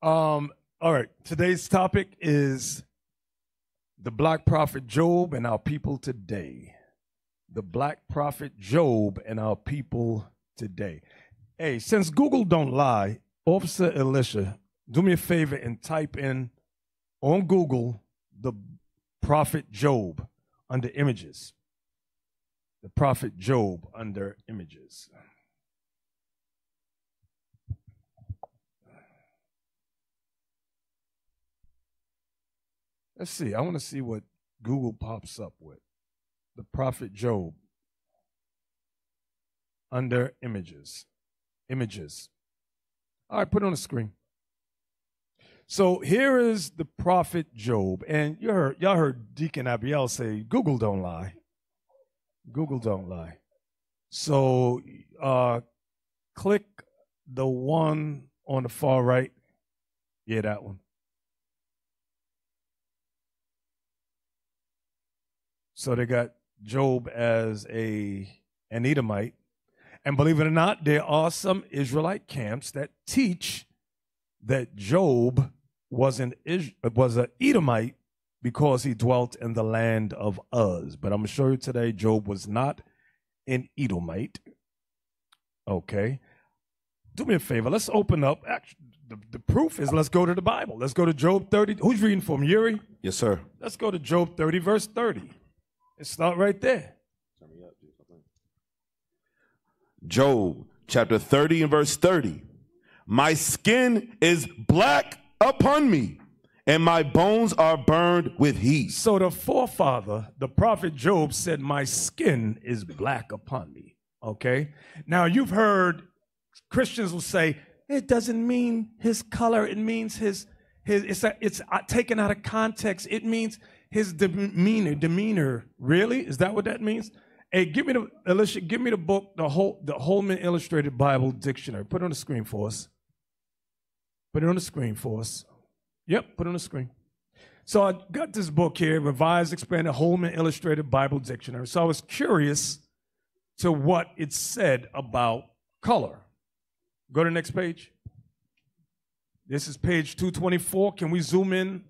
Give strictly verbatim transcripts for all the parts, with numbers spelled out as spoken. Um, all right. Today's topic is the black prophet Job and our people today. The black prophet Job and our people today. Hey, since Google don't lie, Officer Alicia, do me a favor and type in on Google the prophet Job under images. The prophet Job under images. Let's see. I want to see what Google pops up with. The prophet Job under images. Images. All right, put it on the screen. So here is the prophet Job. And you heard, y'all heard Deacon Abiel say, Google don't lie. Google don't lie. So uh, click the one on the far right. Yeah, that one. So they got Job as a, an Edomite. And believe it or not, there are some Israelite camps that teach that Job was an, was an Edomite because he dwelt in the land of Uz. But I'm going to show you today Job was not an Edomite. Okay. Do me a favor. Let's open up. Actually, the, the proof is let's go to the Bible. Let's go to Job thirty. Who's reading for me, Yuri? Yes, sir. Let's go to Job thirty, verse thirty. It's not right there. Job chapter thirty and verse thirty. My skin is black upon me, and my bones are burned with heat. So the forefather, the prophet Job, said, my skin is black upon me. Okay? Now you've heard Christians will say, it doesn't mean his color. It means his, his it's, a, it's taken out of context. It means his demeanor, demeanor, really? Is that what that means? Hey, give me the, Alicia, give me the book, the whole, the Holman Illustrated Bible Dictionary. Put it on the screen for us. Put it on the screen for us. Yep, put it on the screen. So I got this book here, Revised, Expanded, Holman Illustrated Bible Dictionary. So I was curious to what it said about color. Go to the next page. This is page two twenty-four. Can we zoom in?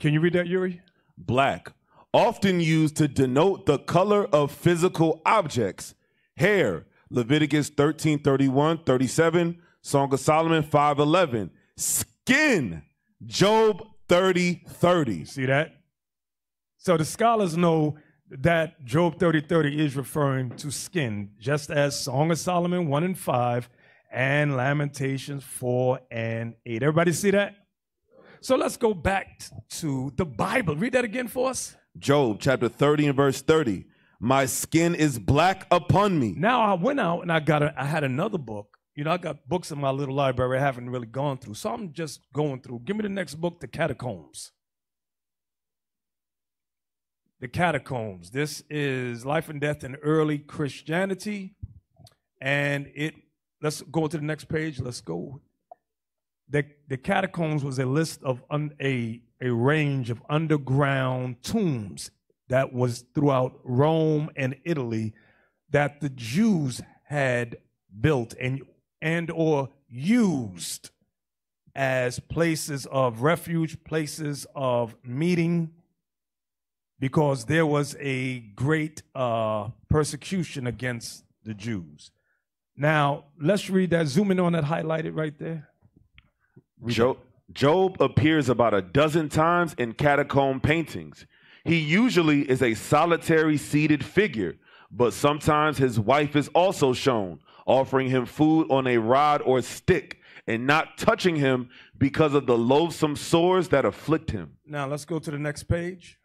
Can you read that, Yuri? Black, often used to denote the color of physical objects. Hair, Leviticus thirteen, thirty-one, thirty-seven, Song of Solomon five eleven. Skin, Job thirty, thirty. See that? So the scholars know that Job thirty, thirty is referring to skin, just as Song of Solomon one and five and Lamentations four and eight. Everybody see that? So let's go back to the Bible. Read that again for us. Job chapter thirty and verse thirty. My skin is black upon me. Now I went out and I got a, I had another book. You know, I got books in my little library I haven't really gone through. So I'm just going through. Give me the next book, The Catacombs. The Catacombs. This is Life and Death in Early Christianity. And it, let's go to the next page. Let's go. The, the Catacombs was a list of un, a, a range of underground tombs that was throughout Rome and Italy that the Jews had built and, and or used as places of refuge, places of meeting, because there was a great uh, persecution against the Jews. Now, let's read that. Zoom in on that highlighted right there. Job, Job appears about a dozen times in catacomb paintings. He usually is a solitary seated figure, but sometimes his wife is also shown, offering him food on a rod or stick and not touching him because of the loathsome sores that afflict him. Now let's go to the next page.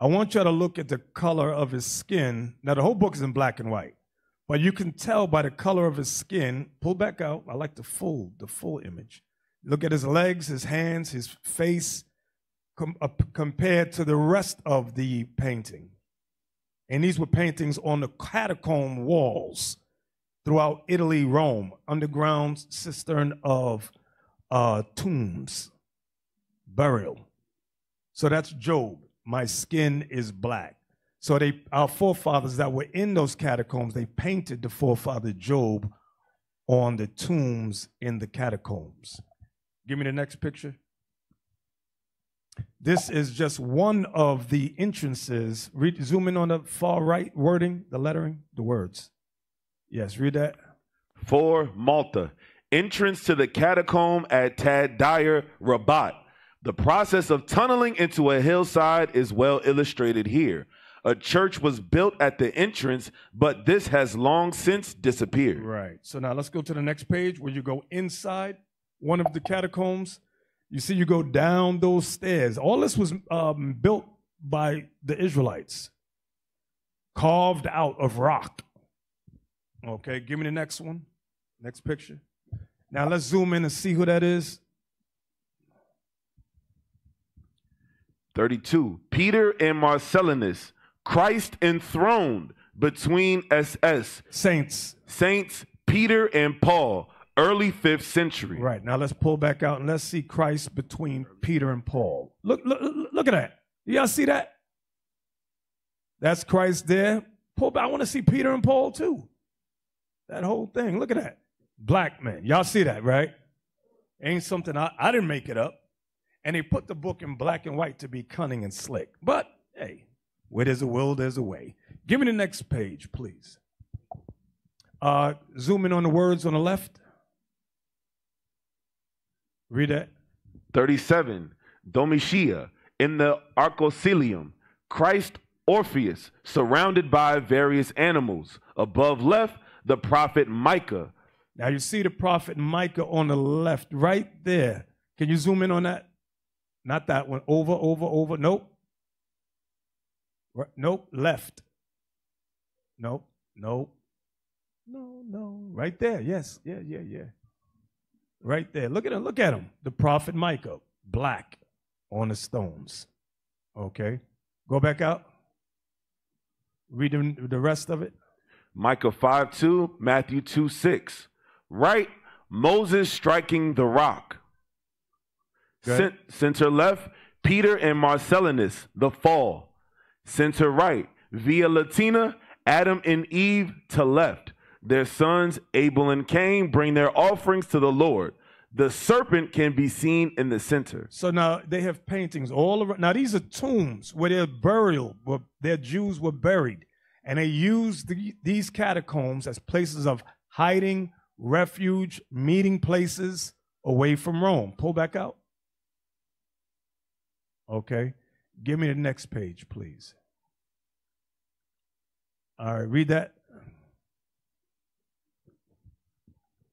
I want you to look at the color of his skin. Now the whole book is in black and white. But you can tell by the color of his skin. Pull back out. I like the full, the full image. Look at his legs, his hands, his face, com uh, compared to the rest of the painting. And these were paintings on the catacomb walls throughout Italy, Rome, underground cistern of uh, tombs, burial. So that's Job. My skin is black. So they, our forefathers that were in those catacombs, they painted the forefather Job on the tombs in the catacombs. Give me the next picture. This is just one of the entrances. Read, zoom in on the far right wording, the lettering, the words. Yes, read that. For Malta, entrance to the catacomb at Tadayr Rabat. The process of tunneling into a hillside is well illustrated here. A church was built at the entrance, but this has long since disappeared. Right. So now let's go to the next page where you go inside one of the catacombs. You see, you go down those stairs. All this was um, built by the Israelites, carved out of rock. Okay, give me the next one. Next picture. Now let's zoom in and see who that is. thirty-two, Peter and Marcellinus, Christ enthroned between S S. Saints. Saints, Peter and Paul. Early fifth century. Right. Now let's pull back out and let's see Christ between Peter and Paul. Look, look, look at that. Y'all see that? That's Christ there. Pull back. I want to see Peter and Paul too. That whole thing. Look at that. Black men. Y'all see that, right? Ain't something I, I didn't make it up. And they put the book in black and white to be cunning and slick. But hey, where there's a will, there's a way. Give me the next page, please. Uh, zoom in on the words on the left. Read that. thirty-seven, Domitia, in the Arcosilium, Christ Orpheus, surrounded by various animals. Above left, the prophet Micah. Now you see the prophet Micah on the left, right there. Can you zoom in on that? Not that one. Over, over, over. Nope. Right. Nope. Left. Nope. Nope. No, no. Right there. Yes. Yeah, yeah, yeah. Right there. Look at him. Look at him. The prophet Micah, black on the stones. Okay. Go back out. Read the, the rest of it. Micah five two, Matthew two six. Right, Moses striking the rock. Cent center left, Peter and Marcellinus, the fall. Center right, Via Latina, Adam and Eve to left. Their sons, Abel and Cain, bring their offerings to the Lord. The serpent can be seen in the center. So now they have paintings all around. Now these are tombs where their burial, where their Jews were buried. And they used the, these catacombs as places of hiding, refuge, meeting places away from Rome. Pull back out. Okay. Give me the next page, please. All right, read that.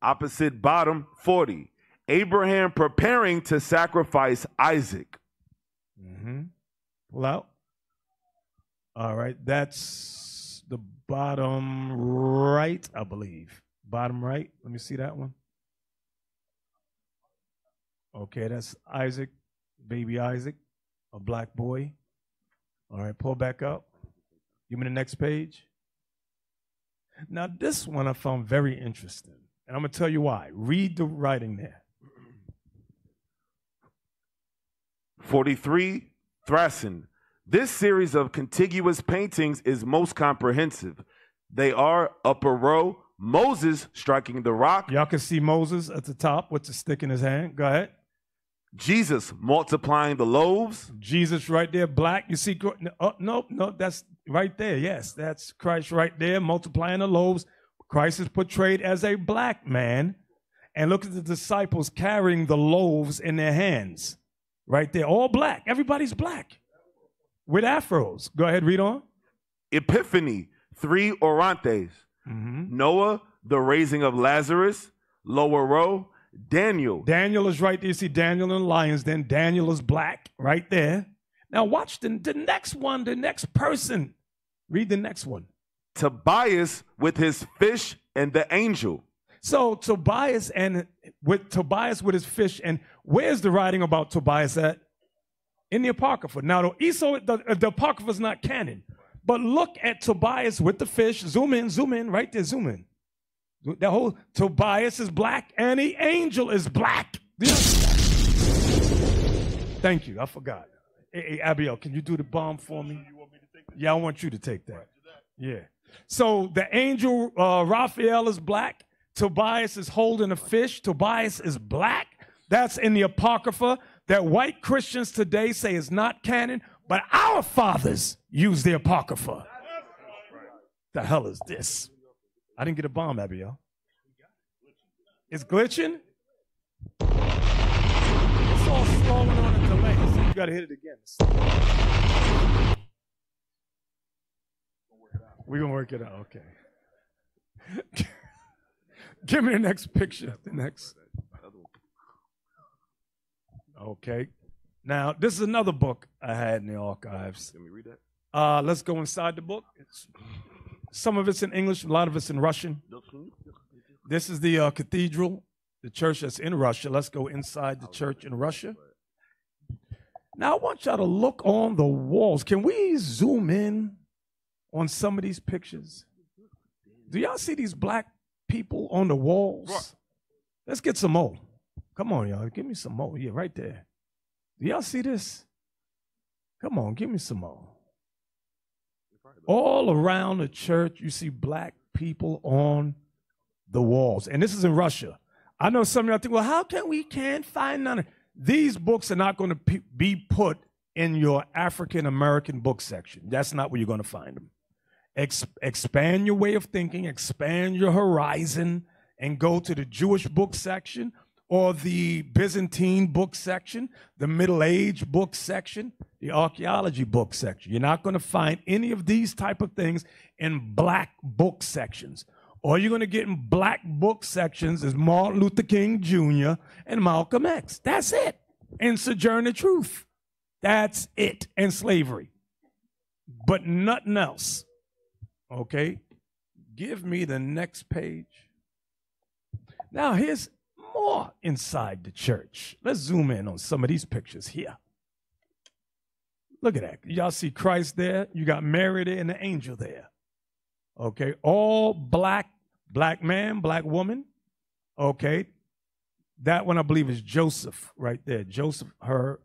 Opposite bottom, forty. Abraham preparing to sacrifice Isaac. Mm-hmm. Pull out. All right. That's the bottom right, I believe. Bottom right. Let me see that one. Okay. That's Isaac, baby Isaac, a black boy. All right. Pull back up. Give me the next page. Now, this one I found very interesting. And I'm going to tell you why. Read the writing there. forty-three, Thracian. This series of contiguous paintings is most comprehensive. They are upper row, Moses striking the rock. Y'all can see Moses at the top with the stick in his hand. Go ahead. Jesus multiplying the loaves. Jesus right there, black. You see, oh, no, no, that's right there. Yes, that's Christ right there, multiplying the loaves. Christ is portrayed as a black man, and look at the disciples carrying the loaves in their hands. Right there, all black. Everybody's black with afros. Go ahead, read on. Epiphany, three Orontes. Mm-hmm. Noah, the raising of Lazarus, lower row, Daniel. Daniel is right there. You see Daniel in the lions, then Daniel is black right there. Now watch the, the next one, the next person. Read the next one. Tobias with his fish and the angel. So Tobias and with Tobias with his fish, and where's the writing about Tobias at? In the Apocrypha. Now the Esau, the, the Apocrypha is not canon, but look at Tobias with the fish. Zoom in, zoom in, right there, zoom in. That whole Tobias is black and the angel is black. Thank you. I forgot. Hey, hey Abiel, can you do the bomb for me? Yeah, I want you to take that. Yeah. So the angel uh, Raphael is black. Tobias is holding a fish. Tobias is black. That's in the Apocrypha that white Christians today say is not canon, but our fathers use the Apocrypha. The hell is this? I didn't get a bomb, Abiel. It's glitching? It's all slowing on a delay. So you gotta hit it again. We're gonna work it out, okay. Give me the next picture, the next. Okay. Now, this is another book I had in the archives. Let me read that. Uh, let's go inside the book. It's, some of it's in English, a lot of it's in Russian. This is the uh, cathedral, the church that's in Russia. Let's go inside the church in Russia. Now, I want y'all to look on the walls. Can we zoom in on some of these pictures? Do y'all see these black people on the walls? Let's get some more. Come on, y'all. Give me some more. Yeah, right there. Do y'all see this? Come on, give me some more. All around the church, you see black people on the walls. And this is in Russia. I know some of y'all think, well, how can we can't find none of these books are not going to be put in your African-American book section. That's not where you're going to find them. Ex expand your way of thinking, expand your horizon, and go to the Jewish book section or the Byzantine book section, the Middle Age book section, the archaeology book section. You're not going to find any of these type of things in black book sections. All you're going to get in black book sections is Martin Luther King Junior and Malcolm X. That's it. And Sojourner Truth. That's it. And slavery. But nothing else. Okay? Give me the next page. Now, here's more inside the church. Let's zoom in on some of these pictures here. Look at that. Y'all see Christ there? You got Mary there and the angel there. Okay, all black, black man, black woman. Okay, that one I believe is Joseph right there. Joseph, her,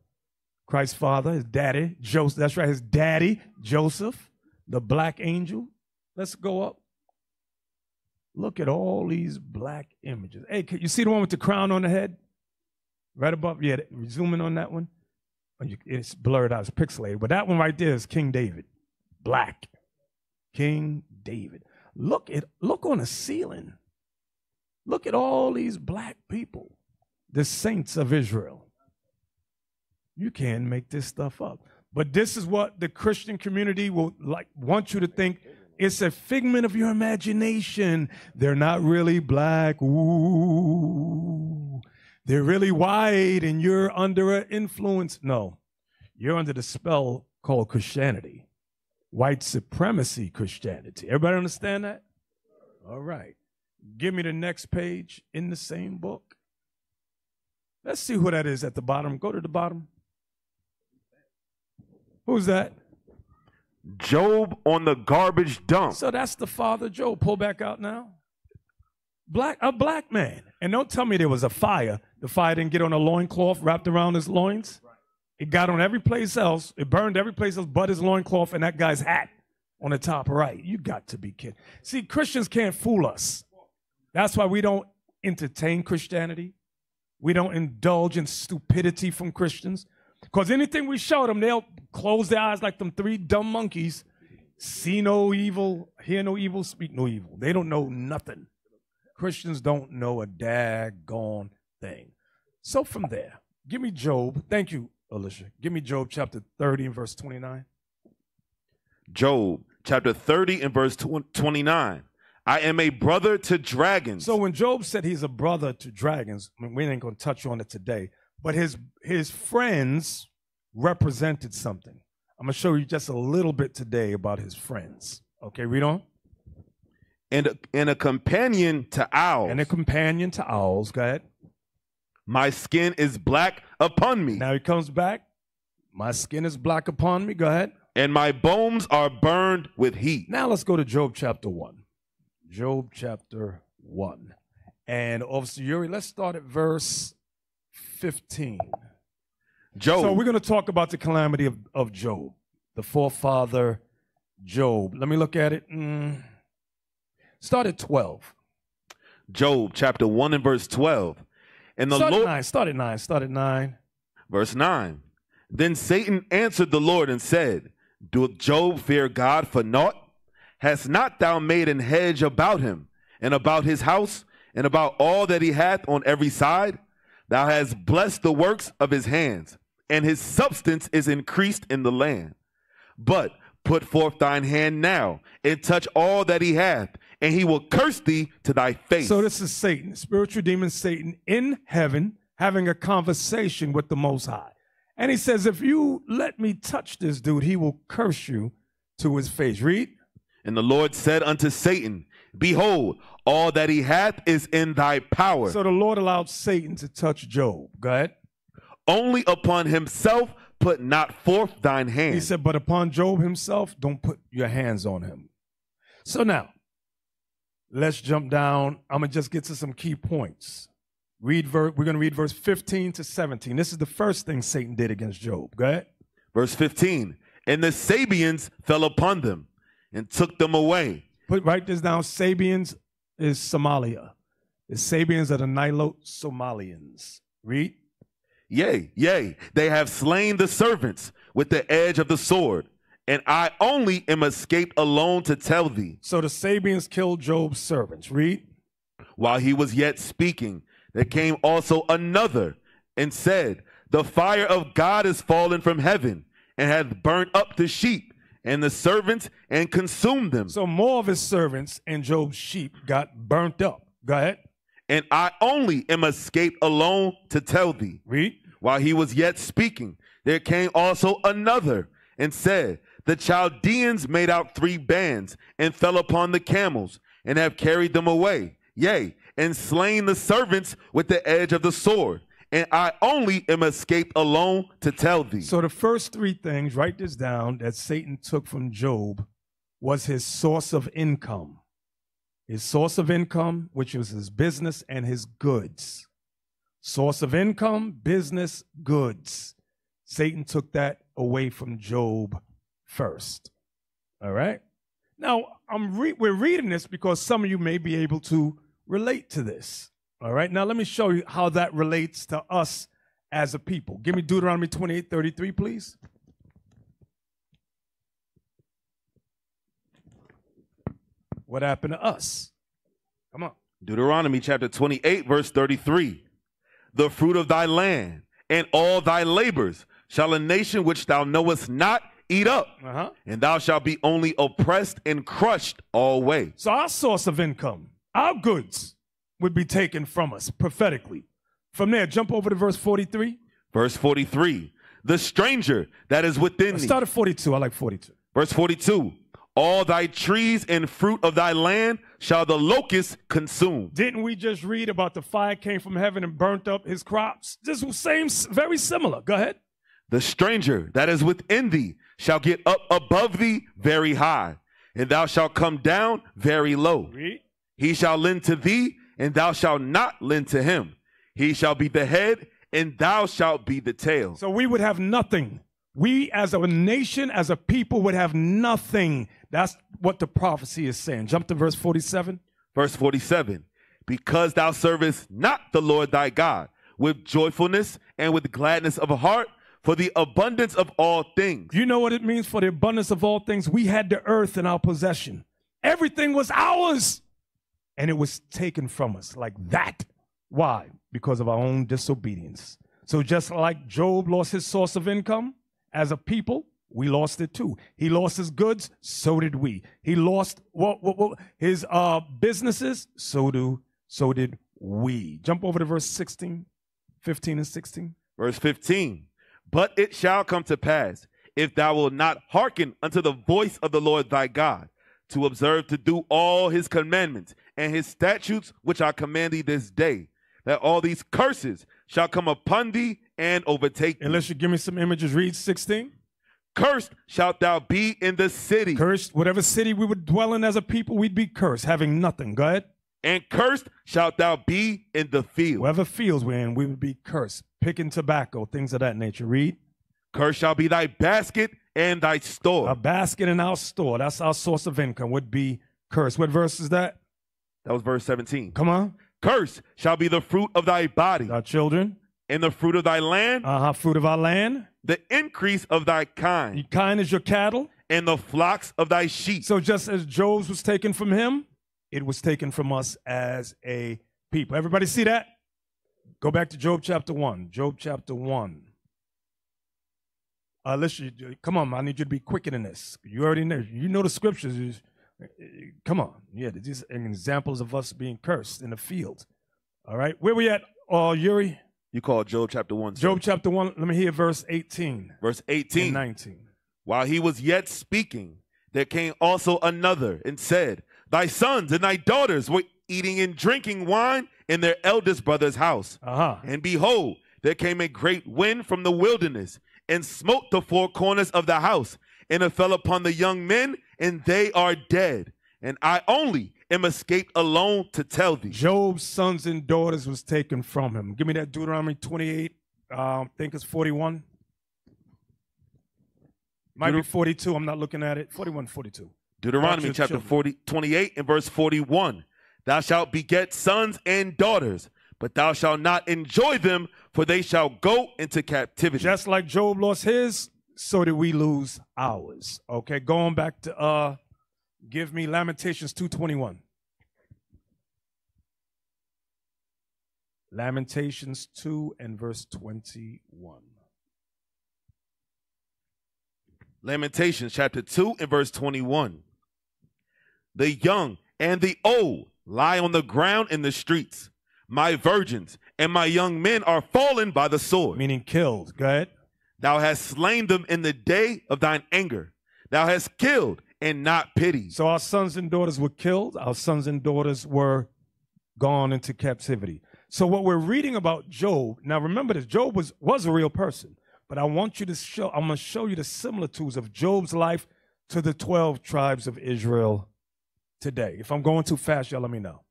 Christ's father, his daddy, Joseph. That's right, his daddy, Joseph, the black angel. Let's go up. Look at all these black images. Hey, can you see the one with the crown on the head? Right above, yeah, zoom in on that one. It's blurred out, it's pixelated. But that one right there is King David, black. King David. Look at look on the ceiling. Look at all these black people, the saints of Israel. You can't make this stuff up. But this is what the Christian community will like want you to think. It's a figment of your imagination. They're not really black. Ooh. They're really white and you're under an influence. No, you're under the spell called Christianity. White supremacy Christianity. Everybody understand that? All right. Give me the next page in the same book. Let's see who that is at the bottom. Go to the bottom. Who's that? Job on the garbage dump. So that's the father Job. Pull back out now. Black, a black man. And don't tell me there was a fire. The fire didn't get on a loincloth wrapped around his loins. It got on every place else. It burned every place else but his loincloth and that guy's hat on the top right. You got to be kidding. See, Christians can't fool us. That's why we don't entertain Christianity. We don't indulge in stupidity from Christians. Because anything we show them, they'll close their eyes like them three dumb monkeys. See no evil, hear no evil, speak no evil. They don't know nothing. Christians don't know a daggone thing. So from there, give me Job. Thank you, Alicia. Give me Job chapter thirty and verse twenty-nine. Job chapter thirty and verse twenty-nine. I am a brother to dragons. So when Job said he's a brother to dragons, I mean, we ain't going to touch on it today, but his, his friends represented something. I'm going to show you just a little bit today about his friends. Okay, read on. And a, and a companion to owls. And a companion to owls. Go ahead. My skin is black upon me. Now he comes back. My skin is black upon me. Go ahead. And my bones are burned with heat. Now let's go to Job chapter one. Job chapter one. And Officer Yuri, let's start at verse fifteen. Job. So we're going to talk about the calamity of, of Job, the forefather Job. Let me look at it. Mm. Start at twelve. Job chapter one and verse twelve. And the start Lord at nine, start at nine, start at nine. Verse nine. Then Satan answered the Lord and said, doth Job fear God for naught? Hast not thou made an hedge about him, and about his house, and about all that he hath on every side? Thou hast blessed the works of his hands, and his substance is increased in the land. But put forth thine hand now, and touch all that he hath, and he will curse thee to thy face. So this is Satan, spiritual demon Satan, in heaven, having a conversation with the Most High. And he says, if you let me touch this dude, he will curse you to his face. Read. And the Lord said unto Satan, behold, all that he hath is in thy power. So the Lord allowed Satan to touch Job. Go ahead. Only upon himself put not forth thine hand. He said, but upon Job himself, don't put your hands on him. So now, let's jump down. I'm going to just get to some key points. Read ver- We're going to read verse fifteen to seventeen. This is the first thing Satan did against Job. Go ahead. Verse fifteen. And the Sabians fell upon them and took them away. Put write this down. Sabians is Somalia. The Sabians are the Nilo-Somalians. Read. Yea, yea, they have slain the servants with the edge of the sword, and I only am escaped alone to tell thee. So the Sabians killed Job's servants. Read. While he was yet speaking, there came also another and said, the fire of God is fallen from heaven and hath burnt up the sheep and the servants and consumed them. So more of his servants and Job's sheep got burnt up. Go ahead. And I only am escaped alone to tell thee. Read. While he was yet speaking, there came also another and said, the Chaldeans made out three bands and fell upon the camels and have carried them away. Yea, and slain the servants with the edge of the sword. And I only am escaped alone to tell thee. So the first three things, write this down, that Satan took from Job was his source of income. His source of income, which was his business and his goods. Source of income, business, goods. Satan took that away from Job first. All right? Now, I'm re we're reading this because some of you may be able to relate to this. All right, now let me show you how that relates to us as a people. Give me Deuteronomy twenty-eight thirty-three, please. What happened to us? Come on. Deuteronomy chapter twenty-eight, verse thirty-three. The fruit of thy land and all thy labors shall a nation which thou knowest not eat up, uh-huh. and thou shalt be only oppressed and crushed always. So our source of income, our goods would be taken from us prophetically. From there, jump over to verse forty-three. Verse forty-three. The stranger that is within thee. Start at forty-two. I like forty-two. Verse forty-two. All thy trees and fruit of thy land shall the locust consume. Didn't we just read about the fire came from heaven and burnt up his crops? This was same, very similar. Go ahead. The stranger that is within thee shall get up above thee very high, and thou shalt come down very low. Read. He shall lend to thee, and thou shalt not lend to him. He shall be the head, and thou shalt be the tail. So we would have nothing. We as a nation, as a people, would have nothing. That's what the prophecy is saying. Jump to verse forty-seven. Verse forty-seven. Because thou servest not the Lord thy God with joyfulness and with gladness of heart, for the abundance of all things. You know what it means for the abundance of all things? We had the earth in our possession. Everything was ours. And it was taken from us like that. Why? Because of our own disobedience. So just like Job lost his source of income, as a people, we lost it too. He lost his goods, so did we. He lost what, what, what, his uh, businesses, so do, so did we. Jump over to verse sixteen, fifteen and sixteen. Verse fifteen, but it shall come to pass, if thou wilt not hearken unto the voice of the Lord thy God, to observe to do all his commandments and his statutes which I command thee this day, that all these curses shall come upon thee and overtake thee. Unless you give me some images, read sixteen. Cursed shalt thou be in the city. Cursed, whatever city we would dwell in as a people, we'd be cursed, having nothing. Go ahead. And cursed shalt thou be in the field. Whatever fields we're in, we would be cursed. Picking tobacco, things of that nature. Read. Cursed shall be thy basket and thy store. A basket in our store, that's our source of income, would be cursed. What verse is that? That was verse seventeen. Come on. Cursed shall be the fruit of thy body. Our children. And the fruit of thy land. Uh-huh, fruit of our land. The increase of thy kind. Your kind is your cattle. And the flocks of thy sheep. So just as Job's was taken from him, it was taken from us as a people. Everybody see that? Go back to Job chapter one. Job chapter one. Uh, listen, come on, man, I need you to be quicker than this. You already know. You know the scriptures. You, come on. Yeah, these are examples of us being cursed in the field. All right. Where we at, uh, Yuri? You call Job chapter one. Sir. Job chapter one. Let me hear verse eighteen. Verse eighteen. And nineteen. While he was yet speaking, there came also another and said, thy sons and thy daughters were eating and drinking wine in their eldest brother's house. Uh-huh. And behold, there came a great wind from the wilderness, and smote the four corners of the house, and it fell upon the young men, and they are dead. And I only am escaped alone to tell thee. Job's sons and daughters was taken from him. Give me that Deuteronomy twenty-eight, uh, I think it's forty-one. Might Deut be forty-two, I'm not looking at it. forty-one, forty-two. Deuteronomy chapter forty, twenty-eight and verse forty-one. Thou shalt beget sons and daughters, but thou shalt not enjoy them, for they shall go into captivity. Just like Job lost his, so did we lose ours. Okay, going back to, uh, give me Lamentations two twenty-one. Lamentations two and verse twenty-one. Lamentations chapter two and verse twenty-one. The young and the old lie on the ground in the streets. My virgins and my young men are fallen by the sword. Meaning killed. Go ahead. Thou hast slain them in the day of thine anger. Thou hast killed and not pitied. So our sons and daughters were killed. Our sons and daughters were gone into captivity. So what we're reading about Job, now remember this, Job was, was a real person, but I want you to show, I'm going to show you the similitudes of Job's life to the twelve tribes of Israel today. If I'm going too fast, y'all let me know.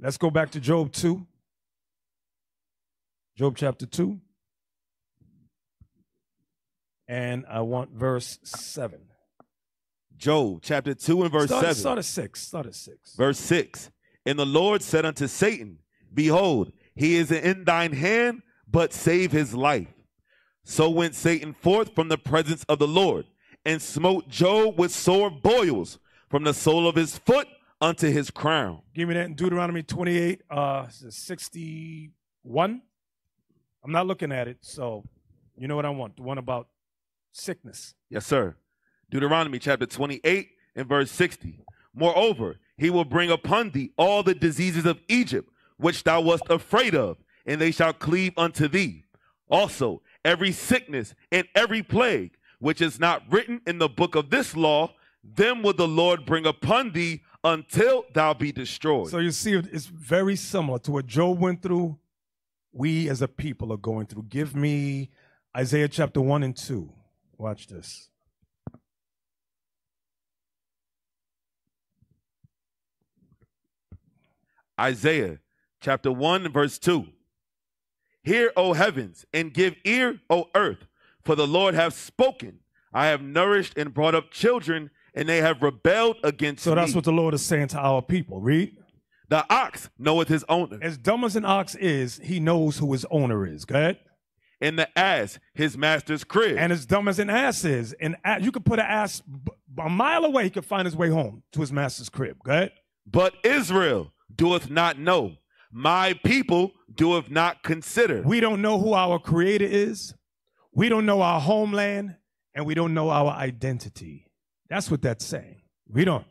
Let's go back to Job two. Job chapter two. And I want verse seven. Job chapter two and verse start, seven. Start at six. Start at six. Verse six. And the Lord said unto Satan, behold, he is in thine hand, but save his life. So went Satan forth from the presence of the Lord, and smote Job with sore boils from the sole of his foot unto his crown. Give me that in Deuteronomy twenty-eight, uh, sixty-one. I'm not looking at it, so you know what I want, the one about sickness. Yes, sir. Deuteronomy chapter twenty-eight and verse sixty. Moreover, he will bring upon thee all the diseases of Egypt, which thou wast afraid of, and they shall cleave unto thee. Also, every sickness and every plague, which is not written in the book of this law, them will the Lord bring upon thee until thou be destroyed. So you see, it's very similar to what Job went through. We as a people are going through. Give me Isaiah chapter one and two. Watch this. Isaiah chapter one, verse two. Hear, O heavens, and give ear, O earth, for the Lord hath spoken. I have nourished and brought up children, and they have rebelled against me. So that's what the Lord is saying to our people. Read. The ox knoweth his owner. As dumb as an ox is, he knows who his owner is. Go ahead. And the ass, his master's crib. And as dumb as an ass is, an ass, you could put an ass a mile away, he could find his way home to his master's crib. Go ahead. But Israel doeth not know. My people doeth not consider. We don't know who our creator is. We don't know our homeland. And we don't know our identity. That's what that's saying. We don't.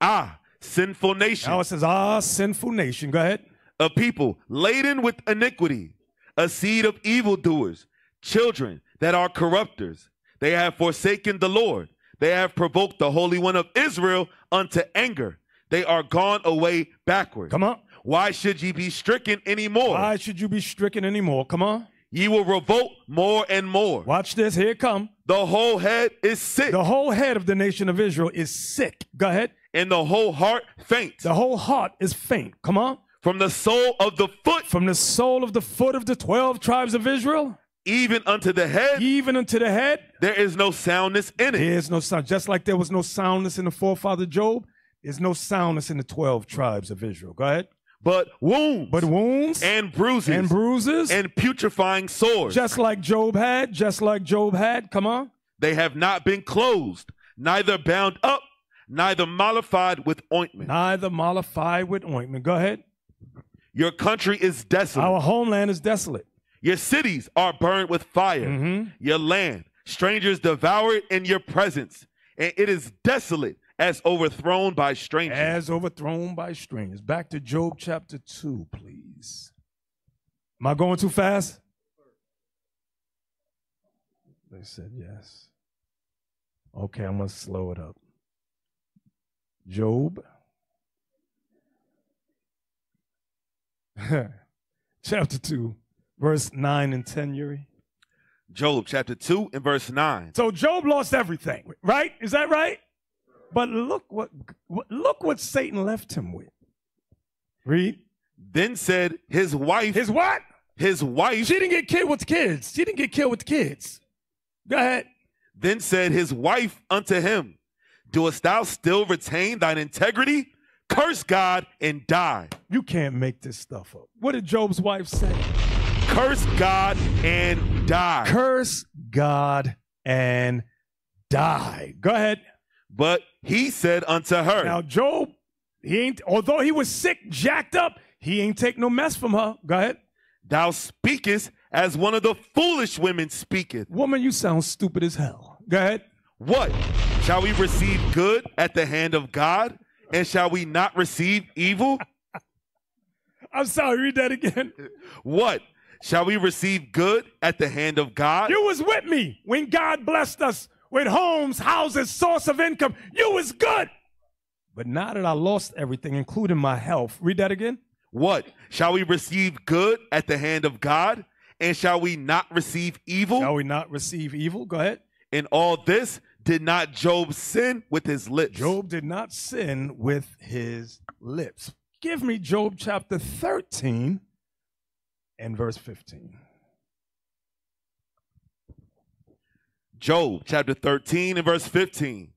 Ah, sinful nation. Now it says, ah, sinful nation. Go ahead. A people laden with iniquity, a seed of evildoers, children that are corrupters. They have forsaken the Lord. They have provoked the Holy One of Israel unto anger. They are gone away backward. Come on. Why should ye be stricken anymore? Why should you be stricken anymore? Come on. Ye will revolt more and more. Watch this. Here it come. The whole head is sick. The whole head of the nation of Israel is sick. Go ahead. And the whole heart faint. The whole heart is faint. Come on. From the sole of the foot. From the sole of the foot of the twelve tribes of Israel. Even unto the head. Even unto the head. There is no soundness in it. There is no sound. Just like there was no soundness in the forefather Job, There's no soundness in the twelve tribes of Israel. Go ahead. But wounds, but wounds and bruises and bruises and putrefying sores. Just like Job had, just like Job had. Come on. They have not been closed, neither bound up, neither mollified with ointment. Neither mollified with ointment. Go ahead. Your country is desolate. Our homeland is desolate. Your cities are burned with fire. Mm-hmm. Your land, strangers devour it in your presence. And it is desolate as overthrown by strangers. As overthrown by strangers. Back to Job chapter two, please. Am I going too fast? They said yes. Okay, I'm going to slow it up. Job. Chapter two, verse nine and ten, Yuri. Job chapter two and verse nine. So Job lost everything, right? Is that right? But look what look what Satan left him with. Read. Then said his wife. His what? His wife. She didn't get killed with the kids. She didn't get killed with the kids. Go ahead. Then said his wife unto him, doest thou still retain thine integrity? Curse God and die. You can't make this stuff up. What did Job's wife say? Curse God and die. Curse God and die. Go ahead. But he said unto her. Now Job, he ain't, although he was sick, jacked up, he ain't take no mess from her. Go ahead. Thou speakest as one of the foolish women speaketh. Woman, you sound stupid as hell. Go ahead. What? Shall we receive good at the hand of God? And shall we not receive evil? I'm sorry, read that again. What? Shall we receive good at the hand of God? You was with me when God blessed us with homes, houses, source of income. You was good. But now that I lost everything, including my health. Read that again. What? Shall we receive good at the hand of God? And shall we not receive evil? Shall we not receive evil? Go ahead. In all this, did not Job sin with his lips? Job did not sin with his lips. Give me Job chapter thirteen and verse fifteen. Job chapter thirteen and verse fifteen.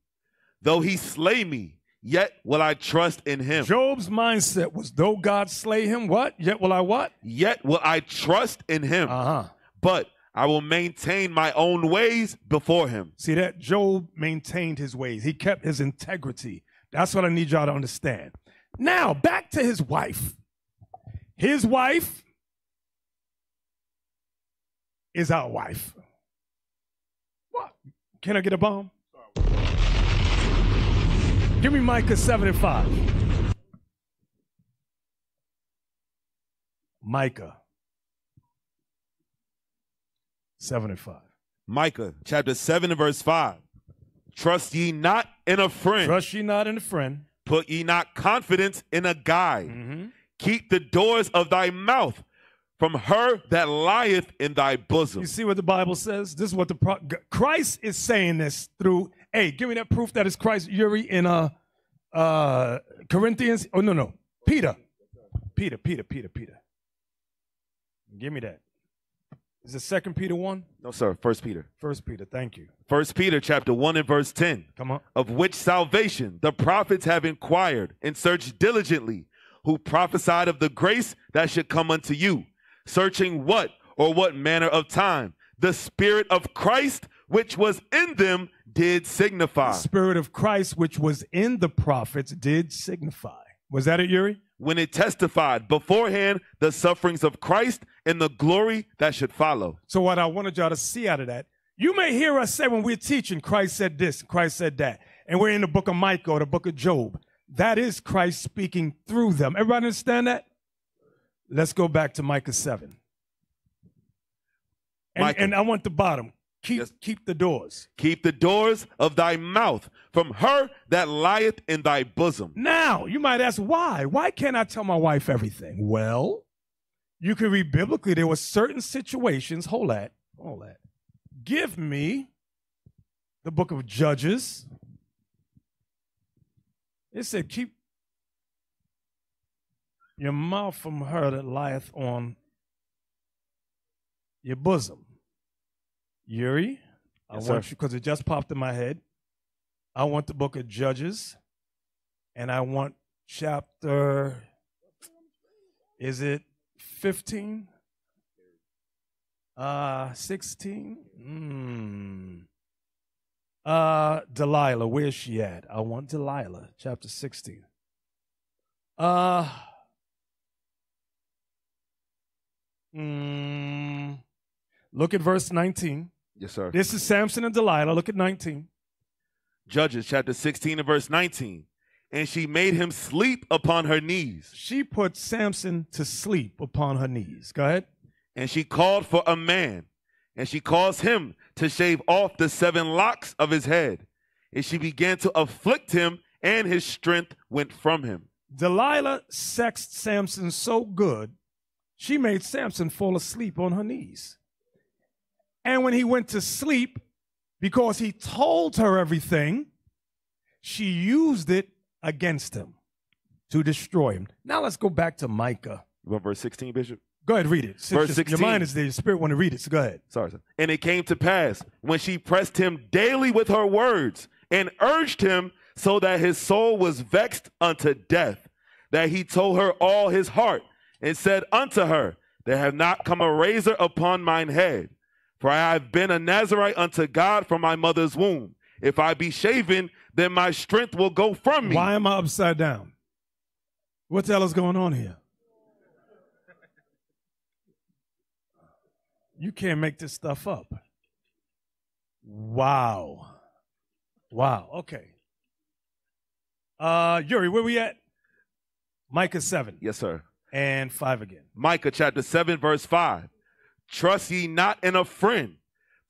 Though he slay me, yet will I trust in him. Job's mindset was, though God slay him, what? Yet will I what? Yet will I trust in him. Uh-huh. But I will maintain my own ways before him. See that? Job maintained his ways. He kept his integrity. That's what I need y'all to understand. Now, back to his wife. His wife is our wife. What? Can I get a bomb? Give me Micah seven and five. Micah. seven and five. Micah chapter seven and verse five. Trust ye not in a friend. Trust ye not in a friend. Put ye not confidence in a guide. Mm-hmm. Keep the doors of thy mouth from her that lieth in thy bosom. You see what the Bible says? This is what the pro Christ is saying this through. Hey, give me that proof that is Christ, Yuri, in uh, uh, Corinthians. Oh, no, no. Peter. Peter, Peter, Peter, Peter. Give me that. Is it Second Peter one? No, sir. First Peter. First Peter, thank you. First Peter chapter one and verse ten. Come on. Of which salvation the prophets have inquired and searched diligently, who prophesied of the grace that should come unto you, searching what or what manner of time the Spirit of Christ which was in them did signify. The Spirit of Christ which was in the prophets did signify. Was that it, Yuri? When it testified beforehand the sufferings of Christ and the glory that should follow. So what I wanted y'all to see out of that, you may hear us say when we're teaching, Christ said this, Christ said that, and we're in the book of Micah or the book of Job. That is Christ speaking through them. Everybody understand that? Let's go back to Micah seven. And, Micah. and I want the bottom. Keep, yes. keep the doors. Keep the doors of thy mouth from her that lieth in thy bosom. Now, you might ask, why? Why can't I tell my wife everything? Well, you can read biblically. There were certain situations. Hold that. Hold that. Give me the book of Judges. It said, keep your mouth from her that lieth on your bosom. Yuri, I yes, want sir. you, because it just popped in my head. I want the book of Judges and I want chapter, is it fifteen? Uh, sixteen? Mm. Uh, Delilah, where is she at? I want Delilah, chapter sixteen. Uh, mm, look at verse nineteen. Yes, sir. This is Samson and Delilah. Look at nineteen. Judges chapter sixteen and verse nineteen. And she made him sleep upon her knees. She put Samson to sleep upon her knees. Go ahead. And she called for a man, and she caused him to shave off the seven locks of his head. And she began to afflict him, and his strength went from him. Delilah sexed Samson so good, she made Samson fall asleep on her knees. And when he went to sleep, because he told her everything, she used it against him to destroy him. Now let's go back to Micah. You want verse sixteen, Bishop? Go ahead, read it. Verse sixteen. Your mind is there. Your spirit want to read it, so go ahead. Sorry, sir. And it came to pass, when she pressed him daily with her words and urged him so that his soul was vexed unto death, that he told her all his heart and said unto her, there have not come a razor upon mine head. For I have been a Nazarite unto God from my mother's womb. If I be shaven, then my strength will go from me. Why am I upside down? What the hell is going on here? You can't make this stuff up. Wow. Wow. Okay. Uh, Yuri, where we at? Micah seven. Yes, sir. And five again. Micah chapter seven, verse five. Trust ye not in a friend,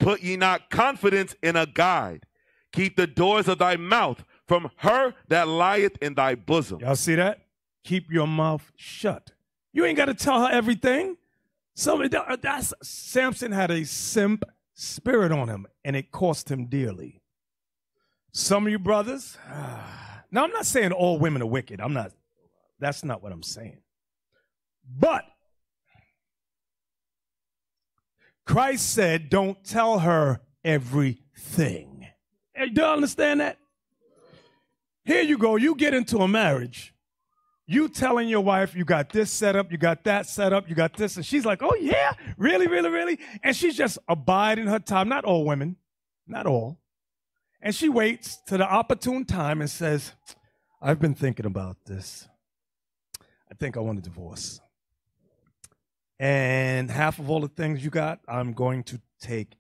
put ye not confidence in a guide. Keep the doors of thy mouth from her that lieth in thy bosom. Y'all see that? Keep your mouth shut. You ain't got to tell her everything. So that's, Samson had a simp spirit on him, and it cost him dearly. Some of you brothers, now I'm not saying all women are wicked. I'm not, that's not what I'm saying. But Christ said, don't tell her everything. Hey, do you understand that? Here you go. You get into a marriage. You telling your wife, you got this set up, you got that set up, you got this. And she's like, oh, yeah, really, really, really? And she's just abiding her time. Not all women, not all. And she waits to the opportune time and says, I've been thinking about this. I think I want a divorce. And half of all the things you got, I'm going to take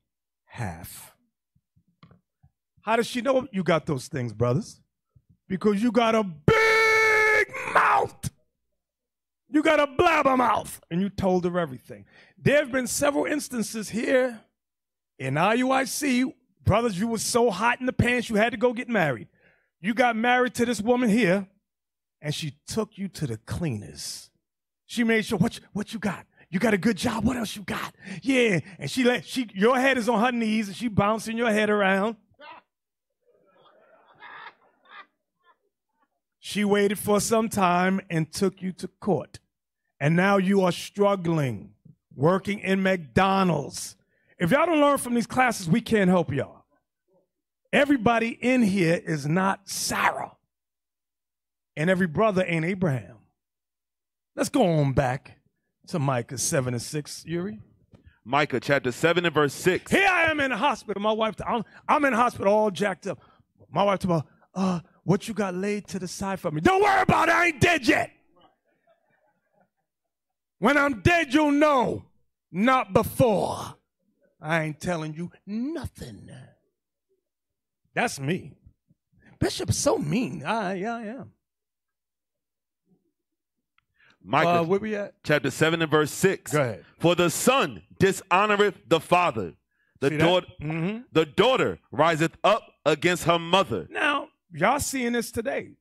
half. How does she know you got those things, brothers? Because you got a big mouth. You got a blabber mouth. And you told her everything. There have been several instances here in I U I C, brothers, you were so hot in the pants, you had to go get married. You got married to this woman here, and she took you to the cleaners. She made sure, what you, what you got? You got a good job. What else you got? Yeah. And she let she your head is on her knees and she bouncing your head around. She waited for some time and took you to court. And now you are struggling, working in McDonald's. If y'all don't learn from these classes, we can't help y'all. Everybody in here is not Sarah. And every brother ain't Abraham. Let's go on back. To Micah seven and six, Yuri. Micah chapter seven and verse six. Here I am in the hospital. My wife, I'm, I'm in the hospital, all jacked up. My wife told me, uh, what you got laid to the side for me? Don't worry about it. I ain't dead yet. When I'm dead, you'll know. Not before. I ain't telling you nothing. That's me. Bishop is so mean. I, yeah, I am. Micah, uh, where we at? Chapter seven and verse six. Go ahead. For the son dishonoreth the father. The, da mm-hmm. the daughter riseth up against her mother. Now, y'all seeing this today.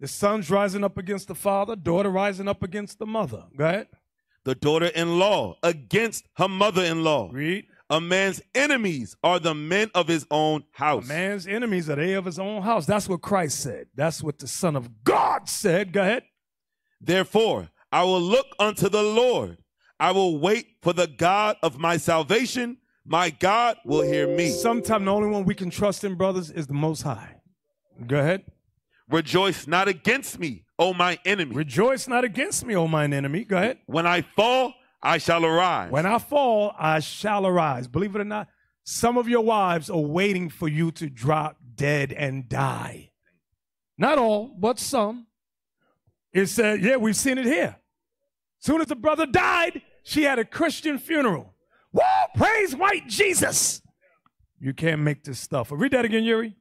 The son's rising up against the father. Daughter rising up against the mother. Go ahead. The daughter-in-law against her mother-in-law. Read. A man's enemies are the men of his own house. A man's enemies are they of his own house. That's what Christ said. That's what the Son of God said. Go ahead. Therefore, I will look unto the Lord. I will wait for the God of my salvation. My God will hear me. Sometimes the only one we can trust in, brothers, is the Most High. Go ahead. Rejoice not against me, O my enemy. Rejoice not against me, O mine enemy. Go ahead. When I fall, I shall arise. When I fall, I shall arise. Believe it or not, some of your wives are waiting for you to drop dead and die. Not all, but some. It said, yeah, we've seen it here. Soon as the brother died, she had a Christian funeral. Woo, praise white Jesus. You can't make this stuff. Read that again, Yuri.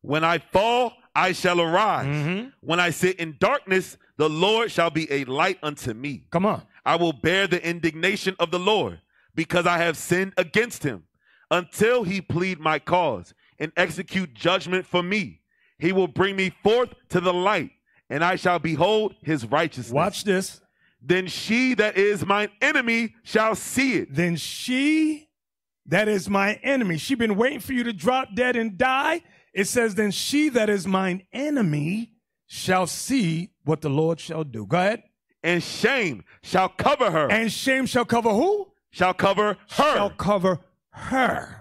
When I fall, I shall arise. Mm-hmm. When I sit in darkness, the Lord shall be a light unto me. Come on. I will bear the indignation of the Lord because I have sinned against him. Until he plead my cause and execute judgment for me, he will bring me forth to the light, and I shall behold his righteousness. Watch this. Then she that is mine enemy shall see it. Then she that is my enemy. She's been waiting for you to drop dead and die. It says, then she that is mine enemy shall see what the Lord shall do. Go ahead. And shame shall cover her. And shame shall cover who? Shall cover her. Shall cover her.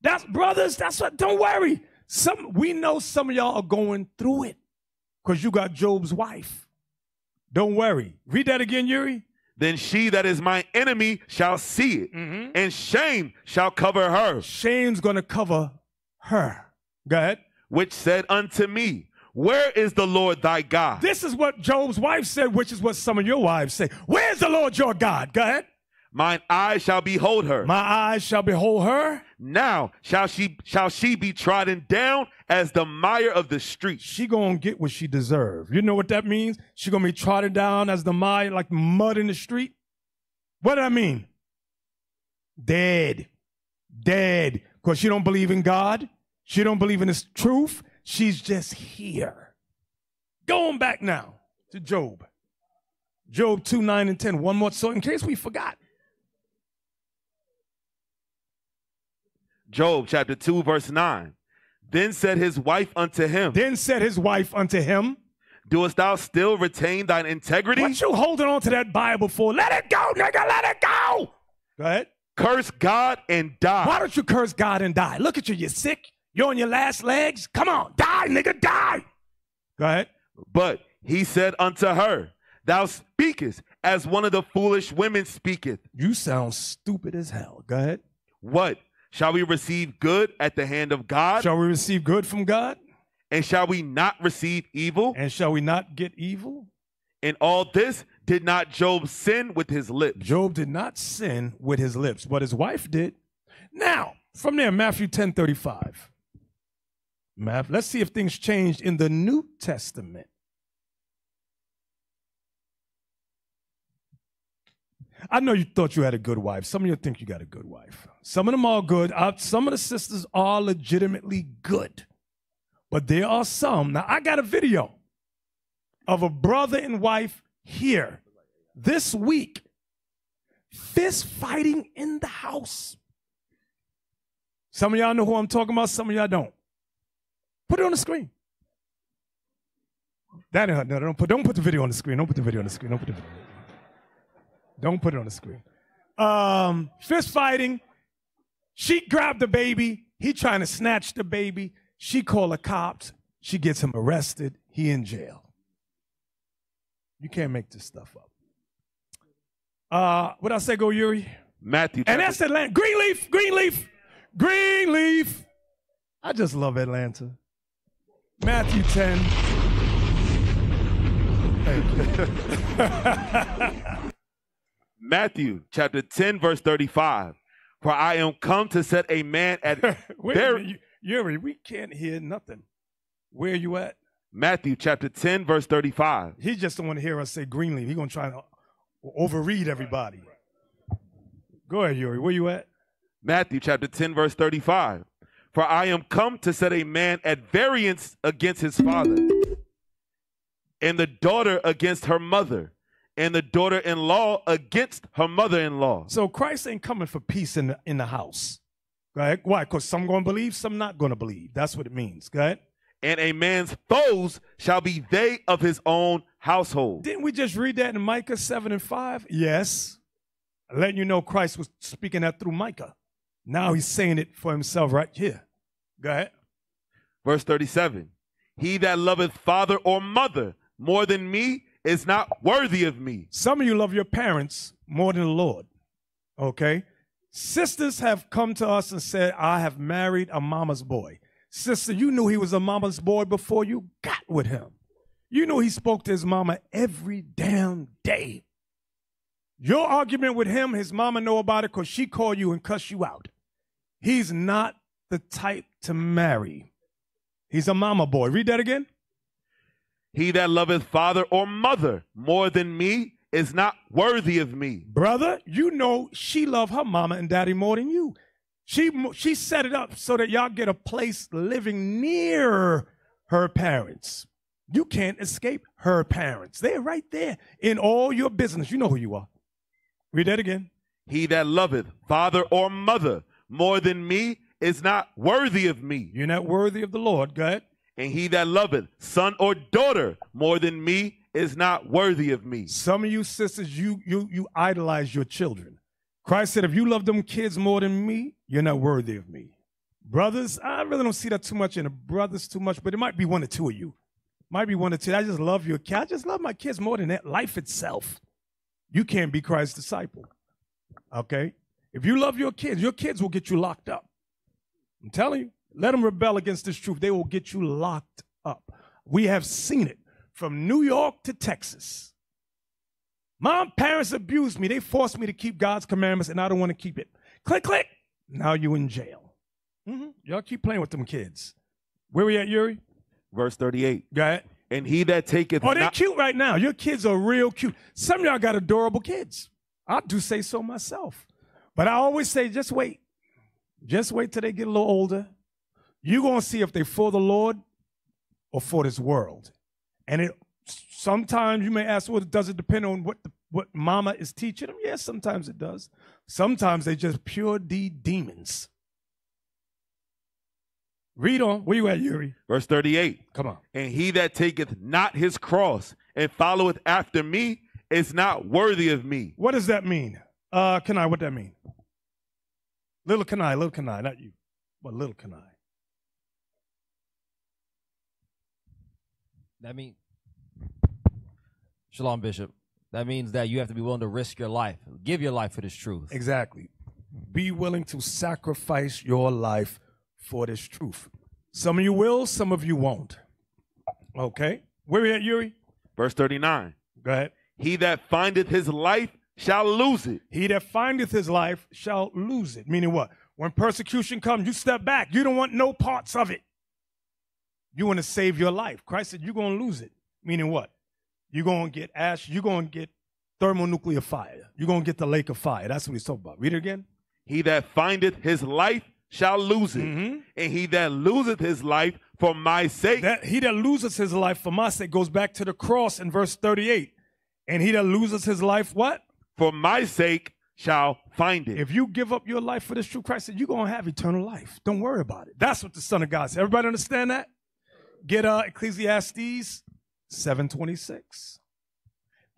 That's, brothers, that's what, don't worry. Some, we know some of y'all are going through it because you got Job's wife. Don't worry. Read that again, Yuri. Then she that is my enemy shall see it, mm-hmm. and shame shall cover her. Shame's going to cover her. Go ahead. Which said unto me, where is the Lord thy God? This is what Job's wife said, which is what some of your wives say. Where's the Lord your God? Go ahead. Mine eyes shall behold her. My eyes shall behold her. Now shall she shall she be trodden down as the mire of the street. She gonna get what she deserves. You know what that means? She gonna be trodden down as the mire, like mud in the street. What do I mean? Dead, dead. Because she don't believe in God. She don't believe in his truth. She's just here. Going back now to Job. Job two, nine, and ten. One more, so in case we forgot. Job chapter two, verse nine. Then said his wife unto him. Then said his wife unto him. Doest thou still retain thine integrity? What you holding on to that Bible for? Let it go, nigga, let it go. Go ahead. Curse God and die. Why don't you curse God and die? Look at you, you're sick. You're on your last legs. Come on, die, nigga, die. Go ahead. But he said unto her, thou speakest as one of the foolish women speaketh. You sound stupid as hell. Go ahead. What? Shall we receive good at the hand of God? Shall we receive good from God? And shall we not receive evil? And shall we not get evil? In all this did not Job sin with his lips. Job did not sin with his lips, but his wife did. Now, from there, Matthew ten thirty-five. Let's see if things changed in the New Testament. I know you thought you had a good wife. Some of you think you got a good wife. Some of them are good. I, some of the sisters are legitimately good. But there are some. Now, I got a video of a brother and wife here this week, fist fighting in the house. Some of y'all know who I'm talking about. Some of y'all don't. Put it on the screen. That ain't, no, don't put, don't put the video on the screen. Don't put the video on the screen. Don't put the video on the screen. Don't put it on the screen. Um, fist fighting. She grabbed the baby. He trying to snatch the baby. She called the cops. She gets him arrested. He in jail. You can't make this stuff up. Uh, what I say, go Yuri? Matthew. And that's Atlanta. Greenleaf, Greenleaf, Greenleaf. I just love Atlanta. Matthew ten. Thank you. Matthew chapter ten, verse thirty-five. For I am come to set a man at very. Yuri, we can't hear nothing. Where are you at? Matthew chapter ten, verse thirty-five. He just don't want to hear us say Greenleaf. He's going to try to overread everybody. Go ahead, Yuri. Where you at? Matthew chapter ten, verse thirty-five. For I am come to set a man at variance against his father, and the daughter against her mother, and the daughter-in-law against her mother-in-law. So Christ ain't coming for peace in the, in the house. Right? Why? Because some going to believe, some not going to believe. That's what it means. Go ahead. And a man's foes shall be they of his own household. Didn't we just read that in Micah seven and five? Yes. Letting you know Christ was speaking that through Micah. Now he's saying it for himself right here. Go ahead. Verse thirty-seven. He that loveth father or mother more than me is not worthy of me. Some of you love your parents more than the Lord, okay? Sisters have come to us and said, I have married a mama's boy. Sister, you knew he was a mama's boy before you got with him. You knew he spoke to his mama every damn day. Your argument with him, his mama know about it because she called you and cussed you out. He's not the type to marry. He's a mama boy. Read that again. He that loveth father or mother more than me is not worthy of me. Brother, you know she loved her mama and daddy more than you. She, she set it up so that y'all get a place living near her parents. You can't escape her parents. They're right there in all your business. You know who you are. Read that again. He that loveth father or mother more than me is not worthy of me. You're not worthy of the Lord. Go ahead. And he that loveth son or daughter more than me is not worthy of me. Some of you sisters, you, you, you idolize your children. Christ said, if you love them kids more than me, you're not worthy of me. Brothers, I really don't see that too much in the brothers too much, but it might be one or two of you. Might be one or two. I just love your kid. I just love my kids more than that. Life itself. You can't be Christ's disciple. Okay? If you love your kids, your kids will get you locked up. I'm telling you. Let them rebel against this truth. They will get you locked up. We have seen it from New York to Texas. My parents abused me. They forced me to keep God's commandments, and I don't want to keep it. Click, click. Now you in jail. Mm-hmm. Y'all keep playing with them kids. Where we at, Yuri? Verse thirty-eight. Got it. And he that taketh not. Oh, they're cute right now. Your kids are real cute. Some of y'all got adorable kids. I do say so myself. But I always say, just wait. Just wait till they get a little older. You're going to see if they're for the Lord or for this world. And it sometimes you may ask, well, does it depend on what, the, what mama is teaching them? Yes, sometimes it does. Sometimes they're just pure deed demons. Read on. Where you at, Yuri? Verse thirty-eight. Come on. And he that taketh not his cross and followeth after me is not worthy of me. What does that mean? Uh, can I, what that mean? Little can I, little can I, not you, but little can I. That means, Shalom, Bishop. That means that you have to be willing to risk your life, give your life for this truth. Exactly. Be willing to sacrifice your life for this truth. Some of you will, some of you won't. Okay. Where are we at, Yuri? Verse thirty-nine. Go ahead. He that findeth his life shall lose it. He that findeth his life shall lose it. Meaning what? When persecution comes, you step back. You don't want no parts of it. You want to save your life. Christ said you're going to lose it. Meaning what? You're going to get ash. You're going to get thermonuclear fire. You're going to get the lake of fire. That's what he's talking about. Read it again. He that findeth his life shall lose it, mm-hmm. and he that loseth his life for my sake. That, he that loses his life for my sake goes back to the cross in verse thirty-eight. And he that loses his life, what? For my sake shall find it. If you give up your life for this true Christ, you're going to have eternal life. Don't worry about it. That's what the Son of God said. Everybody understand that? Get uh, Ecclesiastes seven twenty-six.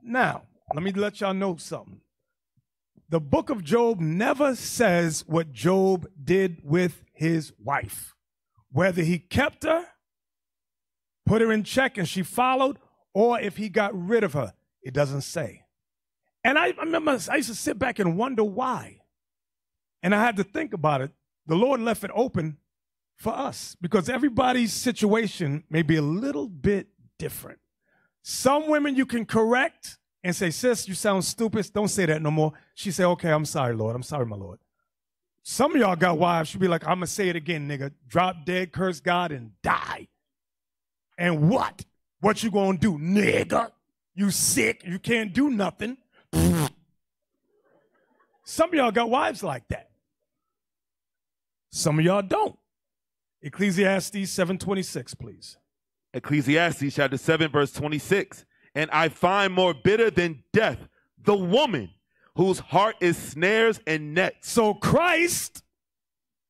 Now, let me let y'all know something. The book of Job never says what Job did with his wife, whether he kept her, put her in check and she followed, or if he got rid of her. It doesn't say. And I, I remember I used to sit back and wonder why. And I had to think about it. The Lord left it open for us because everybody's situation may be a little bit different. Some women you can correct and say, sis, you sound stupid. Don't say that no more. She say, okay, I'm sorry, Lord. I'm sorry, my Lord. Some of y'all got wives. She'd be like, I'm going to say it again, nigga. Drop dead, curse God, and die. And what? What you going to do, nigga? You sick. You can't do nothing. Some of y'all got wives like that. Some of y'all don't. Ecclesiastes seven twenty-six, please. Ecclesiastes chapter seven, verse twenty-six. And I find more bitter than death the woman whose heart is snares and nets. So Christ,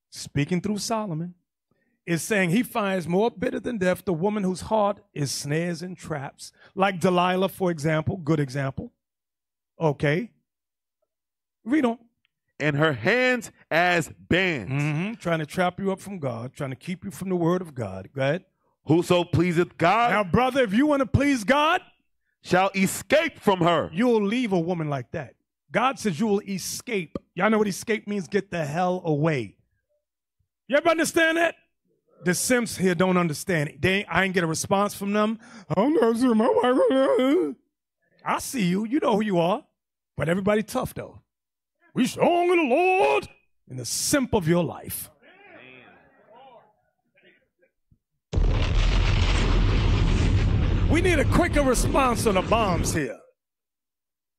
speaking through Solomon, is saying he finds more bitter than death the woman whose heart is snares and traps. Like Delilah, for example, good example. Okay. Read on. And her hands as bands. Mm-hmm. Trying to trap you up from God, trying to keep you from the word of God. Go ahead. Whoso pleaseth God. Now, brother, if you want to please God, shall escape from her. You'll leave a woman like that. God says you will escape. Y'all know what escape means? Get the hell away. You ever understand that? The simps here don't understand it. They ain't, I ain't get a response from them. Oh, no, my wife. I see you. You know who you are. But everybody tough, though. We strong in the Lord. In the simp of your life. We need a quicker response on the bombs here.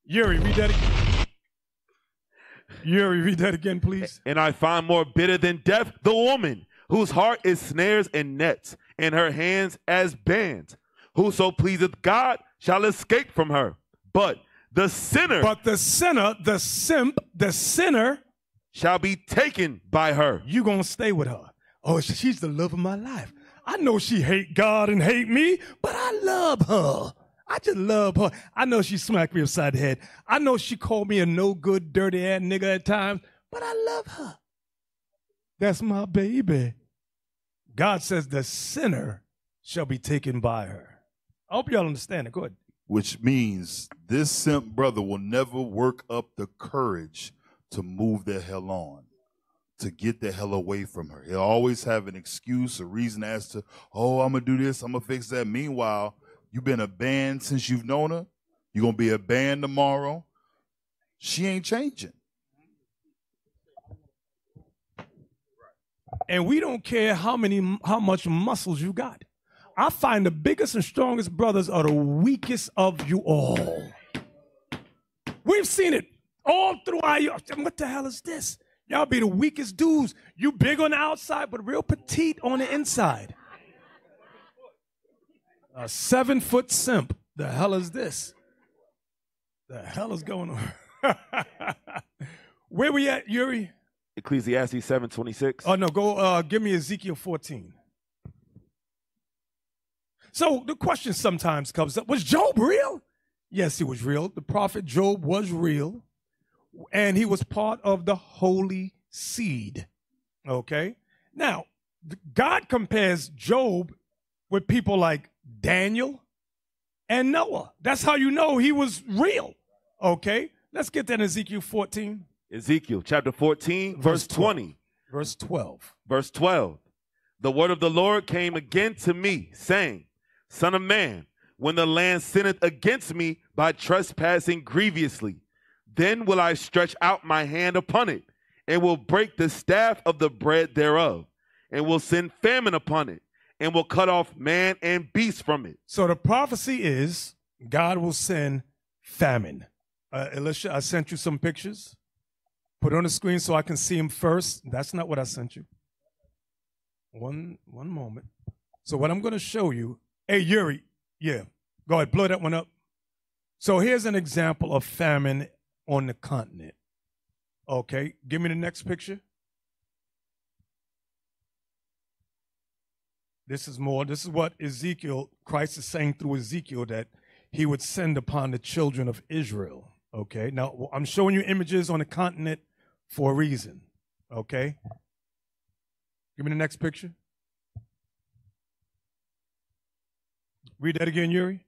Yuri, read that again. Yuri, read that again, please. And I find more bitter than death the woman, whose heart is snares and nets, and her hands as bands. Whoso pleaseth God shall escape from her. But the sinner. But the sinner, the simp, the sinner. Shall be taken by her. You going to stay with her. Oh, she's the love of my life. I know she hate God and hate me, but I love her. I just love her. I know she smacked me upside the head. I know she called me a no-good, dirty-ass nigga at times, but I love her. That's my baby. God says the sinner shall be taken by her. I hope y'all understand it. Go ahead. Which means this simp brother will never work up the courage to move the hell on, to get the hell away from her. He'll always have an excuse, a reason as to, oh, I'm going to do this, I'm going to fix that. Meanwhile, you've been a band since you've known her. You're going to be a band tomorrow. She ain't changing. And we don't care how many, how much muscles you got. I find the biggest and strongest brothers are the weakest of you all. We've seen it. All through I U I C. What the hell is this? Y'all be the weakest dudes. You big on the outside, but real petite on the inside. A seven-foot simp. The hell is this? The hell is going on? Where we at, Yuri? Ecclesiastes seven twenty-six. Oh, no, go uh, give me Ezekiel fourteen. So the question sometimes comes up, was Job real? Yes, he was real. The prophet Job was real. And he was part of the holy seed. Okay? Now, God compares Job with people like Daniel and Noah. That's how you know he was real. Okay? Let's get that in Ezekiel fourteen. Ezekiel chapter fourteen, verse twenty. Verse twelve. Verse twelve. The word of the Lord came again to me, saying, Son of man, when the land sinneth against me by trespassing grievously, then will I stretch out my hand upon it, and will break the staff of the bread thereof, and will send famine upon it, and will cut off man and beast from it. So the prophecy is God will send famine. Uh, Alicia, I sent you some pictures. Put on the screen so I can see them first. That's not what I sent you. One, one moment. So what I'm going to show you, hey, Yuri, yeah, go ahead, blow that one up. So here's an example of famine on the continent. Okay, give me the next picture. This is more, this is what Ezekiel, Christ is saying through Ezekiel that he would send upon the children of Israel. Okay, now I'm showing you images on the continent for a reason. Okay, give me the next picture. Read that again, Yuri.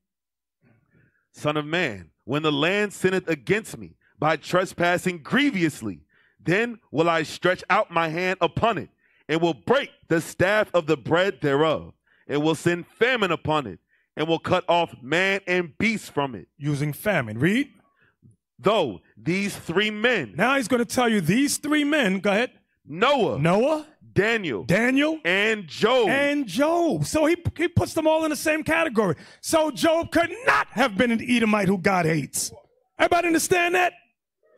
Son of man, when the land sinneth against me, by trespassing grievously, then will I stretch out my hand upon it, and will break the staff of the bread thereof, and will send famine upon it, and will cut off man and beast from it. Using famine. Read. Though these three men. Now he's going to tell you these three men. Go ahead. Noah. Noah. Daniel. Daniel. And Job. And Job. So he, he puts them all in the same category. So Job could not have been an Edomite who God hates. Everybody understand that?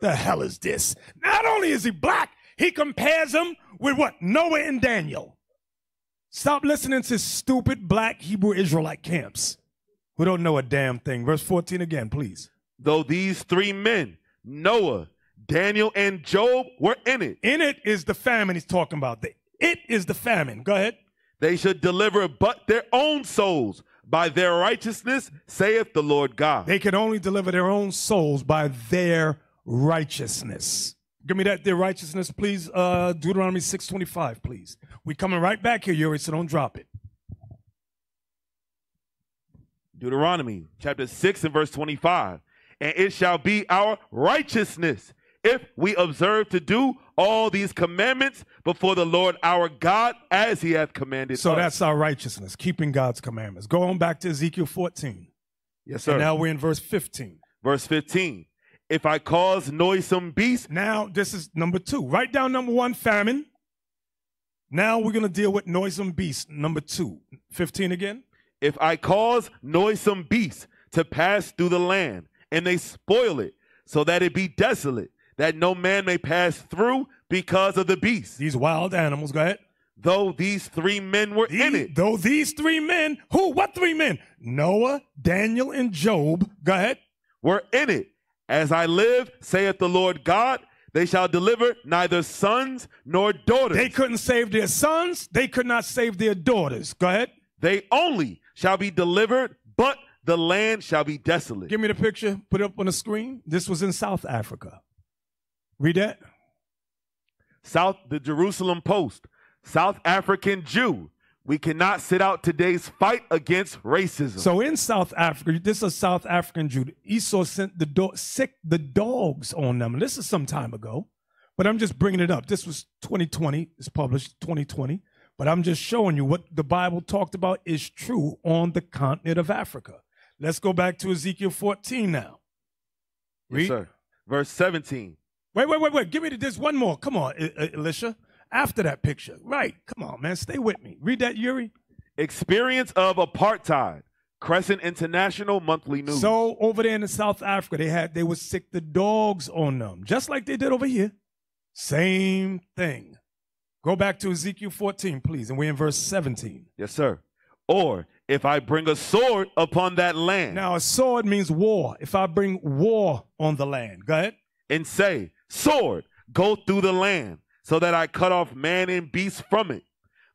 The hell is this? Not only is he black, he compares him with what? Noah and Daniel. Stop listening to stupid black Hebrew Israelite camps who don't know a damn thing. Verse fourteen again, please. Though these three men, Noah, Daniel, and Job, were in it. In it is the famine he's talking about. The, it is the famine. Go ahead. They should deliver but their own souls. By their righteousness, saith the Lord God. They can only deliver their own souls by their righteousness. Give me that, their righteousness, please. Uh, Deuteronomy six twenty-five, please. We're coming right back here, Yuri, so don't drop it. Deuteronomy chapter six and verse twenty-five. And it shall be our righteousness if we observe to do all these commandments before the Lord our God as he hath commanded so us. So that's our righteousness, keeping God's commandments. Go on back to Ezekiel fourteen. Yes, sir. And now we're in verse fifteen. Verse fifteen. If I cause noisome beasts. Now this is number two. Write down number one, famine. Now we're going to deal with noisome beasts, number two. fifteen again. If I cause noisome beasts to pass through the land, and they spoil it, so that it be desolate, that no man may pass through because of the beasts. These wild animals, go ahead. Though these three men were these, in it. Though these three men, who, what three men? Noah, Daniel, and Job, go ahead. Were in it. As I live, saith the Lord God, they shall deliver neither sons nor daughters. They couldn't save their sons. They could not save their daughters. Go ahead. They only shall be delivered, but the land shall be desolate. Give me the picture. Put it up on the screen. This was in South Africa. Read that. South, the Jerusalem Post. South African Jew. We cannot sit out today's fight against racism. So in South Africa, this is a South African Jew. Esau sent the, do sick the dogs on them. And this is some time ago, but I'm just bringing it up. This was twenty twenty. It's published twenty twenty. But I'm just showing you what the Bible talked about is true on the continent of Africa. Let's go back to Ezekiel fourteen now. Read. Yes, sir. Verse seventeen. Wait, wait, wait, wait. Give me this one more. Come on, Alicia. After that picture. Right. Come on, man. Stay with me. Read that, Yuri. Experience of apartheid. Crescent International Monthly News. So over there in the South Africa, they had they would sick the dogs on them, just like they did over here. Same thing. Go back to Ezekiel fourteen, please, and we're in verse seventeen. Yes, sir. Or if I bring a sword upon that land. Now, a sword means war. If I bring war on the land. Go ahead. And say, sword, go through the land, so that I cut off man and beast from it,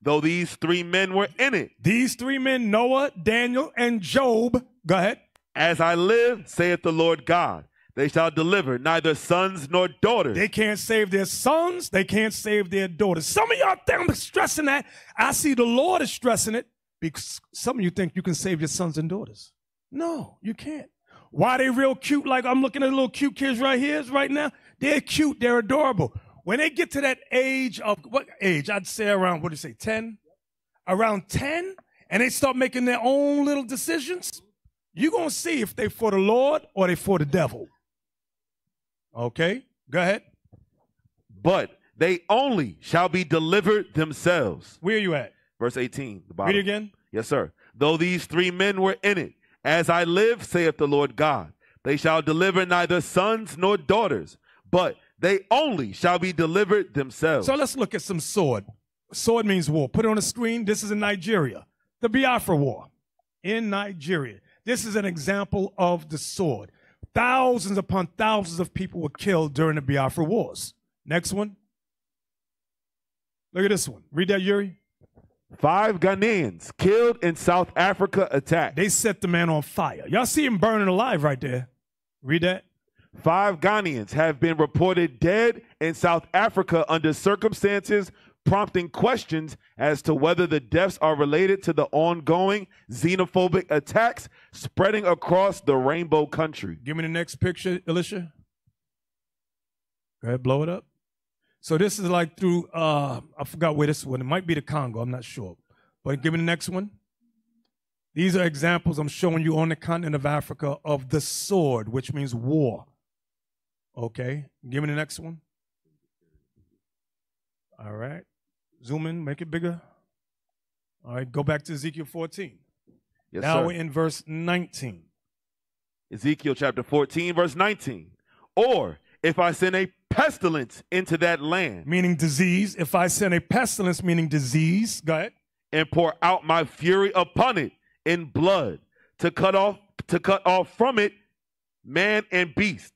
though these three men were in it. These three men, Noah, Daniel, and Job. Go ahead. As I live, saith the Lord God, they shall deliver neither sons nor daughters. They can't save their sons. They can't save their daughters. Some of y'all think I'm stressing that. I see the Lord is stressing it, because some of you think you can save your sons and daughters. No, you can't. Why are they real cute? Like I'm looking at little cute kids right here right now. They're cute. They're adorable. When they get to that age of, what age? I'd say around, what do you say, ten? Around ten, and they start making their own little decisions, you're going to see if they for the Lord or they for the devil. Okay, go ahead. But they only shall be delivered themselves. Where are you at? Verse eighteen. The Bible. Read it again. Yes, sir. Though these three men were in it, as I live, saith the Lord God, they shall deliver neither sons nor daughters, but they only shall be delivered themselves. So let's look at some sword. Sword means war. Put it on the screen. This is in Nigeria. The Biafra War in Nigeria. This is an example of the sword. Thousands upon thousands of people were killed during the Biafra Wars. Next one. Look at this one. Read that, Yuri. Five Ghanaians killed in South Africa attack. They set the man on fire. Y'all see him burning alive right there. Read that. Five Ghanaians have been reported dead in South Africa under circumstances prompting questions as to whether the deaths are related to the ongoing xenophobic attacks spreading across the rainbow country. Give me the next picture, Alicia. Go ahead, blow it up. So this is like through, uh, I forgot where this one, it might be the Congo, I'm not sure. But give me the next one. These are examples I'm showing you on the continent of Africa of the sword, which means war. Okay, give me the next one. All right. Zoom in, make it bigger. All right, go back to Ezekiel fourteen. Yes, now sir. We're in verse nineteen. Ezekiel chapter fourteen, verse nineteen. Or if I send a pestilence into that land. Meaning disease. If I send a pestilence, meaning disease. Go ahead. And pour out my fury upon it in blood to cut off, to cut off from it man and beast.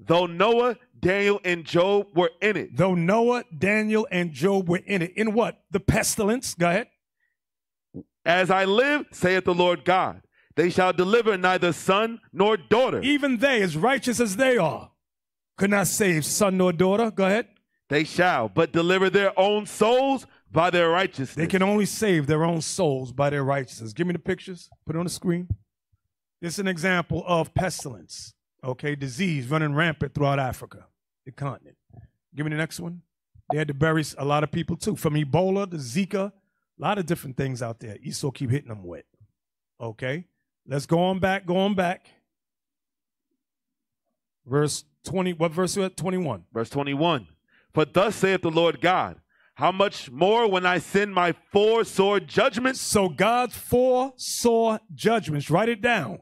Though Noah, Daniel, and Job were in it. Though Noah, Daniel, and Job were in it. In what? The pestilence. Go ahead. As I live, saith the Lord God, they shall deliver neither son nor daughter. Even they, as righteous as they are, could not save son nor daughter. Go ahead. They shall, but deliver their own souls by their righteousness. They can only save their own souls by their righteousness. Give me the pictures. Put it on the screen. This is an example of pestilence, okay, disease running rampant throughout Africa, the continent. Give me the next one. They had to bury a lot of people too, from Ebola to Zika, a lot of different things out there. Esau keep hitting them with, okay? Let's go on back, go on back. Verse twenty, what verse was it? twenty-one. Verse twenty-one. For thus saith the Lord God, how much more when I send my four sore judgments? So God's four sore judgments, write it down.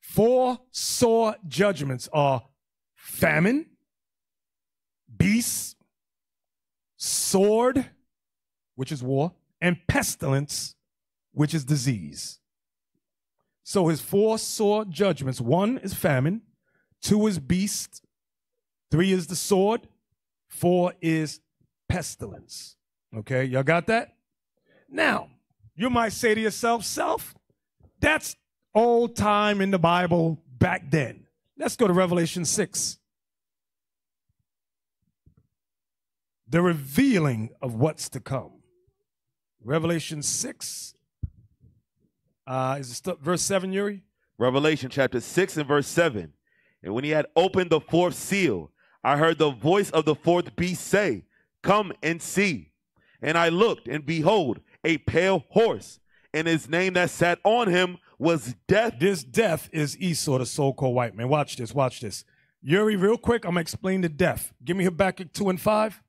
Four sore judgments are famine, beasts, sword, which is war, and pestilence, which is disease. So his four sore judgments, one is famine, two is beast, three is the sword, four is pestilence. Okay, y'all got that? Now, you might say to yourself, self, that's old time in the Bible back then. Let's go to Revelation six. The revealing of what's to come. Revelation six, uh, is it still verse seven, Yuri? Revelation chapter six and verse seven. And when he had opened the fourth seal, I heard the voice of the fourth beast say, come and see. And I looked, and behold, a pale horse, and his name that sat on him was Death. This Death is Esau, the so-called white man. Watch this, watch this. Yuri, real quick, I'm going to explain the death. Give me Habakkuk two and five.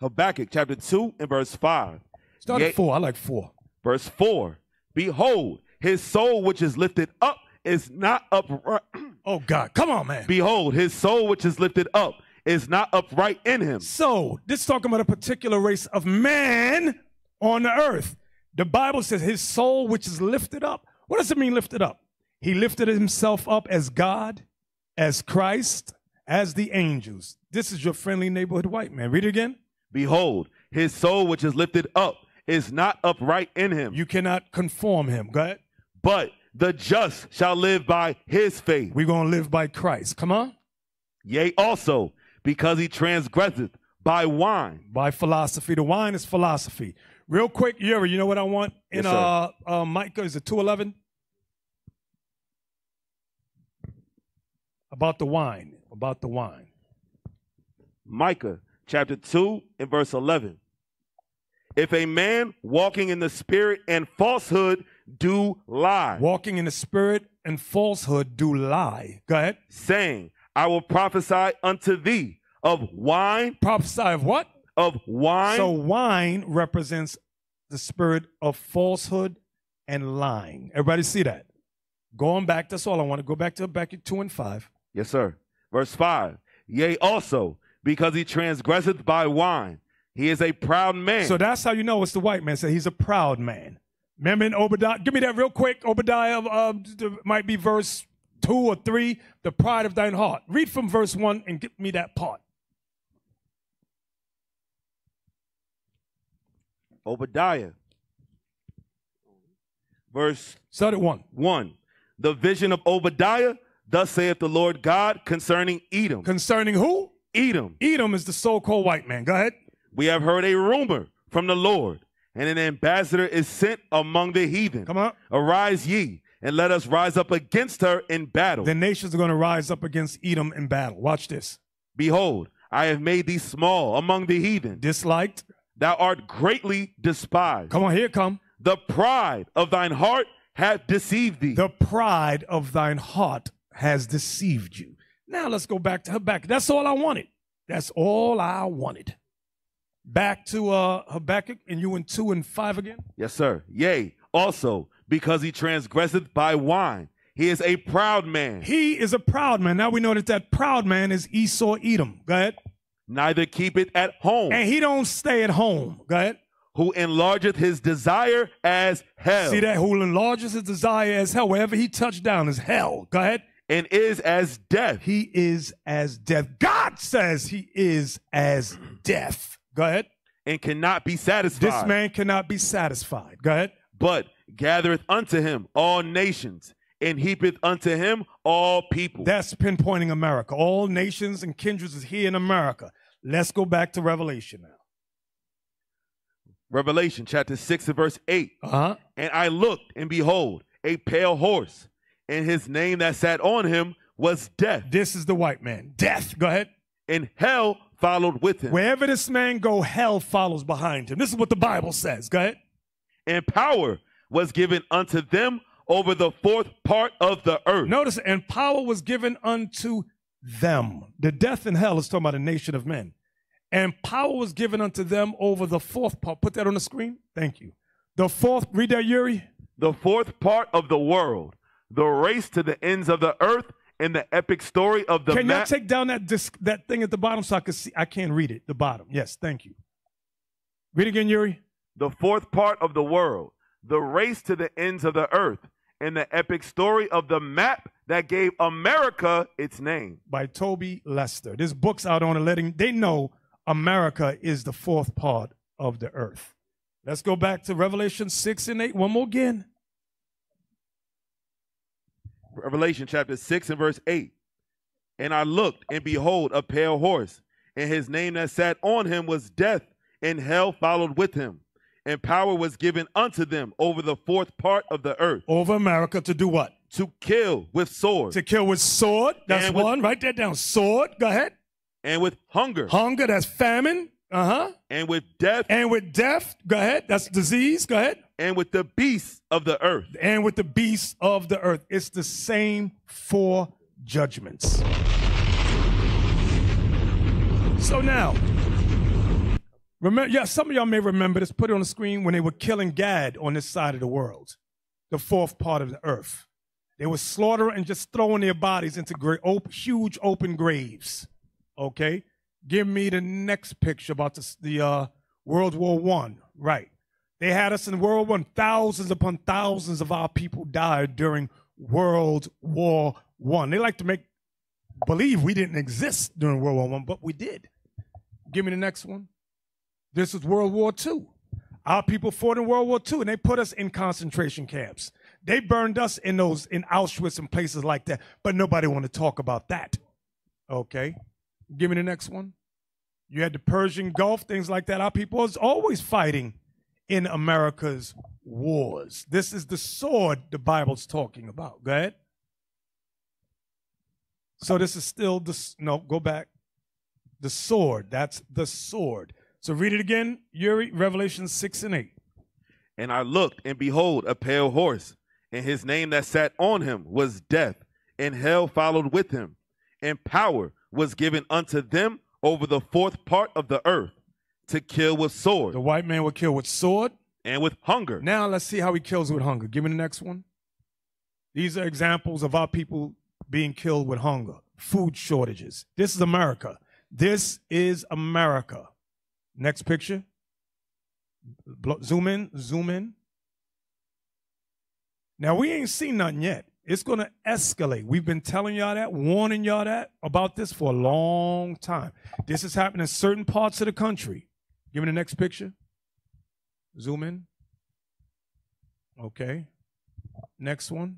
Habakkuk chapter two and verse five. Start at four. I like four. Verse four. Behold, his soul which is lifted up is not upright. Oh, God. Come on, man. Behold, his soul which is lifted up is not upright in him. So, this is talking about a particular race of man on the earth. The Bible says his soul which is lifted up. What does it mean lifted up? He lifted himself up as God, as Christ, as the angels. This is your friendly neighborhood white man. Read it again. Behold, his soul which is lifted up is not upright in him. You cannot conform him. Go ahead. But the just shall live by his faith. We're going to live by Christ. Come on. Yea, also, because he transgresseth by wine. By philosophy. The wine is philosophy. Real quick, Yuri, you know what I want? In yes, uh, uh, Micah, is it two eleven? About the wine. About the wine. Micah chapter two and verse eleven. If a man walking in the spirit and falsehood do lie. Walking in the spirit and falsehood do lie. Go ahead. Saying, I will prophesy unto thee of wine. Prophesy of what? Of wine. So wine represents the spirit of falsehood and lying. Everybody see that? Going back, that's all I want to go back to, back at two and five. Yes, sir. Verse five. Yea, also, because he transgresseth by wine. He is a proud man. So that's how you know it's the white man. So he's a proud man. Remember in Obadiah? Give me that real quick. Obadiah uh, might be verse two or three. The pride of thine heart. Read from verse one and give me that part. Obadiah. Verse. Start at one. one. The vision of Obadiah. Thus saith the Lord God concerning Edom. Concerning who? Edom. Edom is the so-called white man. Go ahead. We have heard a rumor from the Lord, and an ambassador is sent among the heathen. Come on. Arise ye, and let us rise up against her in battle. The nations are going to rise up against Edom in battle. Watch this. Behold, I have made thee small among the heathen. Disliked. Thou art greatly despised. Come on, here come. The pride of thine heart hath deceived thee. The pride of thine heart has deceived you. Now let's go back to Habakkuk. That's all I wanted. That's all I wanted. Back to uh, Habakkuk, and you in two and five again? Yes, sir. Yea, also, because he transgresseth by wine. He is a proud man. He is a proud man. Now we know that that proud man is Esau, Edom. Go ahead. Neither keepeth at home. And he don't stay at home. Go ahead. Who enlargeth his desire as hell. See that? Who enlarges his desire as hell. Wherever he touched down is hell. Go ahead. And is as death. He is as death. God says he is as death. Go ahead. And cannot be satisfied. This man cannot be satisfied. Go ahead. But gathereth unto him all nations and heapeth unto him all people. That's pinpointing America. All nations and kindreds is here in America. Let's go back to Revelation now. Revelation chapter six and verse eight. Uh-huh. And I looked, and behold, a pale horse, and his name that sat on him was Death. This is the white man. Death. Go ahead. And hell followed with him. Wherever this man go, hell follows behind him. This is what the Bible says. Go ahead. And power was given unto them over the fourth part of the earth. Notice, and power was given unto them. The death and hell is talking about a nation of men. And power was given unto them over the fourth part. Put that on the screen. Thank you. The fourth, read that, Yuri. The fourth part of the world, the race to the ends of the earth, and the epic story of the map. Can y'all take down that disc, that thing at the bottom so I can see? I can't read it. The bottom. Yes, thank you. Read again, Yuri. The fourth part of the world, the race to the ends of the earth, and the epic story of the map that gave America its name. By Toby Lester. This book's out on it, letting they know America is the fourth part of the earth. Let's go back to Revelation six and eight. One more again. Revelation chapter six and verse eight. And I looked, and behold, a pale horse, and his name that sat on him was Death, and hell followed with him. And power was given unto them over the fourth part of the earth. Over America to do what? To kill with sword. To kill with sword. That's with, one. Write that down. Sword. Go ahead. And with hunger. Hunger. That's famine. Uh-huh. And with death. And with death. Go ahead. That's disease. Go ahead. And with the beasts of the earth. And with the beasts of the earth. It's the same four judgments. So now... Remember, yeah, some of y'all may remember this. Put it on the screen. When they were killing Gad on this side of the world, the fourth part of the earth, they were slaughtering and just throwing their bodies into great, op huge open graves. Okay, give me the next picture about this, the uh, World War One. Right, they had us in World War One. Thousands upon thousands of our people died during World War One. They like to make believe we didn't exist during World War One, but we did. Give me the next one. This is World War Two. Our people fought in World War Two, and they put us in concentration camps. They burned us in those in Auschwitz and places like that. But nobody want to talk about that. Okay, give me the next one. You had the Persian Gulf, things like that. Our people was always fighting in America's wars. This is the sword the Bible's talking about. Go ahead. So this is still the no. Go back. The sword. That's the sword. So read it again, Yuri, Revelation six and eight. And I looked, and behold, a pale horse, and his name that sat on him was Death, and hell followed with him. And power was given unto them over the fourth part of the earth to kill with sword. The white man will kill with sword. And with hunger. Now let's see how he kills with hunger. Give me the next one. These are examples of our people being killed with hunger, food shortages. This is America. This is America. Next picture. Zoom in, zoom in. Now, we ain't seen nothing yet. It's going to escalate. We've been telling y'all that, warning y'all that about this for a long time. This is happening in certain parts of the country. Give me the next picture. Zoom in. Okay. Next one.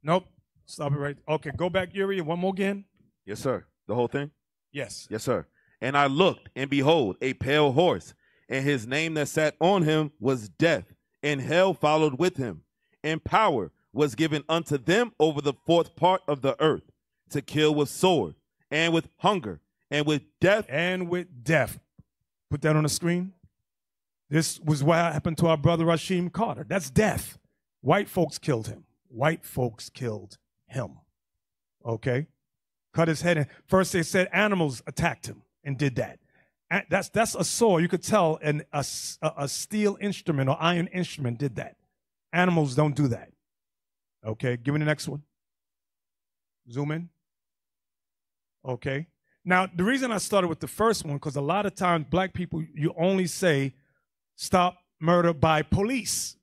Nope. Stop it right. Okay, go back, Yuri. One more again. Yes, sir. The whole thing? Yes. Yes, sir. And I looked, and behold, a pale horse, and his name that sat on him was Death, and hell followed with him. And power was given unto them over the fourth part of the earth, to kill with sword, and with hunger, and with death. And with death. Put that on the screen. This was what happened to our brother Rasheem Carter. That's death. White folks killed him. White folks killed him. Okay? Cut his head in. First they said animals attacked him. And did that. And that's, that's a saw. You could tell an, a, a steel instrument or iron instrument did that. Animals don't do that. Okay, give me the next one. Zoom in. Okay. Now, the reason I started with the first one, because a lot of times black people, you only say, stop murder by police.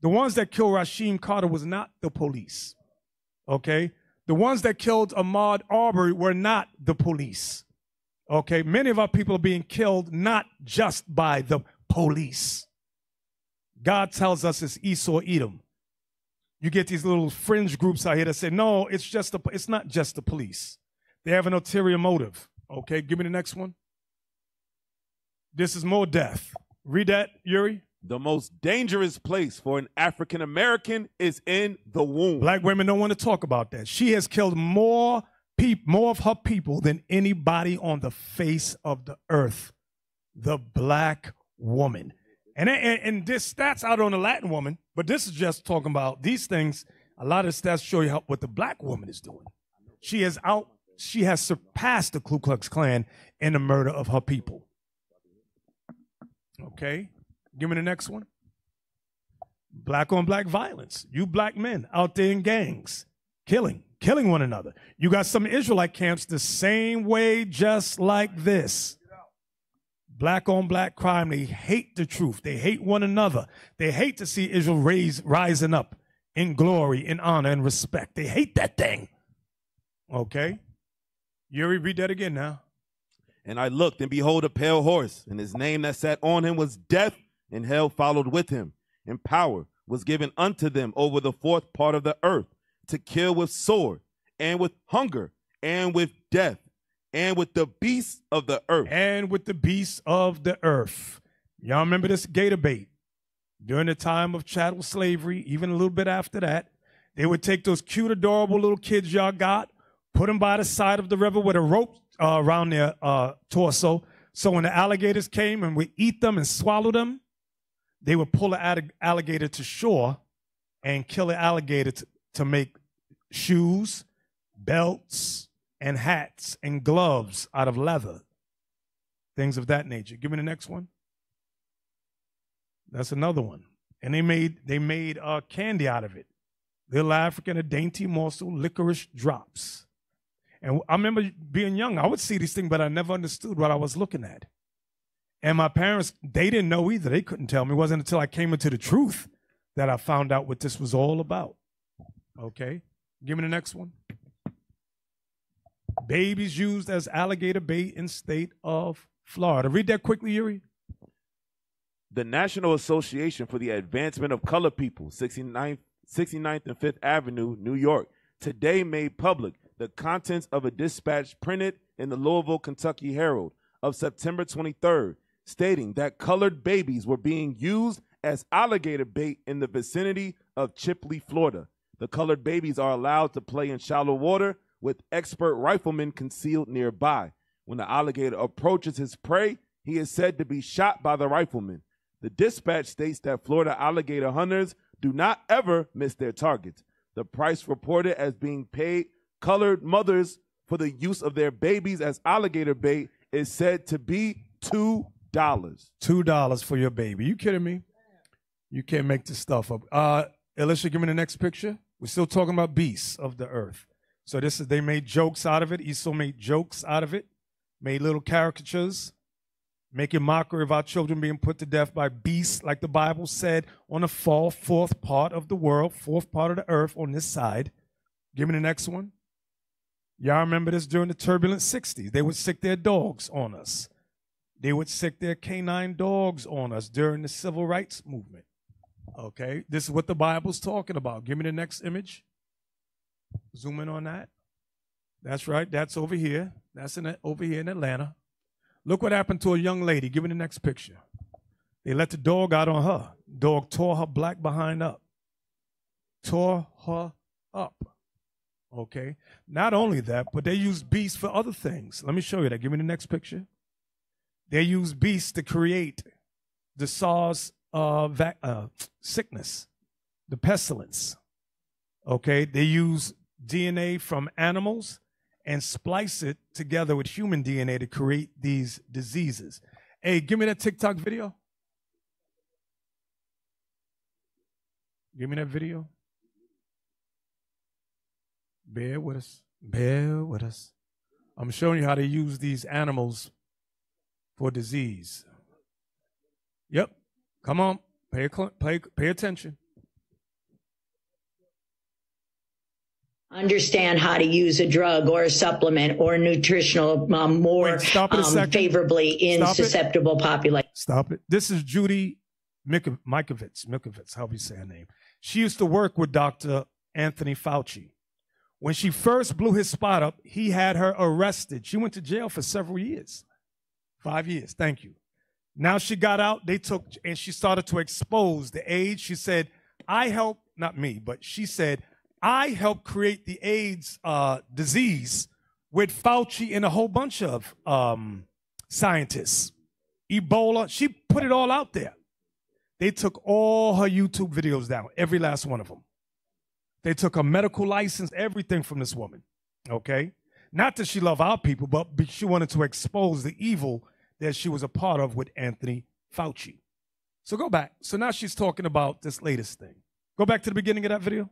The ones that killed Rasheem Carter was not the police. Okay. The ones that killed Ahmaud Arbery were not the police. Okay, many of our people are being killed not just by the police. God tells us it's Esau, Edom. You get these little fringe groups out here that say, no, it's just the, it's not just the police. They have an ulterior motive. Okay, give me the next one. This is more death. Read that, Yuri. The most dangerous place for an African American is in the womb. Black women don't want to talk about that. She has killed more people, more of her people than anybody on the face of the earth. The black woman. And, and, and this stats out on the Latin woman, but this is just talking about these things. A lot of stats show you how, what the black woman is doing. She is out. She has surpassed the Ku Klux Klan in the murder of her people. Okay. Give me the next one. Black on black violence. You black men out there in gangs, killing, killing one another. You got some Israelite camps the same way, just like this. Black on black crime. They hate the truth. They hate one another. They hate to see Israel raise, rising up in glory, in honor, and respect. They hate that thing. Okay. Yuri, read that again now. And I looked, and behold, a pale horse, and his name that sat on him was Death, and hell followed with him. And power was given unto them over the fourth part of the earth, to kill with sword, and with hunger, and with death, and with the beasts of the earth. And with the beasts of the earth. Y'all remember this gay debate? During the time of chattel slavery, even a little bit after that, they would take those cute, adorable little kids y'all got, put them by the side of the river with a rope uh, around their uh, torso. So when the alligators came and would eat them and swallow them, they would pull an alligator to shore and kill an alligator to, to make shoes, belts, and hats and gloves out of leather, things of that nature. Give me the next one. That's another one. And they made they made uh, candy out of it. Little African, a dainty morsel, licorice drops. And I remember being young. I would see these things, but I never understood what I was looking at. And my parents, they didn't know either. They couldn't tell me. It wasn't until I came into the truth that I found out what this was all about. Okay. Give me the next one. Babies used as alligator bait in state of Florida. Read that quickly, Yuri. The National Association for the Advancement of Colored People, sixty-ninth, sixty-ninth and Fifth Avenue, New York, today made public the contents of a dispatch printed in the Louisville, Kentucky Herald of September twenty-third, stating that colored babies were being used as alligator bait in the vicinity of Chipley, Florida. The colored babies are allowed to play in shallow water with expert riflemen concealed nearby. When the alligator approaches his prey, he is said to be shot by the riflemen. The dispatch states that Florida alligator hunters do not ever miss their targets. The price reported as being paid colored mothers for the use of their babies as alligator bait is said to be two dollars. two dollars for your baby. You kidding me? You can't make this stuff up. Uh, Alicia, give me the next picture. We're still talking about beasts of the earth. So this is, they made jokes out of it. Esau made jokes out of it, made little caricatures, making mockery of our children being put to death by beasts, like the Bible said, on the fall, fourth part of the world, fourth part of the earth on this side. Give me the next one. Y'all remember this during the turbulent sixties. They would sick their dogs on us. They would sick their canine dogs on us during the civil rights movement. Okay, this is what the Bible's talking about. Give me the next image. Zoom in on that. That's right. That's over here. That's in over here in Atlanta. Look what happened to a young lady. Give me the next picture. They let the dog out on her. Dog tore her black behind up. Tore her up. Okay. Not only that, but they use beasts for other things. Let me show you that. Give me the next picture. They use beasts to create the SARS uh, vac uh, sickness, the pestilence. Okay. They use D N A from animals and splice it together with human D N A to create these diseases. Hey, give me that TikTok video. Give me that video. Bear with us. Bear with us. I'm showing you how they use these animals for disease. Yep. Come on. Pay, pay, pay attention. Understand how to use a drug or a supplement or nutritional um, more Wait, stop it a um, favorably in stop susceptible populations. Stop it. This is Judy Mikovits. Mikovits, however you say her name. She used to work with Doctor Anthony Fauci. When she first blew his spot up, he had her arrested. She went to jail for several years. Five years, thank you. Now she got out, they took, and she started to expose the AIDS. She said, I helped, not me, but she said, I helped create the AIDS uh, disease with Fauci and a whole bunch of um, scientists. Ebola, she put it all out there. They took all her YouTube videos down, every last one of them. They took her medical license, everything from this woman, okay? Not that she loved our people, but she wanted to expose the evil that she was a part of with Anthony Fauci. So go back. So now she's talking about this latest thing. Go back to the beginning of that video.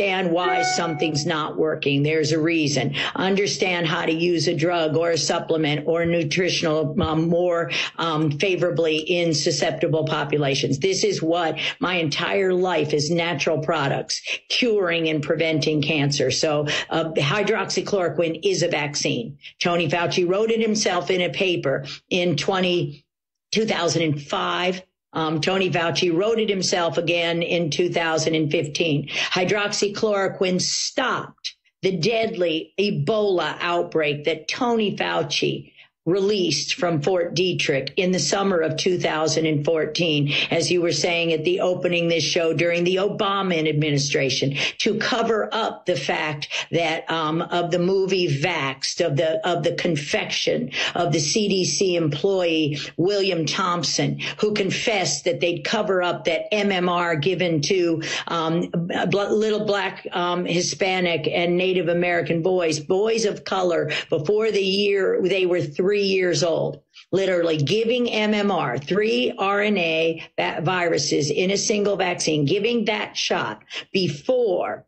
Understand why something's not working. There's a reason. Understand how to use a drug or a supplement or nutritional um, more um, favorably in susceptible populations. This is what my entire life is, natural products, curing and preventing cancer. So uh, hydroxychloroquine is a vaccine. Tony Fauci wrote it himself in a paper in two thousand five. Um, Tony Fauci wrote it himself again in two thousand fifteen. Hydroxychloroquine stopped the deadly Ebola outbreak that Tony Fauci released from Fort Detrick in the summer of two thousand fourteen, as you were saying at the opening this show, during the Obama administration, to cover up the fact that um, of the movie Vaxxed, of the of the confection of the C D C employee William Thompson, who confessed that they'd cover up that M M R given to um, little black, um, Hispanic, and Native American boys, boys of color, before the year they were three years old, literally giving M M R, three R N A viruses in a single vaccine, giving that shot before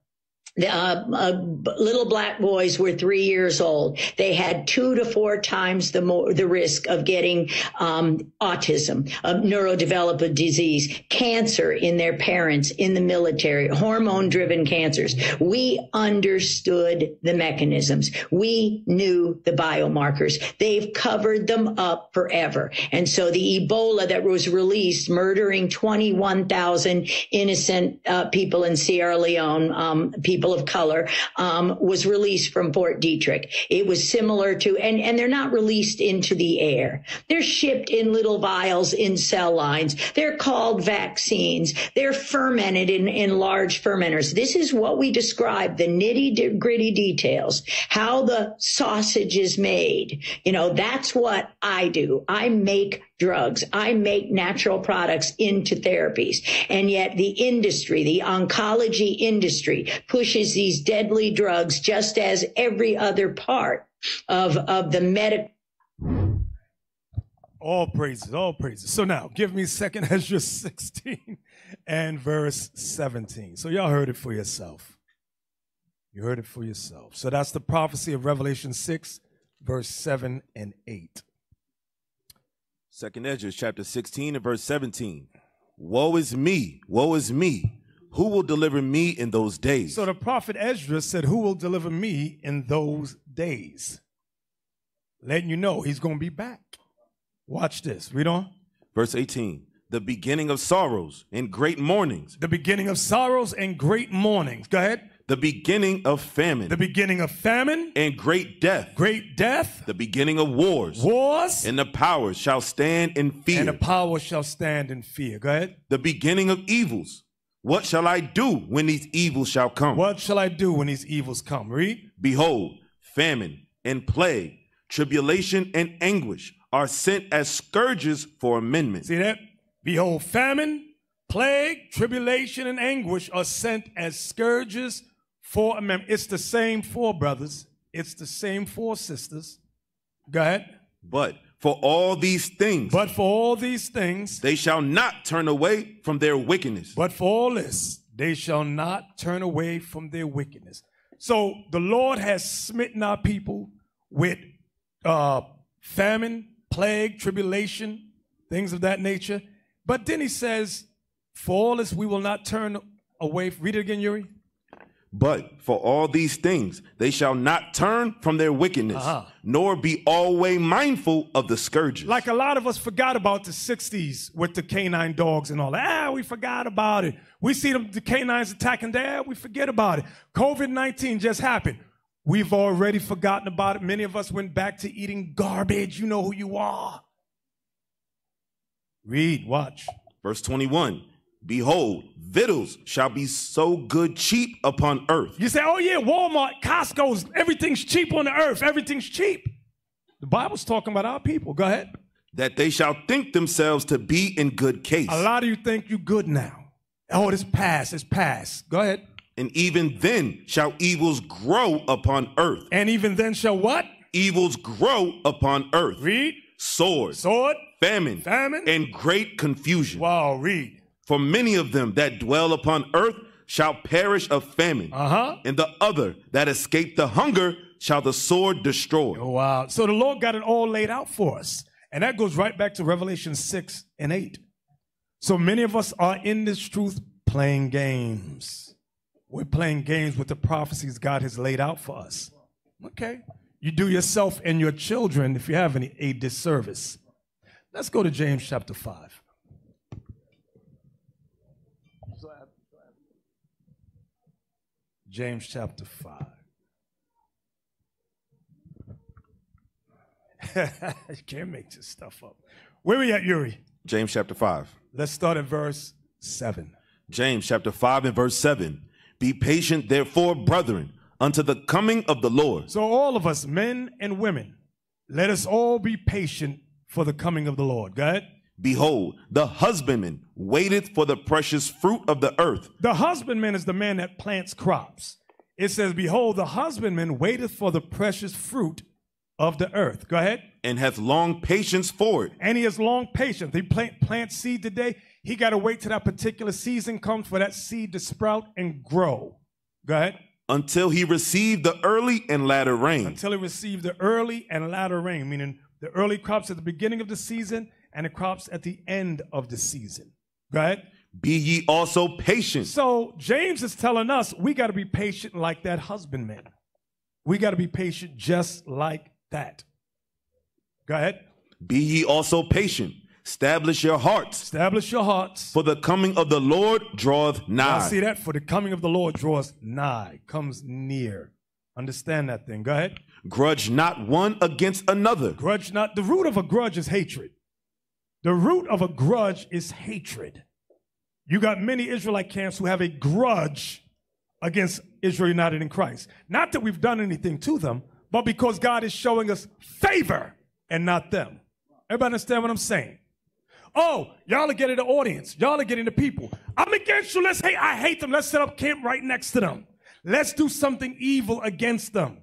the uh, uh, little black boys were three years old. They had two to four times the more the risk of getting um, autism, of neurodevelopmental disease, cancer in their parents, in the military, hormone-driven cancers. We understood the mechanisms. We knew the biomarkers. They've covered them up forever. And so the Ebola that was released, murdering twenty-one thousand innocent uh, people in Sierra Leone, um, people people of color, um, was released from Fort Detrick. It was similar to, and, and they're not released into the air. They're shipped in little vials in cell lines. They're called vaccines. They're fermented in, in large fermenters. This is what we describe, the nitty gritty details, how the sausage is made. You know, that's what I do. I make drugs. I make natural products into therapies. And yet the industry, the oncology industry, pushes these deadly drugs just as every other part of, of the medical. All praises, all praises. So now give me Second Ezra sixteen and verse seventeen. So y'all heard it for yourself. You heard it for yourself. So that's the prophecy of Revelation six, verse seven and eight. Second Ezra chapter sixteen and verse seventeen. Woe is me, woe is me. Who will deliver me in those days? So the prophet Ezra said, who will deliver me in those days? Letting you know he's going to be back. Watch this. Read on. Verse eighteen. The beginning of sorrows and great mournings. The beginning of sorrows and great mournings. Go ahead. The beginning of famine. The beginning of famine. And great death. Great death. The beginning of wars. Wars. And the power shall stand in fear. And the power shall stand in fear. Go ahead. The beginning of evils. What shall I do when these evils shall come? What shall I do when these evils come? Read. Behold, famine and plague, tribulation and anguish are sent as scourges for amendment. See that? Behold, famine, plague, tribulation, and anguish are sent as scourges for amendment. It's the same four brothers. It's the same four sisters. Go ahead. But for all these things. But for all these things. They shall not turn away from their wickedness. But for all this, they shall not turn away from their wickedness. So the Lord has smitten our people with uh, famine, plague, tribulation, things of that nature. But then he says, for all this, we will not turn away. Read it again, Yuri. But for all these things, they shall not turn from their wickedness, uh-huh. nor be always mindful of the scourges. Like a lot of us forgot about the sixties with the canine dogs and all that. Ah, we forgot about it. We see them, the canines attacking there. We forget about it. COVID nineteen just happened. We've already forgotten about it. Many of us went back to eating garbage. You know who you are. Read, watch. Verse twenty-one. Behold, victuals shall be so good cheap upon earth. You say, oh yeah, Walmart, Costco's, everything's cheap on the earth. Everything's cheap. The Bible's talking about our people. Go ahead. That they shall think themselves to be in good case. A lot of you think you're good now. Oh, it's past, it's past. Go ahead. And even then shall evils grow upon earth. And even then shall what? Evils grow upon earth. Read. Sword. Sword. Famine. Famine. And great confusion. Wow, read. For many of them that dwell upon earth shall perish of famine, uh-huh. and the other that escape the hunger shall the sword destroy. Oh, wow. So the Lord got it all laid out for us. And that goes right back to Revelation six and eight. So many of us are in this truth playing games. We're playing games with the prophecies God has laid out for us. Okay. You do yourself and your children, if you have any, a disservice. Let's go to James chapter five. James chapter five. You can't make this stuff up. Where are we at, Yuri? James chapter five. Let's start at verse seven. James chapter five and verse seven. Be patient, therefore, brethren, unto the coming of the Lord. So all of us, men and women, let us all be patient for the coming of the Lord. Go ahead. Behold, the husbandman waiteth for the precious fruit of the earth. The husbandman is the man that plants crops. It says, behold, the husbandman waiteth for the precious fruit of the earth. Go ahead. And hath long patience for it. And he has long patience. He plant, plant seed today. He got to wait till that particular season comes for that seed to sprout and grow. Go ahead. Until he received the early and latter rain. Until he received the early and latter rain, meaning the early crops at the beginning of the season and the crops at the end of the season. Go ahead. Be ye also patient. So James is telling us we got to be patient like that husbandman. We got to be patient just like that. Go ahead. Be ye also patient. Establish your hearts. Establish your hearts. For the coming of the Lord draweth nigh. I see that. For the coming of the Lord draweth nigh. Comes near. Understand that thing. Go ahead. Grudge not one against another. Grudge not. The root of a grudge is hatred. The root of a grudge is hatred. You got many Israelite camps who have a grudge against Israel united in Christ. Not that we've done anything to them, but because God is showing us favor and not them. Everybody understand what I'm saying? Oh, y'all are getting the audience. Y'all are getting the people. I'm against you. Let's hate. I hate them. Let's set up camp right next to them. Let's do something evil against them.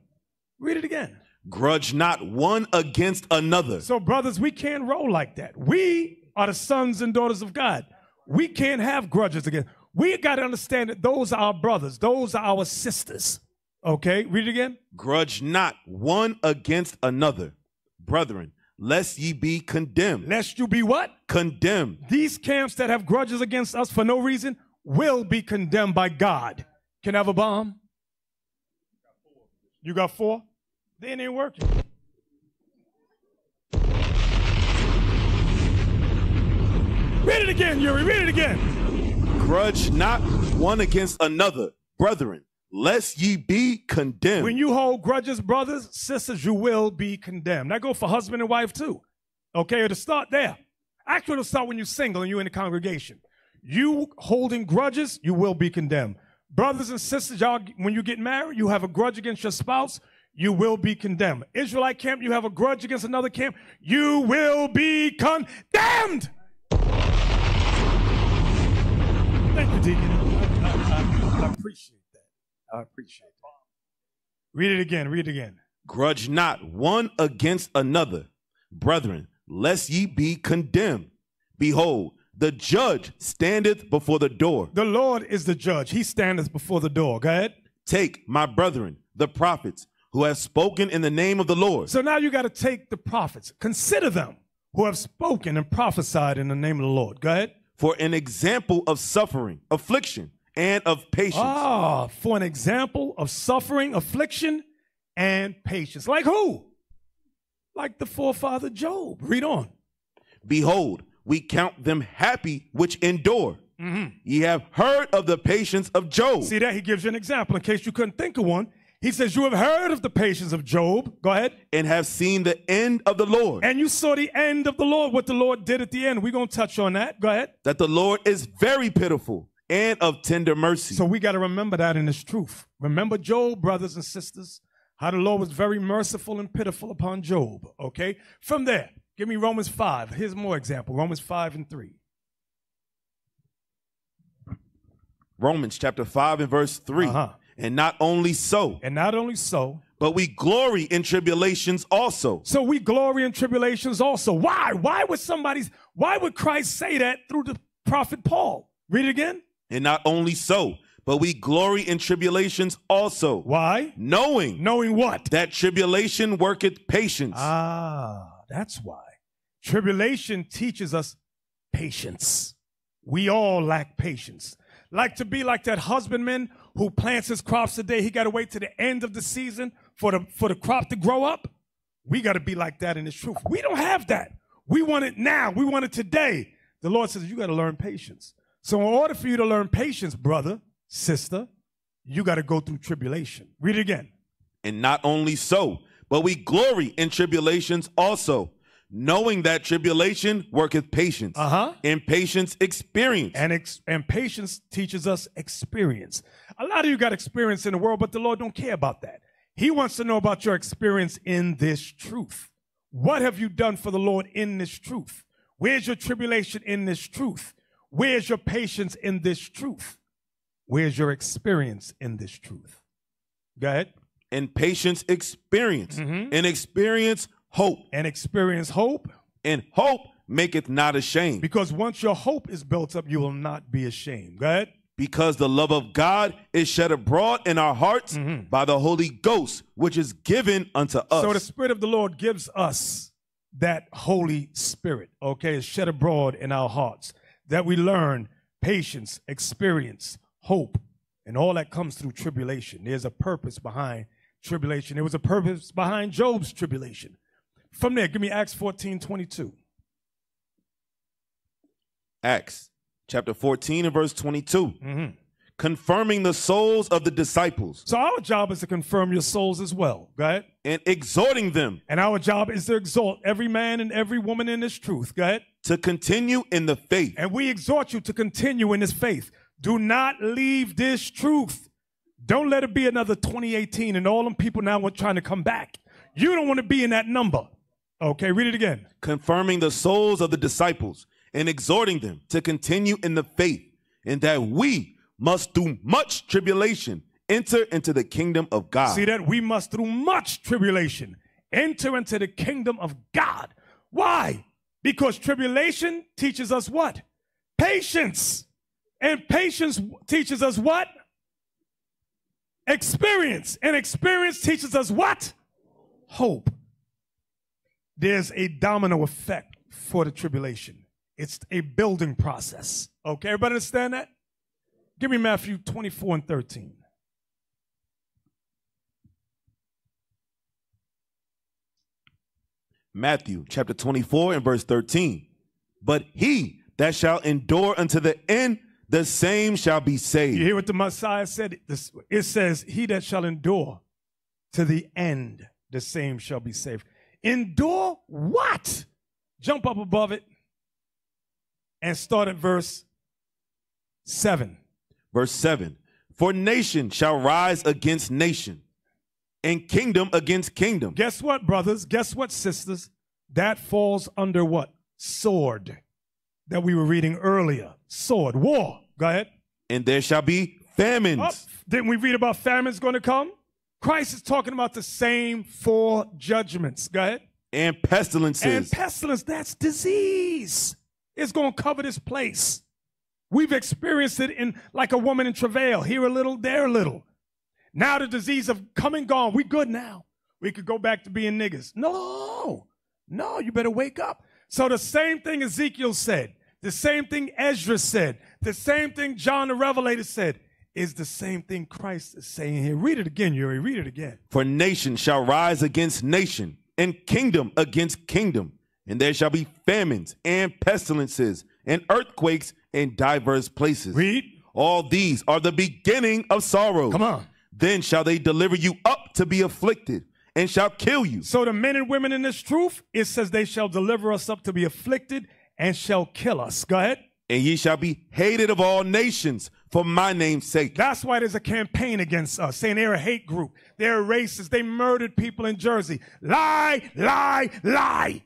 Read it again. Grudge not one against another. So, brothers, we can't roll like that. We are the sons and daughters of God. We can't have grudges again. We got to understand that those are our brothers. Those are our sisters. Okay, read it again. Grudge not one against another. Brethren, lest ye be condemned. Lest you be what? Condemned. These camps that have grudges against us for no reason will be condemned by God. Can I have a bomb? You got four? They ain't working. Read it again, Yuri. Read it again. Grudge not one against another, brethren, lest ye be condemned. When you hold grudges, brothers, sisters, you will be condemned. That goes for husband and wife too. Okay, it'll start there. Actually, it'll start when you're single and you're in the congregation. You holding grudges, you will be condemned. Brothers and sisters, y'all, when you get married, you have a grudge against your spouse, you will be condemned. Israelite camp, you have a grudge against another camp, you will be condemned. Thank you, Deacon. I, I, I appreciate that. I appreciate that. Read it again. Read it again. Grudge not one against another, brethren, lest ye be condemned. Behold, the judge standeth before the door. The Lord is the judge. He standeth before the door. Go ahead. Take, my brethren, the prophets, who have spoken in the name of the Lord. So now you got to take the prophets. Consider them who have spoken and prophesied in the name of the Lord. Go ahead. For an example of suffering, affliction, and of patience. Ah, for an example of suffering, affliction, and patience. Like who? Like the forefather Job. Read on. Behold, we count them happy which endure. Mm-hmm. Ye have heard of the patience of Job. See that? He gives you an example in case you couldn't think of one. He says, you have heard of the patience of Job. Go ahead. And have seen the end of the Lord. And you saw the end of the Lord, what the Lord did at the end. We're going to touch on that. Go ahead. That the Lord is very pitiful and of tender mercy. So we got to remember that in this truth. Remember Job, brothers and sisters, how the Lord was very merciful and pitiful upon Job. Okay? From there, give me Romans five. Here's more example. Romans five and three. Romans chapter five and verse three. Uh-huh. And not only so. And not only so. But we glory in tribulations also. So we glory in tribulations also. Why? Why would somebody's, why would Christ say that through the prophet Paul? Read it again. And not only so, but we glory in tribulations also. Why? Knowing. Knowing what? That tribulation worketh patience. Ah, that's why. Tribulation teaches us patience. We all lack patience. Like to be like that husbandman who plants his crops today, he got to wait to the end of the season for the, for the crop to grow up. We got to be like that in this truth. We don't have that. We want it now. We want it today. The Lord says, you got to learn patience. So in order for you to learn patience, brother, sister, you got to go through tribulation. Read it again. And not only so, but we glory in tribulations also, knowing that tribulation worketh patience. Uh-huh. And patience experience. And, ex and patience teaches us experience. A lot of you got experience in the world, but the Lord don't care about that. He wants to know about your experience in this truth. What have you done for the Lord in this truth? Where's your tribulation in this truth? Where's your patience in this truth? Where's your experience in this truth? Go ahead. And patience experience. Mm-hmm. And experience hope. And experience hope. And hope maketh not ashamed. Because once your hope is built up, you will not be ashamed. Go ahead. Because the love of God is shed abroad in our hearts mm-hmm. by the Holy Ghost, which is given unto us. So the Spirit of the Lord gives us that Holy Spirit, okay, is shed abroad in our hearts, that we learn patience, experience, hope, and all that comes through tribulation. There's a purpose behind tribulation. There was a purpose behind Job's tribulation. From there, give me Acts fourteen, twenty-two. Acts chapter fourteen and verse twenty-two. Mm-hmm. Confirming the souls of the disciples. So our job is to confirm your souls as well, go ahead. And exhorting them. And our job is to exhort every man and every woman in this truth, go ahead. To continue in the faith. And we exhort you to continue in this faith. Do not leave this truth. Don't let it be another twenty eighteen and all them people now are trying to come back. You don't want to be in that number. Okay, read it again. Confirming the souls of the disciples. And exhorting them to continue in the faith, and that we must through much tribulation enter into the kingdom of God. See that? We must through much tribulation enter into the kingdom of God. Why? Because tribulation teaches us what? Patience. And patience teaches us what? Experience. And experience teaches us what? Hope. There's a domino effect for the tribulation. It's a building process. Okay, everybody understand that? Give me Matthew twenty-four and thirteen. Matthew chapter twenty-four and verse thirteen. But he that shall endure unto the end, the same shall be saved. You hear what the Messiah said? It says, he that shall endure to the end, the same shall be saved. Endure what? Jump up above it. And start at verse seven. Verse seven. For nation shall rise against nation, and kingdom against kingdom. Guess what, brothers? Guess what, sisters? That falls under what? Sword. That we were reading earlier. Sword. War. Go ahead. And there shall be famines. Oh, didn't we read about famines going to come? Christ is talking about the same four judgments. Go ahead. And pestilences. And pestilence. That's disease. It's going to cover this place. We've experienced it in like a woman in travail. Here a little, there a little. Now the disease of come and gone. We good now. We could go back to being niggas. No. No, you better wake up. So the same thing Ezekiel said. The same thing Ezra said. The same thing John the Revelator said. is the same thing Christ is saying here. Read it again, Yuri. Read it again. For nation shall rise against nation, and kingdom against kingdom, and there shall be famines and pestilences and earthquakes in divers places. Read. All these are the beginning of sorrow. Come on. Then shall they deliver you up to be afflicted, and shall kill you. So the men and women in this truth, it says they shall deliver us up to be afflicted and shall kill us. Go ahead. And ye shall be hated of all nations for my name's sake. That's why there's a campaign against us, saying they're a hate group. They're racist. They murdered people in Jersey. Lie, lie, lie.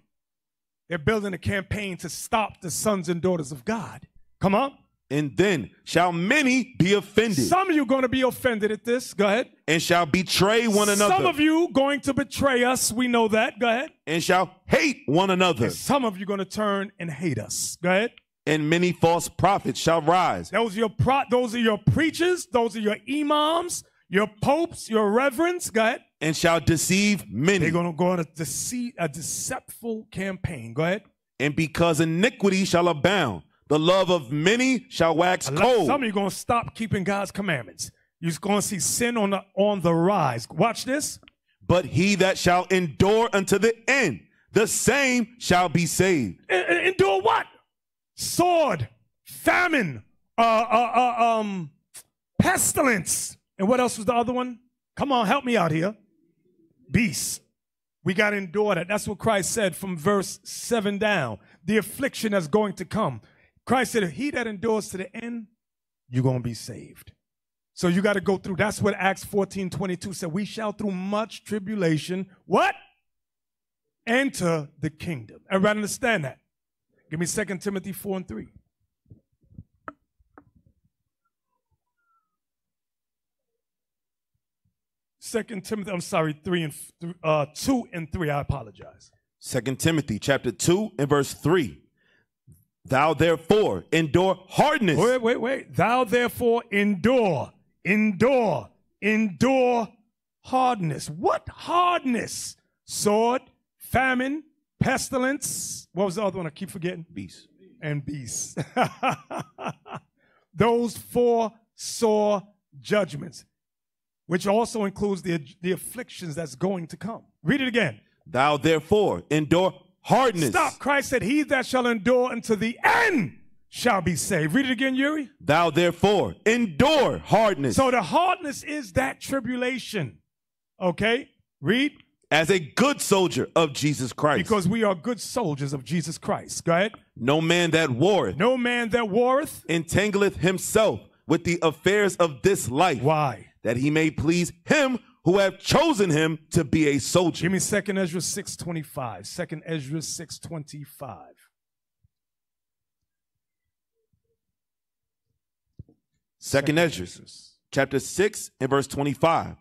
They're building a campaign to stop the sons and daughters of God. Come on. And then shall many be offended. Some of you are going to be offended at this. Go ahead. And shall betray one another. Some of you going to betray us. We know that. Go ahead. And shall hate one another. And some of you are going to turn and hate us. Go ahead. And many false prophets shall rise. Those are your pro those are your preachers. Those are your imams, your popes, your reverends. Go ahead. And shall deceive many. They're going to go on a, dece a deceitful campaign. Go ahead. And because iniquity shall abound, the love of many shall wax cold. Some of you are going to stop keeping God's commandments. You're going to see sin on the, on the rise. Watch this. But he that shall endure unto the end, the same shall be saved. En endure what? Sword, famine, uh, uh, uh, um, pestilence. And what else was the other one? Come on, help me out here. Beasts. We got to endure that. That's what Christ said from verse seven down. The affliction that's going to come. Christ said, he that endures to the end, you're going to be saved. So you got to go through. That's what Acts fourteen twenty-two said. We shall through much tribulation, what? Enter the kingdom. Everybody understand that? Give me Second Timothy four and three. Second Timothy, I'm sorry, three and th uh, two and three. I apologize. Second Timothy chapter two and verse three. Thou therefore endure hardness. Wait, wait, wait. Thou therefore endure, endure, endure hardness. What hardness? Sword, famine, pestilence. What was the other one? I keep forgetting. Beasts. And beasts. Those four sore judgments, which also includes the, the afflictions that's going to come. Read it again. Thou therefore endure hardness. Stop. Christ said, he that shall endure unto the end shall be saved. Read it again, Yuri. Thou therefore endure hardness. So the hardness is that tribulation. Okay? Read. As a good soldier of Jesus Christ. Because we are good soldiers of Jesus Christ. Go ahead. No man that warreth. No man that warreth. Entangleth himself with the affairs of this life. Why? That he may please him who have chosen him to be a soldier. Give me Second Ezra six twenty-five. Second Ezra six twenty-five. Second Ezra chapter six and verse twenty-five.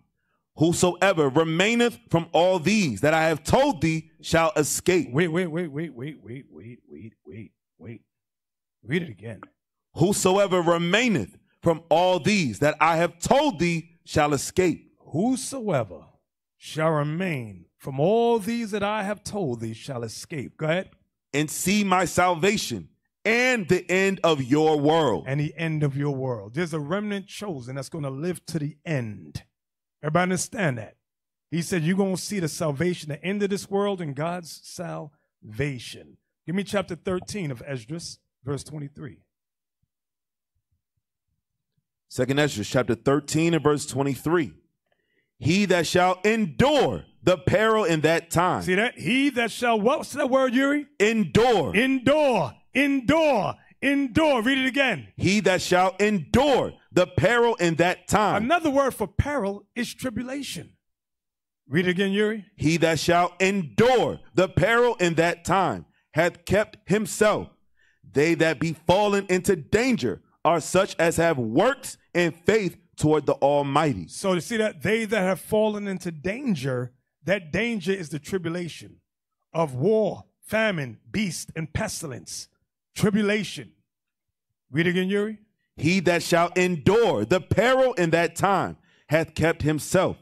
Whosoever remaineth from all these that I have told thee shall escape. Wait, wait, wait, wait, wait, wait, wait, wait, wait, wait. Read it again. Whosoever remaineth from all these that I have told thee shall escape. Whosoever shall remain from all these that I have told thee shall escape. Go ahead. And see my salvation and the end of your world. And the end of your world. There's a remnant chosen that's going to live to the end. Everybody understand that? He said you're going to see the salvation, the end of this world and God's salvation. Give me chapter thirteen of Esdras, verse twenty-three. Second Esdras chapter thirteen and verse twenty-three. He that shall endure the peril in that time. See that? He that shall, what's that word, Yuri? Endure. Endure. Endure. Endure. Read it again. He that shall endure the peril in that time. Another word for peril is tribulation. Read it again, Yuri. He that shall endure the peril in that time hath kept himself. They that be fallen into danger are such as have works and faith toward the Almighty. So to see that they that have fallen into danger, that danger is the tribulation of war, famine, beast, and pestilence. Tribulation. Read again, Yuri. He that shall endure the peril in that time hath kept himself.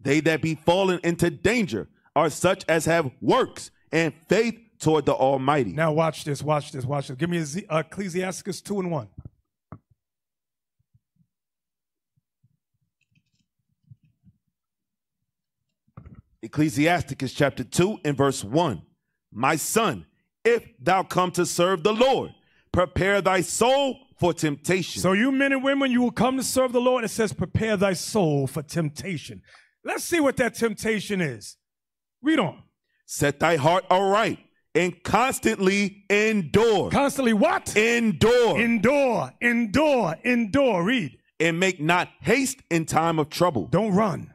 They that be fallen into danger are such as have works and faith toward the Almighty. Now watch this, watch this, watch this. Give me Ecclesiastes two and one. Ecclesiasticus chapter two and verse one. My son, if thou come to serve the Lord, prepare thy soul for temptation. So you men and women, you will come to serve the Lord. It says, prepare thy soul for temptation. Let's see what that temptation is. Read on. Set thy heart aright and constantly endure. Constantly what? Endure. Endure. Endure. Endure. Read. And make not haste in time of trouble. Don't run.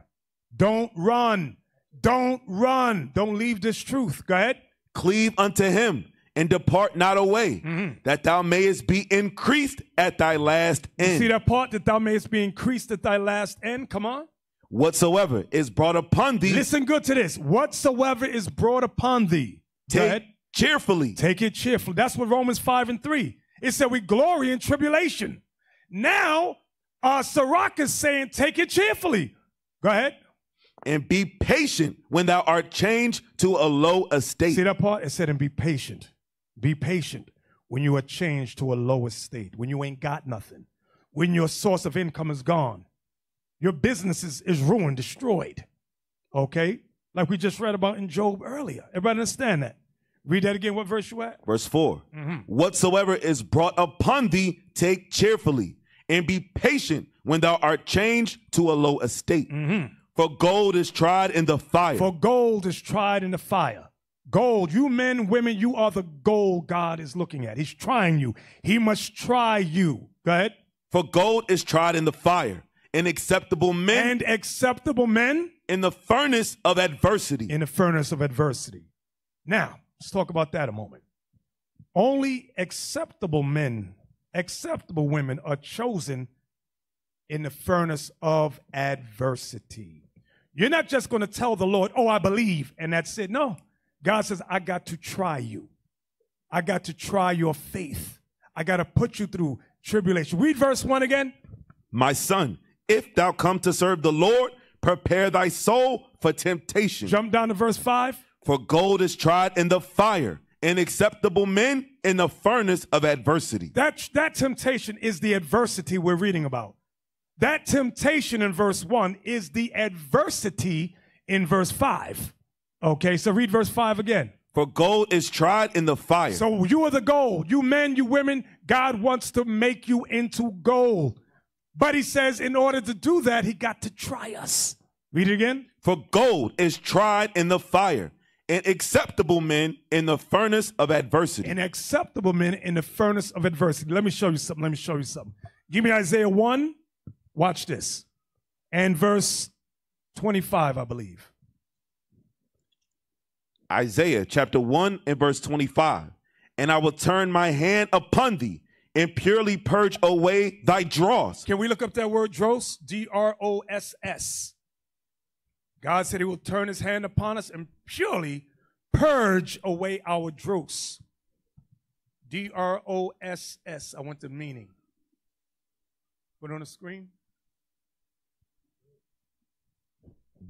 Don't run. Don't run. Don't leave this truth. Go ahead. Cleave unto him and depart not away, mm-hmm. that thou mayest be increased at thy last end. You see that part? That thou mayest be increased at thy last end. Come on. Whatsoever is brought upon thee. Listen good to this. Whatsoever is brought upon thee. Take it cheerfully. Take it cheerfully. That's what Romans five and three. It said we glory in tribulation. Now, uh, Sirach is saying take it cheerfully. Go ahead. And be patient when thou art changed to a low estate. See that part? It said, and be patient. Be patient when you are changed to a low estate, when you ain't got nothing, when your source of income is gone. Your business is, is ruined, destroyed. Okay? Like we just read about in Job earlier. Everybody understand that? Read that again. What verse you at? Verse four. Mm-hmm. Whatsoever is brought upon thee, take cheerfully, and be patient when thou art changed to a low estate. Mm-hmm. For gold is tried in the fire. For gold is tried in the fire. Gold, you men, women, you are the gold God is looking at. He's trying you. He must try you. Go ahead. For gold is tried in the fire, and acceptable men. And acceptable men. In the furnace of adversity. In the furnace of adversity. Now, let's talk about that a moment. Only acceptable men, acceptable women are chosen in the furnace of adversity. You're not just going to tell the Lord, oh, I believe, and that's it. No. God says, I got to try you. I got to try your faith. I got to put you through tribulation. Read verse one again. My son, if thou come to serve the Lord, prepare thy soul for temptation. Jump down to verse five. For gold is tried in the fire, and acceptable men in the furnace of adversity. That, that temptation is the adversity we're reading about. That temptation in verse one is the adversity in verse five. Okay, so read verse five again. For gold is tried in the fire. So you are the gold. You men, you women, God wants to make you into gold. But he says in order to do that, he got to try us. Read it again. For gold is tried in the fire, and acceptable men in the furnace of adversity. And acceptable men in the furnace of adversity. Let me show you something. Let me show you something. Give me Isaiah one. Watch this. And verse twenty-five, I believe. Isaiah chapter one and verse twenty-five. And I will turn my hand upon thee and purely purge away thy dross. Can we look up that word dross? D R O S S. God said he will turn his hand upon us and purely purge away our dross. D R O S S. I want the meaning. Put it on the screen.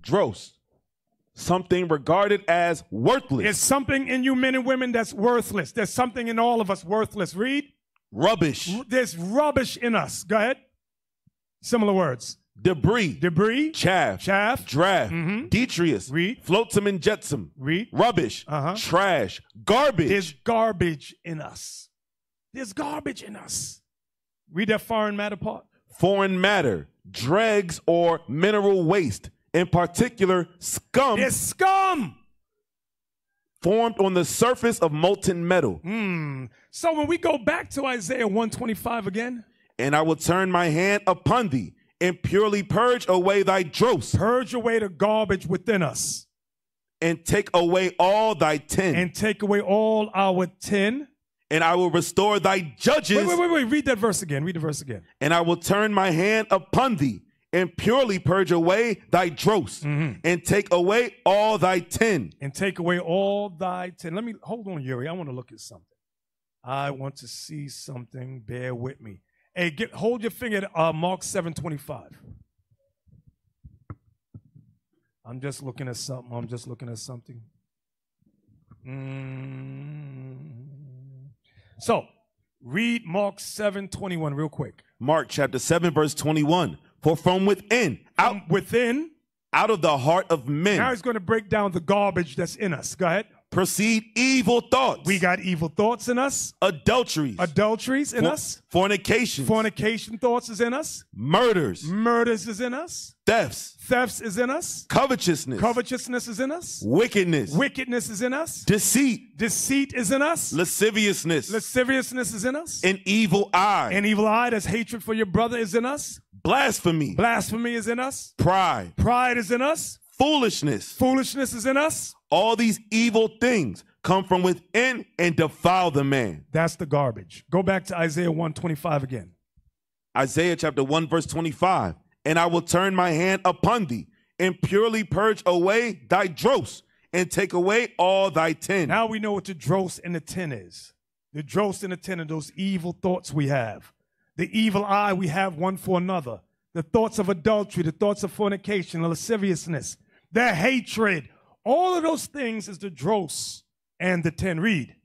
Dross, something regarded as worthless. There's something in you men and women that's worthless. There's something in all of us worthless. Read. Rubbish. There's rubbish in us. Go ahead. Similar words. Debris. Debris. Chaff. Chaff. Draft. Mm-hmm. Detritus. Read. Flotsam and jetsam. Read. Rubbish. Uh-huh. Trash. Garbage. There's garbage in us. There's garbage in us. Read that foreign matter part. Foreign matter. Dregs or mineral waste. In particular, scum. It's scum! Formed on the surface of molten metal. Mm. So when we go back to Isaiah one twenty-five again. And I will turn my hand upon thee and purely purge away thy dross. Purge away the garbage within us. And take away all thy tin. And take away all our tin. And I will restore thy judges. Wait, wait, wait, wait. Read that verse again. Read the verse again. And I will turn my hand upon thee. And purely purge away thy dross, mm-hmm. and take away all thy tin. And take away all thy tin. Let me, hold on, Yuri. I want to look at something. I want to see something. Bear with me. Hey, get, hold your finger at uh, Mark seven twenty-five. I'm just looking at something. I'm just looking at something. Mm. So, read Mark seven twenty-one real quick. Mark chapter seven, verse twenty-one. For from within, out um, within, out of the heart of men. Now he's going to break down the garbage that's in us. Go ahead. Proceed evil thoughts. We got evil thoughts in us. Adulteries. Adulteries in For, us. Fornication. Fornication thoughts is in us. Murders. Murders is in us. Thefts. Thefts is in us. Covetousness. Covetousness is in us. Wickedness. Wickedness is in us. Deceit. Deceit is in us. Lasciviousness. Lasciviousness is in us. An evil eye. An evil eye, that's hatred for your brother, is in us. Blasphemy. Blasphemy is in us. Pride. Pride is in us. Foolishness. Foolishness is in us. All these evil things come from within and defile the man. That's the garbage. Go back to Isaiah one twenty-five again. Isaiah chapter one verse twenty-five. And I will turn my hand upon thee and purely purge away thy dross and take away all thy tin. Now we know what the dross and the tin is. The dross and the tin are those evil thoughts we have. The evil eye we have one for another. The thoughts of adultery, the thoughts of fornication, the lasciviousness, their hatred. All of those things is the dross and the ten. Read.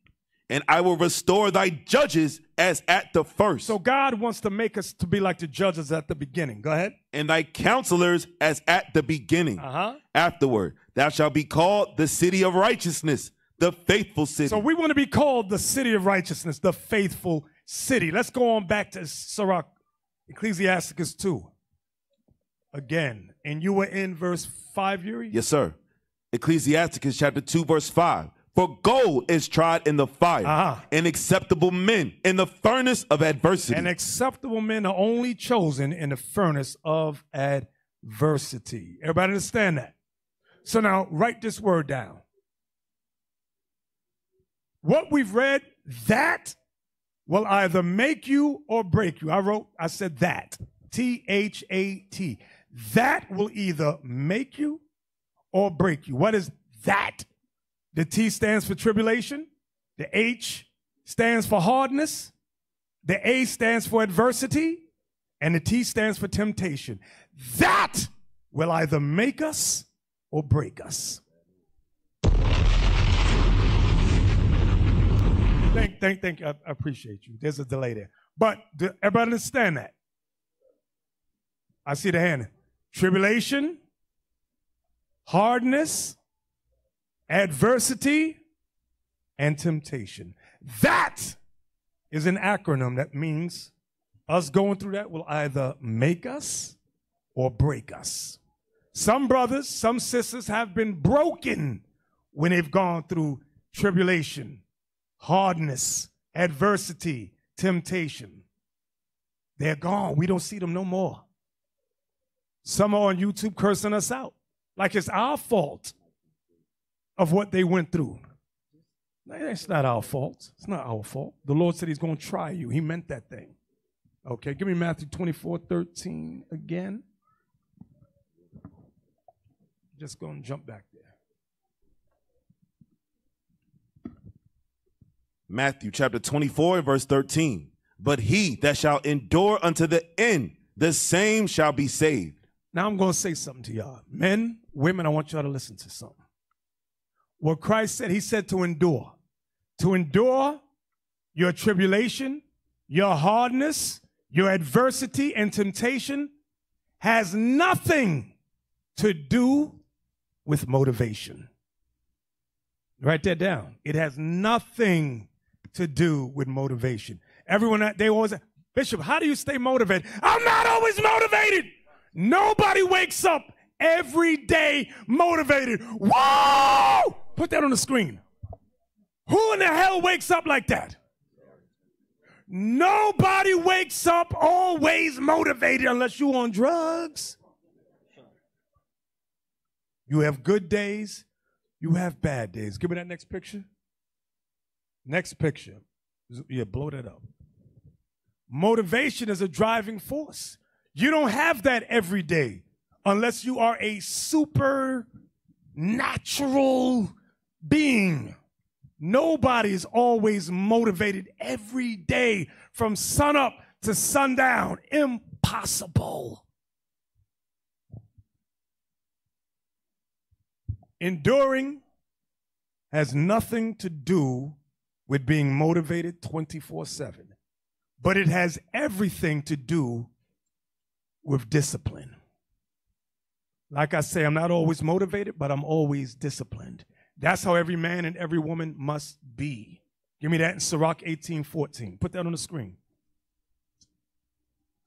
And I will restore thy judges as at the first. So God wants to make us to be like the judges at the beginning. Go ahead. And thy counselors as at the beginning. Uh-huh. Afterward, thou shalt be called the city of righteousness, the faithful city. So we want to be called the city of righteousness, the faithful city. Let's go on back to Sirach, Ecclesiasticus two. Again, and you were in verse five, Yuri? Yes, sir. Ecclesiasticus chapter two, verse five. For gold is tried in the fire, uh-huh. and acceptable men in the furnace of adversity. And acceptable men are only chosen in the furnace of adversity. Everybody understand that? So now write this word down. What we've read, that will either make you or break you. I wrote, I said that. T H A T. That will either make you or break you. What is that? The T stands for tribulation. The H stands for hardness. The A stands for adversity. And the T stands for temptation. That will either make us or break us. Thank, thank, thank you. I appreciate you. There's a delay there. But do everybody understand that? I see the hand. Tribulation, hardness, adversity, and temptation. That is an acronym that means us going through that will either make us or break us. Some brothers, some sisters have been broken when they've gone through tribulation, hardness, adversity, temptation. They're gone. We don't see them no more. Some are on YouTube cursing us out like it's our fault of what they went through. It's not our fault. It's not our fault. The Lord said he's going to try you. He meant that thing. Okay, give me Matthew twenty-four, thirteen again. Just going to jump back there. Matthew chapter twenty-four, verse thirteen. But he that shall endure unto the end, the same shall be saved. Now I'm going to say something to y'all. Men, women, I want y'all to listen to something. What Christ said, he said to endure. To endure your tribulation, your hardness, your adversity and temptation has nothing to do with motivation. Write that down. It has nothing to do with motivation. Everyone, they always say, Bishop, how do you stay motivated? I'm not always motivated. Nobody wakes up every day motivated. Whoa! Put that on the screen. Who in the hell wakes up like that? Nobody wakes up always motivated unless you're on drugs. You have good days. You have bad days. Give me that next picture. Next picture. Yeah, blow that up. Motivation is a driving force. You don't have that every day unless you are a supernatural being. Nobody is always motivated every day from sunup to sundown. Impossible. Enduring has nothing to do with being motivated twenty-four seven, but it has everything to do with discipline. Like I say, I'm not always motivated, but I'm always disciplined. That's how every man and every woman must be. Give me that in Sirach eighteen fourteen. Put that on the screen.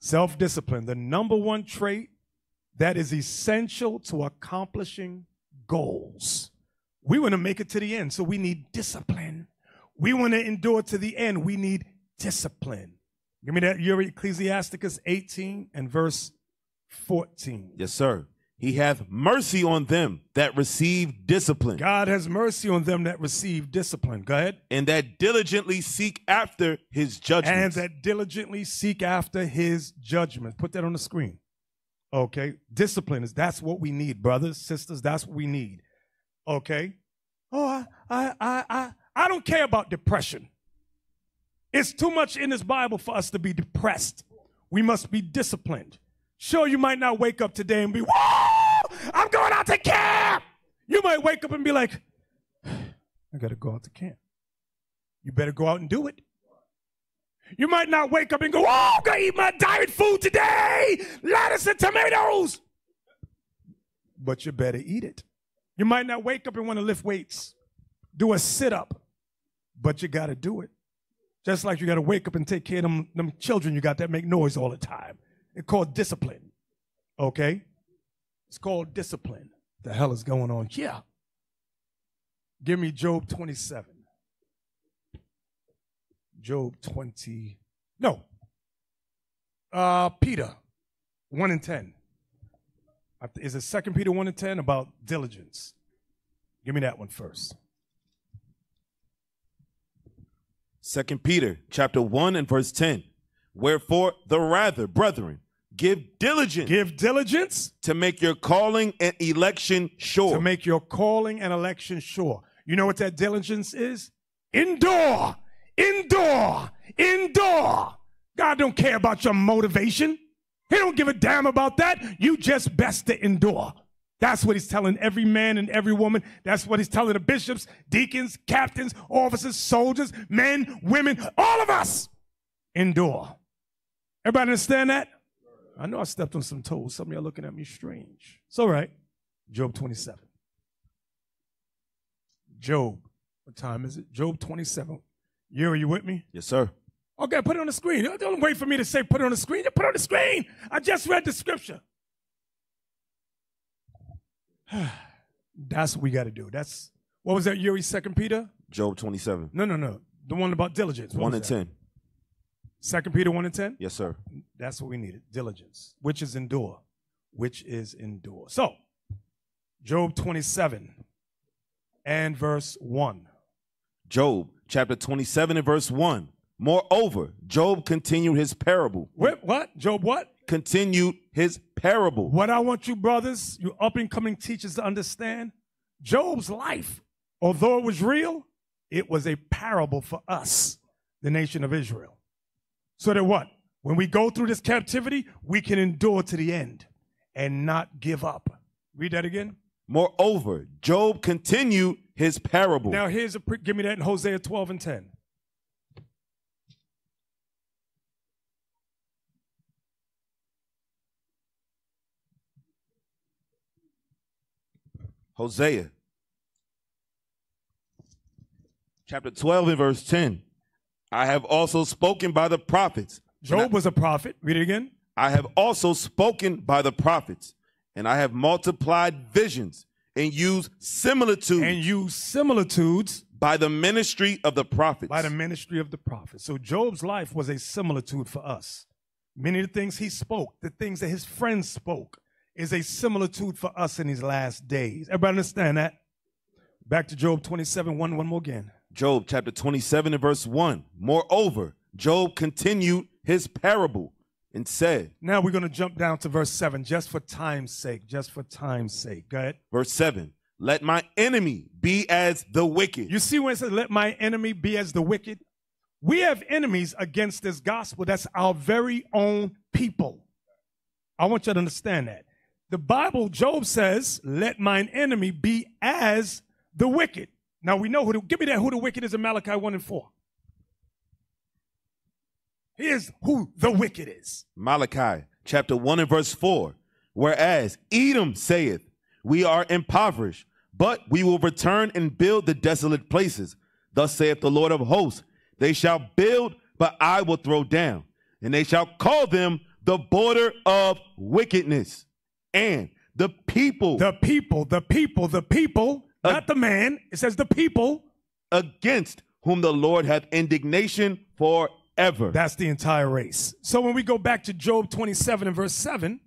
Self-discipline, the number one trait that is essential to accomplishing goals. We want to make it to the end, so we need discipline. We want to endure to the end. We need discipline. Give me that, Yuri, Ecclesiasticus eighteen and verse fourteen. Yes, sir. He hath mercy on them that receive discipline. God has mercy on them that receive discipline. Go ahead. And that diligently seek after his judgments. And that diligently seek after his judgments. Put that on the screen. Okay. Discipline is, that's what we need, brothers, sisters. That's what we need. Okay. Oh, I, I, I, I, I don't care about depression. It's too much in this Bible for us to be depressed. We must be disciplined. Sure, you might not wake up today and be, whoa, I'm going out to camp. You might wake up and be like, I got to go out to camp. You better go out and do it. You might not wake up and go, oh, I'm going to eat my diet food today, lettuce and tomatoes. But you better eat it. You might not wake up and want to lift weights, do a sit-up, but you got to do it. Just like you got to wake up and take care of them, them children you got that make noise all the time. It's called discipline, okay? It's called discipline. The hell is going on here? Yeah. Give me Job twenty-seven. Job twenty, no. Uh, Peter, one and ten. Is it Second Peter one and ten about diligence? Give me that one first. Second Peter chapter one and verse ten. Wherefore, the rather, brethren, give diligence. Give diligence. To make your calling and election sure. To make your calling and election sure. You know what that diligence is? Endure. Endure. Endure. God don't care about your motivation. He don't give a damn about that. You just best to endure. That's what he's telling every man and every woman. That's what he's telling the bishops, deacons, captains, officers, soldiers, men, women, all of us. Endure. Everybody understand that? I know I stepped on some toes. Some of y'all looking at me strange. It's all right. Job twenty-seven. Job. What time is it? Job twenty-seven. Yuri, are you with me? Yes, sir. Okay, put it on the screen. Don't wait for me to say put it on the screen. Put it on the screen. I just read the scripture. That's what we got to do. That's, what was that, Yuri, Second Peter? Job twenty-seven. No, no, no. The one about diligence. What one and ten. Second Peter one and ten? Yes, sir. That's what we needed, diligence, which is endure, which is endure. So, Job twenty-seven and verse one. Job chapter twenty-seven and verse one. Moreover, Job continued his parable. What? what? Job what? Continued his parable. What I want you brothers, you up-and-coming teachers to understand, Job's life, although it was real, it was a parable for us, the nation of Israel. So that what? When we go through this captivity, we can endure to the end and not give up. Read that again. Moreover, Job continued his parable. Now here's a, give me that in Hosea twelve and ten. Hosea chapter twelve and verse ten. I have also spoken by the prophets. Job was a prophet. Read it again. I have also spoken by the prophets, and I have multiplied visions and used similitudes. And used similitudes. By the ministry of the prophets. By the ministry of the prophets. So Job's life was a similitude for us. Many of the things he spoke, the things that his friends spoke, is a similitude for us in these last days. Everybody understand that? Back to Job twenty-seven, one, one more again. Job chapter twenty-seven and verse one. Moreover, Job continued his parable and said. Now we're going to jump down to verse seven just for time's sake, just for time's sake. Go ahead. Verse seven. Let my enemy be as the wicked. You see when it says let my enemy be as the wicked? We have enemies against this gospel. That's our very own people. I want you to understand that. The Bible, Job says, let mine enemy be as the wicked. Now we know who the, give me that who the wicked is in Malachi one and four. Here's who the wicked is. Malachi chapter one and verse four. Whereas Edom saith, we are impoverished, but we will return and build the desolate places. Thus saith the Lord of hosts, they shall build, but I will throw down, and they shall call them the border of wickedness. And the people, the people, the people, the people, uh, not the man, it says the people, against whom the Lord hath indignation forever. That's the entire race. So when we go back to Job twenty-seven and verse seven,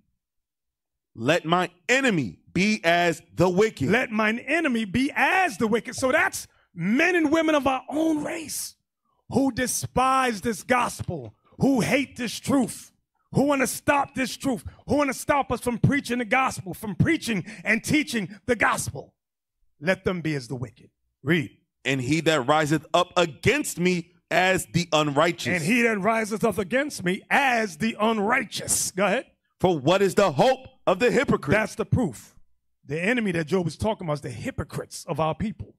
let my enemy be as the wicked. Let mine enemy be as the wicked. So that's men and women of our own race who despise this gospel, who hate this truth, who want to stop this truth, who want to stop us from preaching the gospel, from preaching and teaching the gospel. Let them be as the wicked. Read. And he that riseth up against me as the unrighteous. And he that riseth up against me as the unrighteous. Go ahead. For what is the hope of the hypocrite? That's the proof. The enemy that Job is talking about is the hypocrites of our people.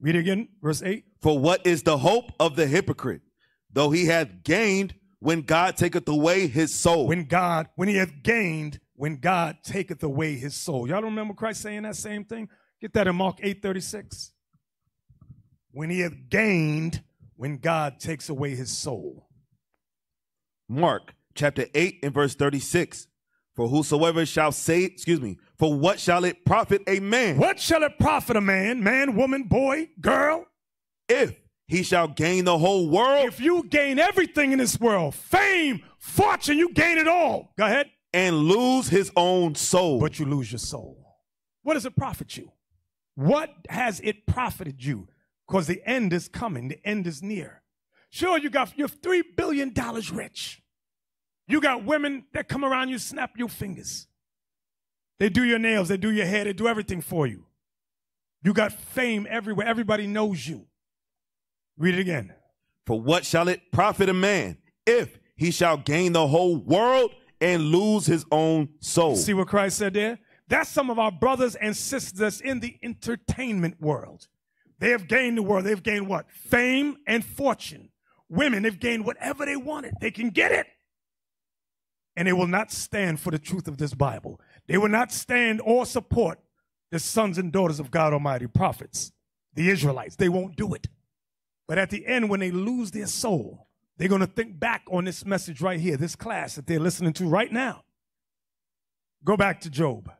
Read again, verse eight. For what is the hope of the hypocrite? Though he hath gained when God taketh away his soul. When God, when he hath gained, when God taketh away his soul. Y'all don't remember Christ saying that same thing? Get that in Mark eight thirty-six. When he hath gained, when God takes away his soul. Mark chapter eight and verse thirty-six. For whosoever shall say, excuse me, for what shall it profit a man? What shall it profit a man? Man, woman, boy, girl? If he shall gain the whole world. If you gain everything in this world, fame, fortune, you gain it all. Go ahead. And lose his own soul. But you lose your soul. What does it profit you? What has it profited you? Because the end is coming. The end is near. Sure, you got, you're three billion dollars rich. You got women that come around you, snap your fingers. They do your nails, they do your hair, they do everything for you. You got fame everywhere. Everybody knows you. Read it again. For what shall it profit a man if he shall gain the whole world and lose his own soul? See what Christ said there? That's some of our brothers and sisters in the entertainment world. They have gained the world. They've gained what? Fame and fortune. Women, they've gained whatever they wanted. They can get it. And they will not stand for the truth of this Bible. They will not stand or support the sons and daughters of God Almighty, prophets, the Israelites. They won't do it. But at the end, when they lose their soul, they're going to think back on this message right here, this class that they're listening to right now. Go back to Job.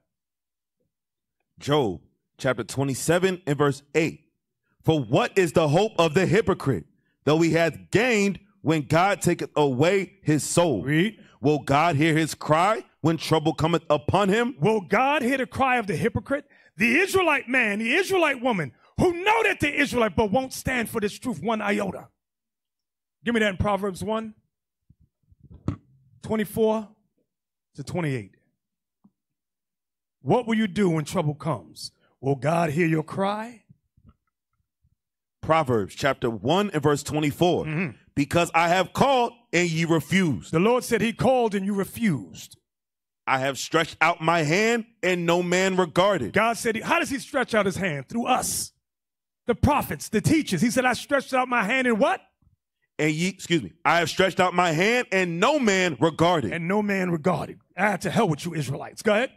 Job chapter twenty-seven and verse eight. For what is the hope of the hypocrite, though he hath gained when God taketh away his soul? Read. Will God hear his cry when trouble cometh upon him? Will God hear the cry of the hypocrite? The Israelite man, the Israelite woman, who know that they're Israelite but won't stand for this truth one iota. Give me that in Proverbs one, twenty-four to twenty-eight. What will you do when trouble comes? Will God hear your cry? Proverbs chapter one and verse twenty-four. Mm-hmm. Because I have called and ye refused. The Lord said he called and you refused. I have stretched out my hand and no man regarded. God said, he, how does he stretch out his hand? Through us, the prophets, the teachers. He said, I stretched out my hand and what? And ye, excuse me, I have stretched out my hand and no man regarded. And no man regarded. I had to hell with you Israelites. Go ahead.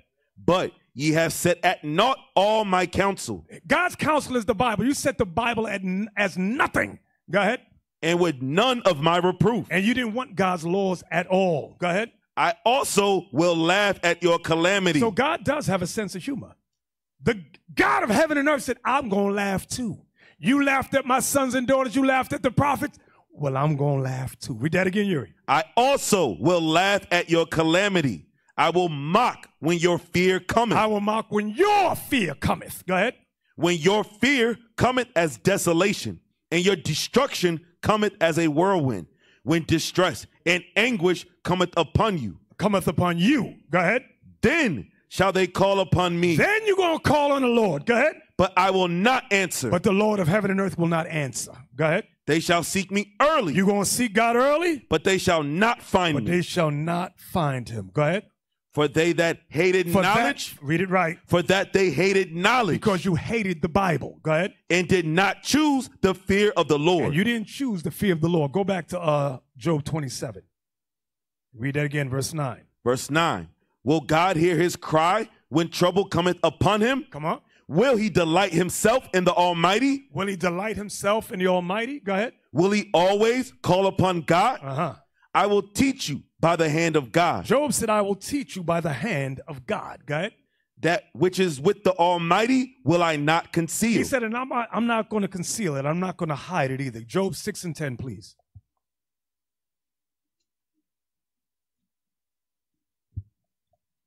But ye have set at naught all my counsel. God's counsel is the Bible. You set the Bible at, as nothing. Go ahead. And with none of my reproof. And you didn't want God's laws at all. Go ahead. I also will laugh at your calamity. So God does have a sense of humor. The God of heaven and earth said, I'm going to laugh too. You laughed at my sons and daughters. You laughed at the prophets. Well, I'm going to laugh too. Read that again, Yuri. I also will laugh at your calamity. I will mock when your fear cometh. I will mock when your fear cometh. Go ahead. When your fear cometh as desolation and your destruction cometh as a whirlwind, when distress and anguish cometh upon you. Cometh upon you. Go ahead. Then shall they call upon me. Then you're going to call on the Lord. Go ahead. But I will not answer. But the Lord of heaven and earth will not answer. Go ahead. They shall seek me early. You're going to seek God early? But they shall not find me. But they shall not find him. Go ahead. For they that hated for knowledge. That, read it right. For that they hated knowledge. Because you hated the Bible. Go ahead. And did not choose the fear of the Lord. And you didn't choose the fear of the Lord. Go back to uh, Job twenty-seven. Read that again, verse nine. Verse nine. Will God hear his cry when trouble cometh upon him? Come on. Will he delight himself in the Almighty? Will he delight himself in the Almighty? Go ahead. Will he always call upon God? Uh-huh. I will teach you by the hand of God. Job said, I will teach you by the hand of God. Go ahead. That which is with the Almighty will I not conceal. He said, and I'm not, I'm not going to conceal it. I'm not going to hide it either. Job six and ten, please.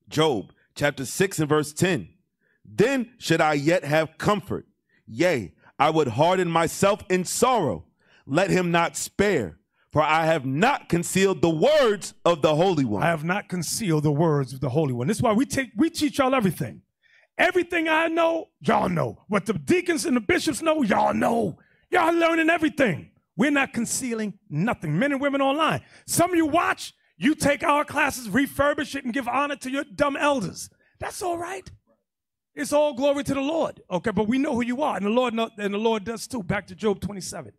Job chapter six and verse ten. Then should I yet have comfort? Yea, I would harden myself in sorrow. Let him not spare, for I have not concealed the words of the Holy One. I have not concealed the words of the Holy One. This is why we take we teach y'all everything. Everything I know, y'all know. What the deacons and the bishops know, y'all know. Y'all learning everything. We're not concealing nothing. Men and women online. Some of you watch, you take our classes, refurbish it, and give honor to your dumb elders. That's all right. It's all glory to the Lord. Okay, but we know who you are, and the Lord know, and the Lord does too. Back to Job twenty-seven.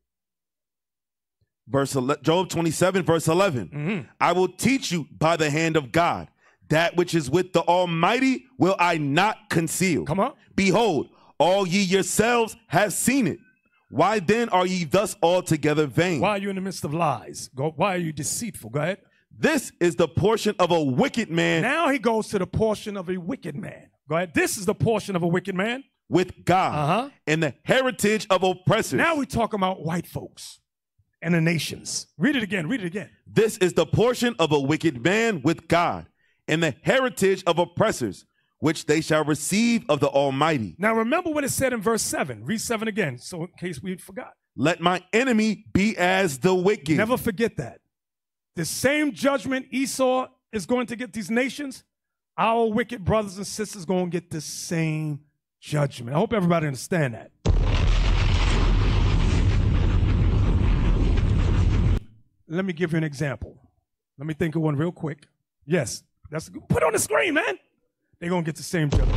Verse Job twenty-seven, verse eleven. Mm-hmm. I will teach you by the hand of God. That which is with the Almighty will I not conceal. Come on. Behold, all ye yourselves have seen it. Why then are ye thus altogether vain? Why are you in the midst of lies? Go, why are you deceitful? Go ahead. This is the portion of a wicked man. Now he goes to the portion of a wicked man. Go ahead. This is the portion of a wicked man. With God. Uh-huh. And the heritage of oppressors. Now we're talking about white folks. And the nations. Read it again. Read it again. This is the portion of a wicked man with God, and the heritage of oppressors, which they shall receive of the Almighty. Now remember what it said in verse seven. Read seven again, so in case we forgot. Let my enemy be as the wicked. Never forget that. The same judgment Esau is going to get these nations, our wicked brothers and sisters are going to get the same judgment. I hope everybody understands that. Let me give you an example. Let me think of one real quick. Yes, that's good. Put on the screen, man. They're going to get the same judgment.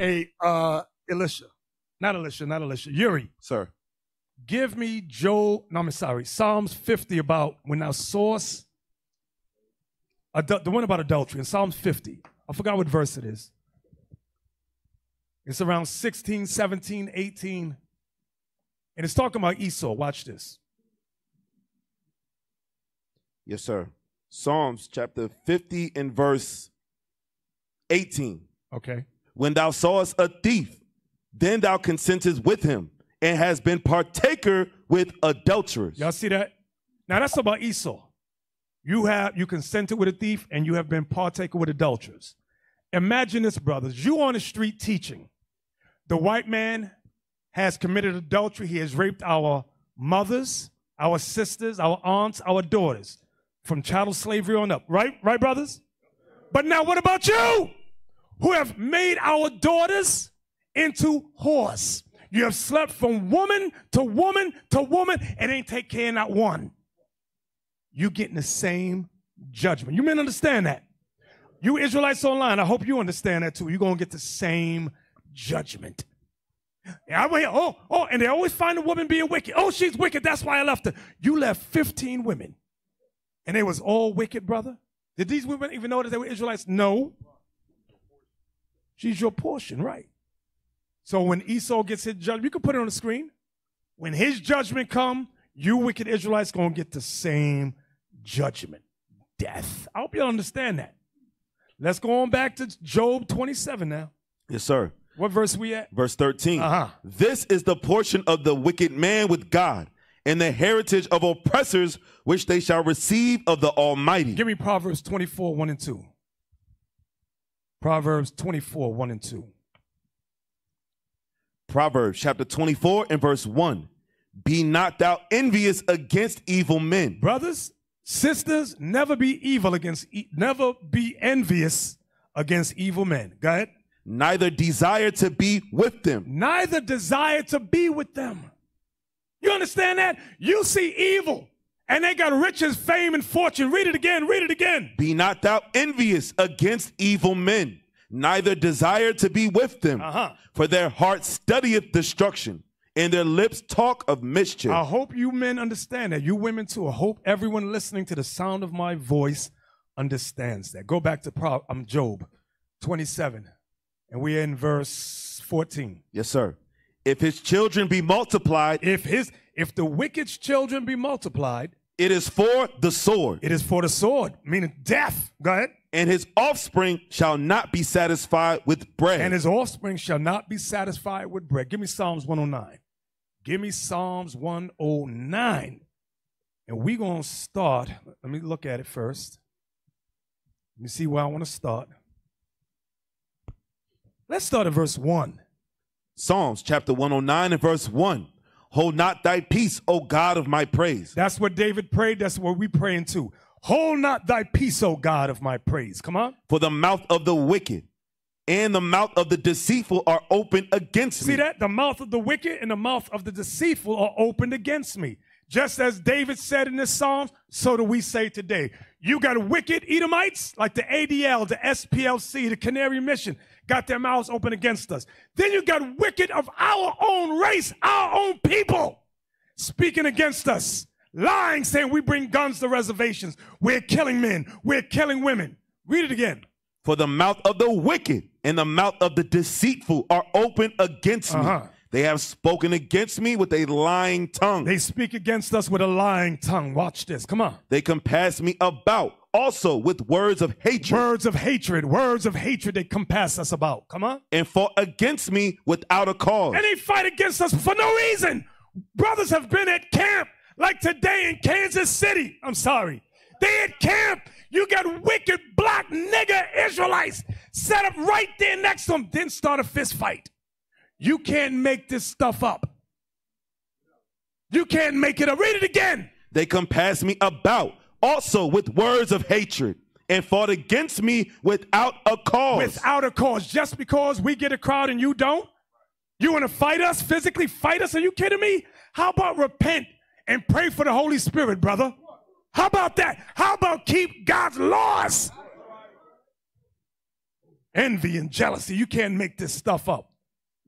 Hey, uh, Elisha. Not Elisha, not Elisha. Yuri. Sir. Give me Job, no, I'm sorry, Psalms fifty about when thou sawest, the one about adultery in Psalms fifty. I forgot what verse it is. It's around sixteen, seventeen, eighteen. And it's talking about Esau. Watch this. Yes, sir. Psalms chapter fifty and verse eighteen. Okay. When thou sawest a thief, then thou consentest with him and has been partaker with adulterers. Y'all see that? Now that's about Esau. You have, you consented with a thief and you have been partaker with adulterers. Imagine this, brothers. You on the street teaching. The white man has committed adultery. He has raped our mothers, our sisters, our aunts, our daughters, from chattel slavery on up. Right? Right, brothers? But now what about you who have made our daughters into whores? You have slept from woman to woman to woman and ain't take care of not one. You getting the same judgment. You men understand that. You Israelites online, I hope you understand that too. You're going to get the same judgment. I went, oh, oh, and they always find a woman being wicked. Oh, she's wicked. That's why I left her. You left fifteen women, and they was all wicked, brother. Did these women even know that they were Israelites? No. She's your portion, right? So when Esau gets his judgment, you can put it on the screen. When his judgment come, you wicked Israelites going to get the same judgment. Death. I hope you understand that. Let's go on back to Job twenty-seven now. Yes, sir. What verse we at? Verse thirteen. Uh-huh. This is the portion of the wicked man with God, and the heritage of oppressors, which they shall receive of the Almighty. Give me Proverbs twenty-four, one and two. Proverbs twenty-four, one and two. Proverbs chapter twenty-four and verse one. Be not thou envious against evil men. Brothers, sisters, never be evil against, e never be envious against evil men. Go ahead. Neither desire to be with them. Neither desire to be with them. You understand that? You see evil, and they got riches, fame, and fortune. Read it again. Read it again. Be not thou envious against evil men, neither desire to be with them, uh-huh. for their heart studieth destruction, and their lips talk of mischief. I hope you men understand that. You women too. I hope everyone listening to the sound of my voice understands that. Go back to Pro- um, Job twenty-seven, and we're in verse fourteen. Yes, sir. If his children be multiplied, if his, if the wicked's children be multiplied, it is for the sword. It is for the sword, meaning death. Go ahead. And his offspring shall not be satisfied with bread. And his offspring shall not be satisfied with bread. Give me Psalms one oh nine. Give me Psalms one oh nine. And we're going to start. Let me look at it first. Let me see where I want to start. Let's start at verse one. Psalms chapter one oh nine and verse one. Hold not thy peace, O God of my praise. That's what David prayed. That's what we're praying to. Hold not thy peace, O God of my praise. Come on. For the mouth of the wicked and the mouth of the deceitful are open against me. See that? The mouth of the wicked and the mouth of the deceitful are opened against me. Just as David said in his Psalms, so do we say today. You got wicked Edomites like the A D L, the S P L C, the Canary Mission. Got their mouths open against us. Then you got wicked of our own race, our own people, speaking against us, lying, saying we bring guns to reservations. We're killing men. We're killing women. Read it again. For the mouth of the wicked and the mouth of the deceitful are open against uh-huh. me. They have spoken against me with a lying tongue. They speak against us with a lying tongue. Watch this. Come on. They compass me about. Also with words of hatred. Words of hatred. Words of hatred they compass us about. Come on. And fought against me without a cause. And they fight against us for no reason. Brothers have been at camp like today in Kansas City. I'm sorry. They at camp. You got wicked black nigger Israelites set up right there next to them. Then start a fist fight. You can't make this stuff up. You can't make it up. Read it again. They compass me about. Also with words of hatred and fought against me without a cause. Without a cause. Just because we get a crowd and you don't? You want to fight us? Physically fight us? Are you kidding me? How about repent and pray for the Holy Spirit, brother? How about that? How about keep God's laws? Envy and jealousy. You can't make this stuff up.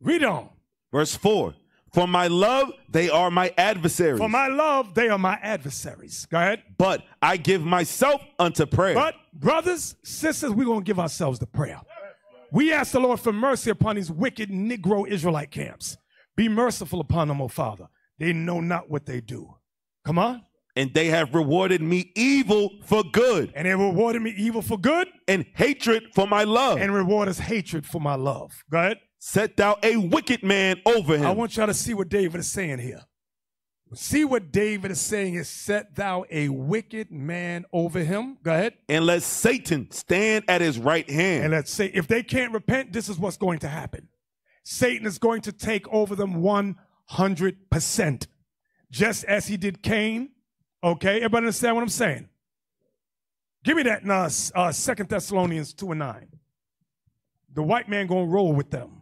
Read on. Verse four. For my love, they are my adversaries. For my love, they are my adversaries. Go ahead. But I give myself unto prayer. But brothers, sisters, we're going to give ourselves to prayer. We ask the Lord for mercy upon these wicked Negro Israelite camps. Be merciful upon them, O Father. They know not what they do. Come on. And they have rewarded me evil for good. And they rewarded me evil for good. And hatred for my love. And reward us hatred for my love. Go ahead. Set thou a wicked man over him. I want y'all to see what David is saying here. See what David is saying is set thou a wicked man over him. Go ahead. And let Satan stand at his right hand. And let's say if they can't repent, this is what's going to happen. Satan is going to take over them one hundred percent. Just as he did Cain. Okay, everybody understand what I'm saying? Give me that in uh, uh, Second Thessalonians two and nine. The white man going to roll with them.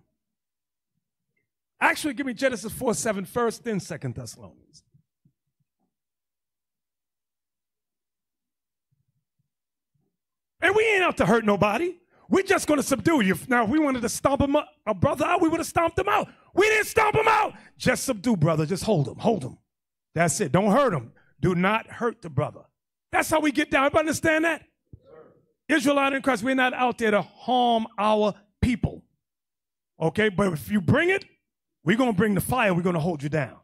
Actually, give me Genesis four seven first, then Second Thessalonians. And we ain't out to hurt nobody. We're just going to subdue you. Now, if we wanted to stomp him up, a brother out, we would have stomped him out. We didn't stomp him out. Just subdue, brother. Just hold him. Hold him. That's it. Don't hurt him. Do not hurt the brother. That's how we get down. Everybody understand that? Israelite in Christ, we're not out there to harm our people. Okay? But if you bring it, we're going to bring the fire. We're going to hold you down.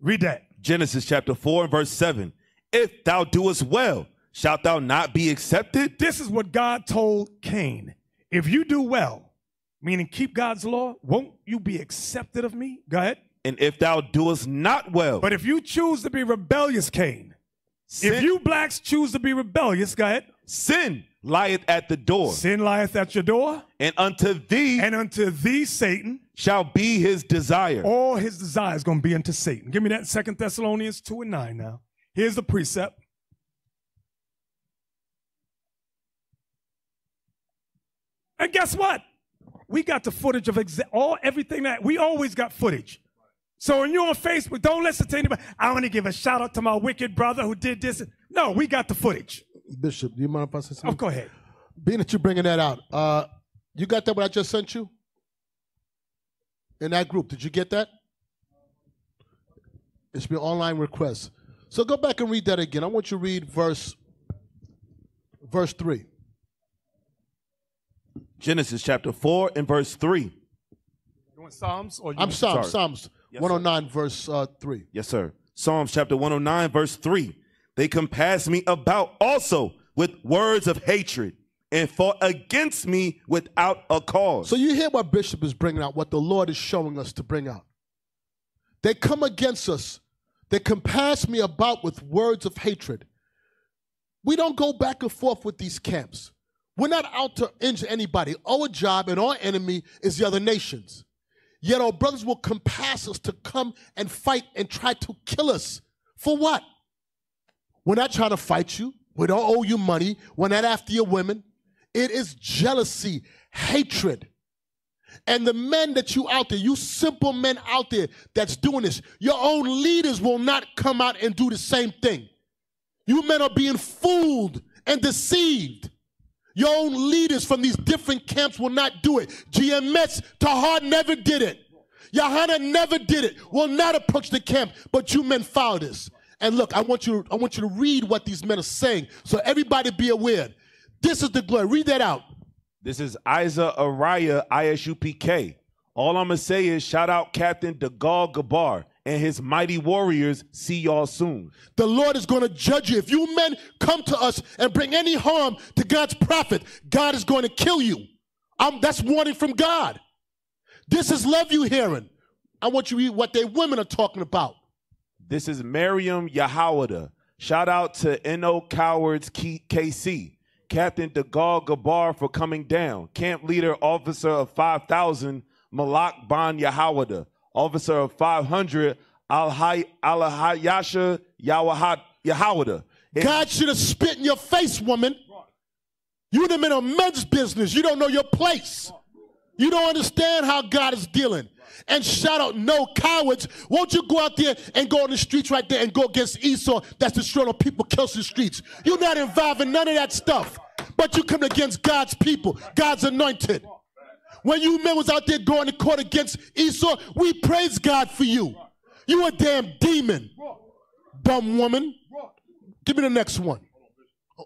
Read that. Genesis chapter four and verse seven. If thou doest well, shalt thou not be accepted? This is what God told Cain. If you do well, meaning keep God's law, won't you be accepted of me? Go ahead. And if thou doest not well. But if you choose to be rebellious, Cain. Sin. If you blacks choose to be rebellious, go ahead. Sin lieth at the door. Sin lieth at your door. And unto thee. And unto thee, Satan. Shall be his desire. All his desire is going to be unto Satan. Give me that Second Thessalonians two and nine now. Here's the precept. And guess what? We got the footage of all everything that we always got footage. So when you're on Facebook, don't listen to anybody. I want to give a shout out to my wicked brother who did this. No, we got the footage. Bishop, do you mind if I say something? Oh, go ahead. Being that you're bringing that out, uh, you got that what I just sent you? in that group. Did you get that? It should be an online request. So go back and read that again. I want you to read verse, verse three. Genesis chapter four and verse three. You want Psalms? Or you I'm Psalms, Psalms yes, one oh nine, sir. Verse uh, three. Yes, sir. Psalms chapter one oh nine, verse three. They compassed me about also with words of hatred and fought against me without a cause. So you hear what Bishop is bringing out, what the Lord is showing us to bring out. They come against us. They compass me about with words of hatred. We don't go back and forth with these camps. We're not out to injure anybody. Our job and our enemy is the other nations. Yet our brothers will compass us to come and fight and try to kill us. For what? We're not trying to fight you. We don't owe you money. We're not after your women. It is jealousy, hatred. And the men that you out there, you simple men out there that's doing this, your own leaders will not come out and do the same thing. You men are being fooled and deceived. Your own leaders from these different camps will not do it. G M S, Tahar never did it. Yohana never did it. Will not approach the camp, but you men follow this. And look, I want you, I want you to read what these men are saying so everybody be aware. This is the glory. Read that out. This is Isa Araya, I S U P K. All I'm going to say is shout out Captain Dagal Gabar and his mighty warriors. See y'all soon. The Lord is going to judge you. If you men come to us and bring any harm to God's prophet, God is going to kill you. I'm, that's warning from God. This is love you hearing. I want you to read what they women are talking about. This is Miriam Yahawada. Shout out to N O Cowards K C. Captain Dagal Gabar for coming down. Camp leader, officer of five thousand, Malak Ban Yahawada. Officer of five hundred, Al-Hayasha Yahawada. God should have spit in your face, woman. You them in a men's business. You don't know your place. You don't understand how God is dealing. And shout out, no cowards. Won't you go out there and go on the streets right there and go against Esau that's destroying our people, kills the streets? You're not involved in none of that stuff. But you come against God's people, God's anointed. When you men was out there going to court against Esau, we praise God for you. You a damn demon, dumb woman. Give me the next one. Oh.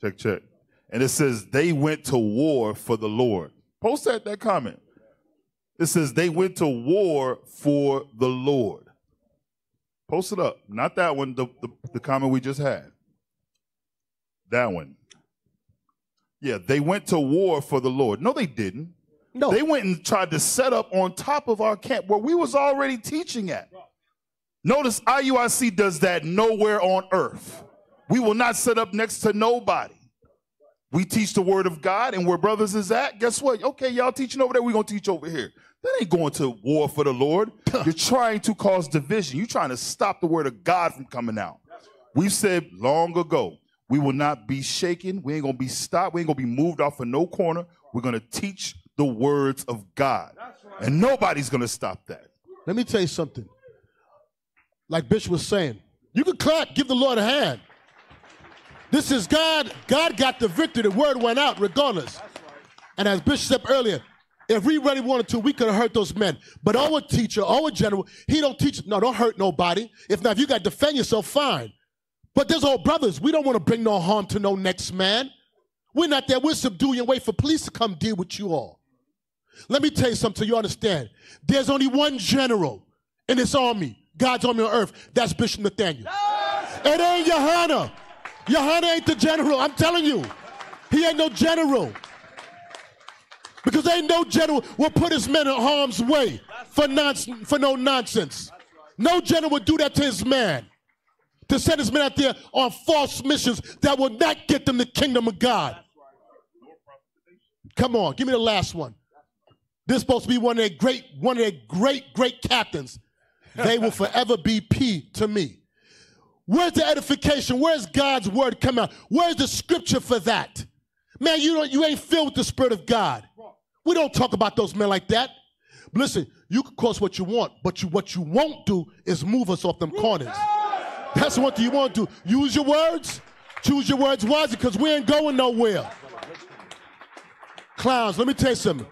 Check, check. And it says, they went to war for the Lord. Post that, that comment. It says, they went to war for the Lord. Post it up. Not that one, the, the, the comment we just had. That one. Yeah, they went to war for the Lord. No, they didn't. No. They went and tried to set up on top of our camp where we was already teaching at. Notice I U I C does that nowhere on earth. We will not set up next to nobody. We teach the word of God, and where brothers is at, guess what? Okay, y'all teaching over there, we're going to teach over here. That ain't going to war for the Lord. You're trying to cause division. You're trying to stop the word of God from coming out. We've said long ago, we will not be shaken. We ain't going to be stopped. We ain't going to be moved off of no corner. We're going to teach the words of God, and nobody's going to stop that. Let me tell you something. Like Bishop was saying, you can clap, give the Lord a hand. This is God. God got the victory. The word went out regardless. Right. And as Bishop said earlier, if we really wanted to, we could have hurt those men. But our teacher, our general, he don't teach. No, don't hurt nobody. If not, if you got to defend yourself, fine. But there's old brothers. We don't want to bring no harm to no next man. We're not there. We're subduing and wait for police to come deal with you all. Let me tell you something so you understand. There's only one general in this army, God's army on earth. That's Bishop Nathaniel. Yes. It ain't Yohana. Yohana ain't the general, I'm telling you. He ain't no general. Because ain't no general will put his men in harm's way for, non for no nonsense. No general would do that to his man. To send his men out there on false missions that will not get them the kingdom of God. Come on, give me the last one. This is supposed to be one of their great, one of their great, great captains. They will forever be P to me. Where's the edification? Where's God's word come out? Where's the scripture for that? Man, you don't, you ain't filled with the Spirit of God. We don't talk about those men like that. But listen, you can cause what you want, but you, what you won't do is move us off them corners. That's one thing you won't do. Use your words. Choose your words wisely because we ain't going nowhere. Clowns, let me tell you something.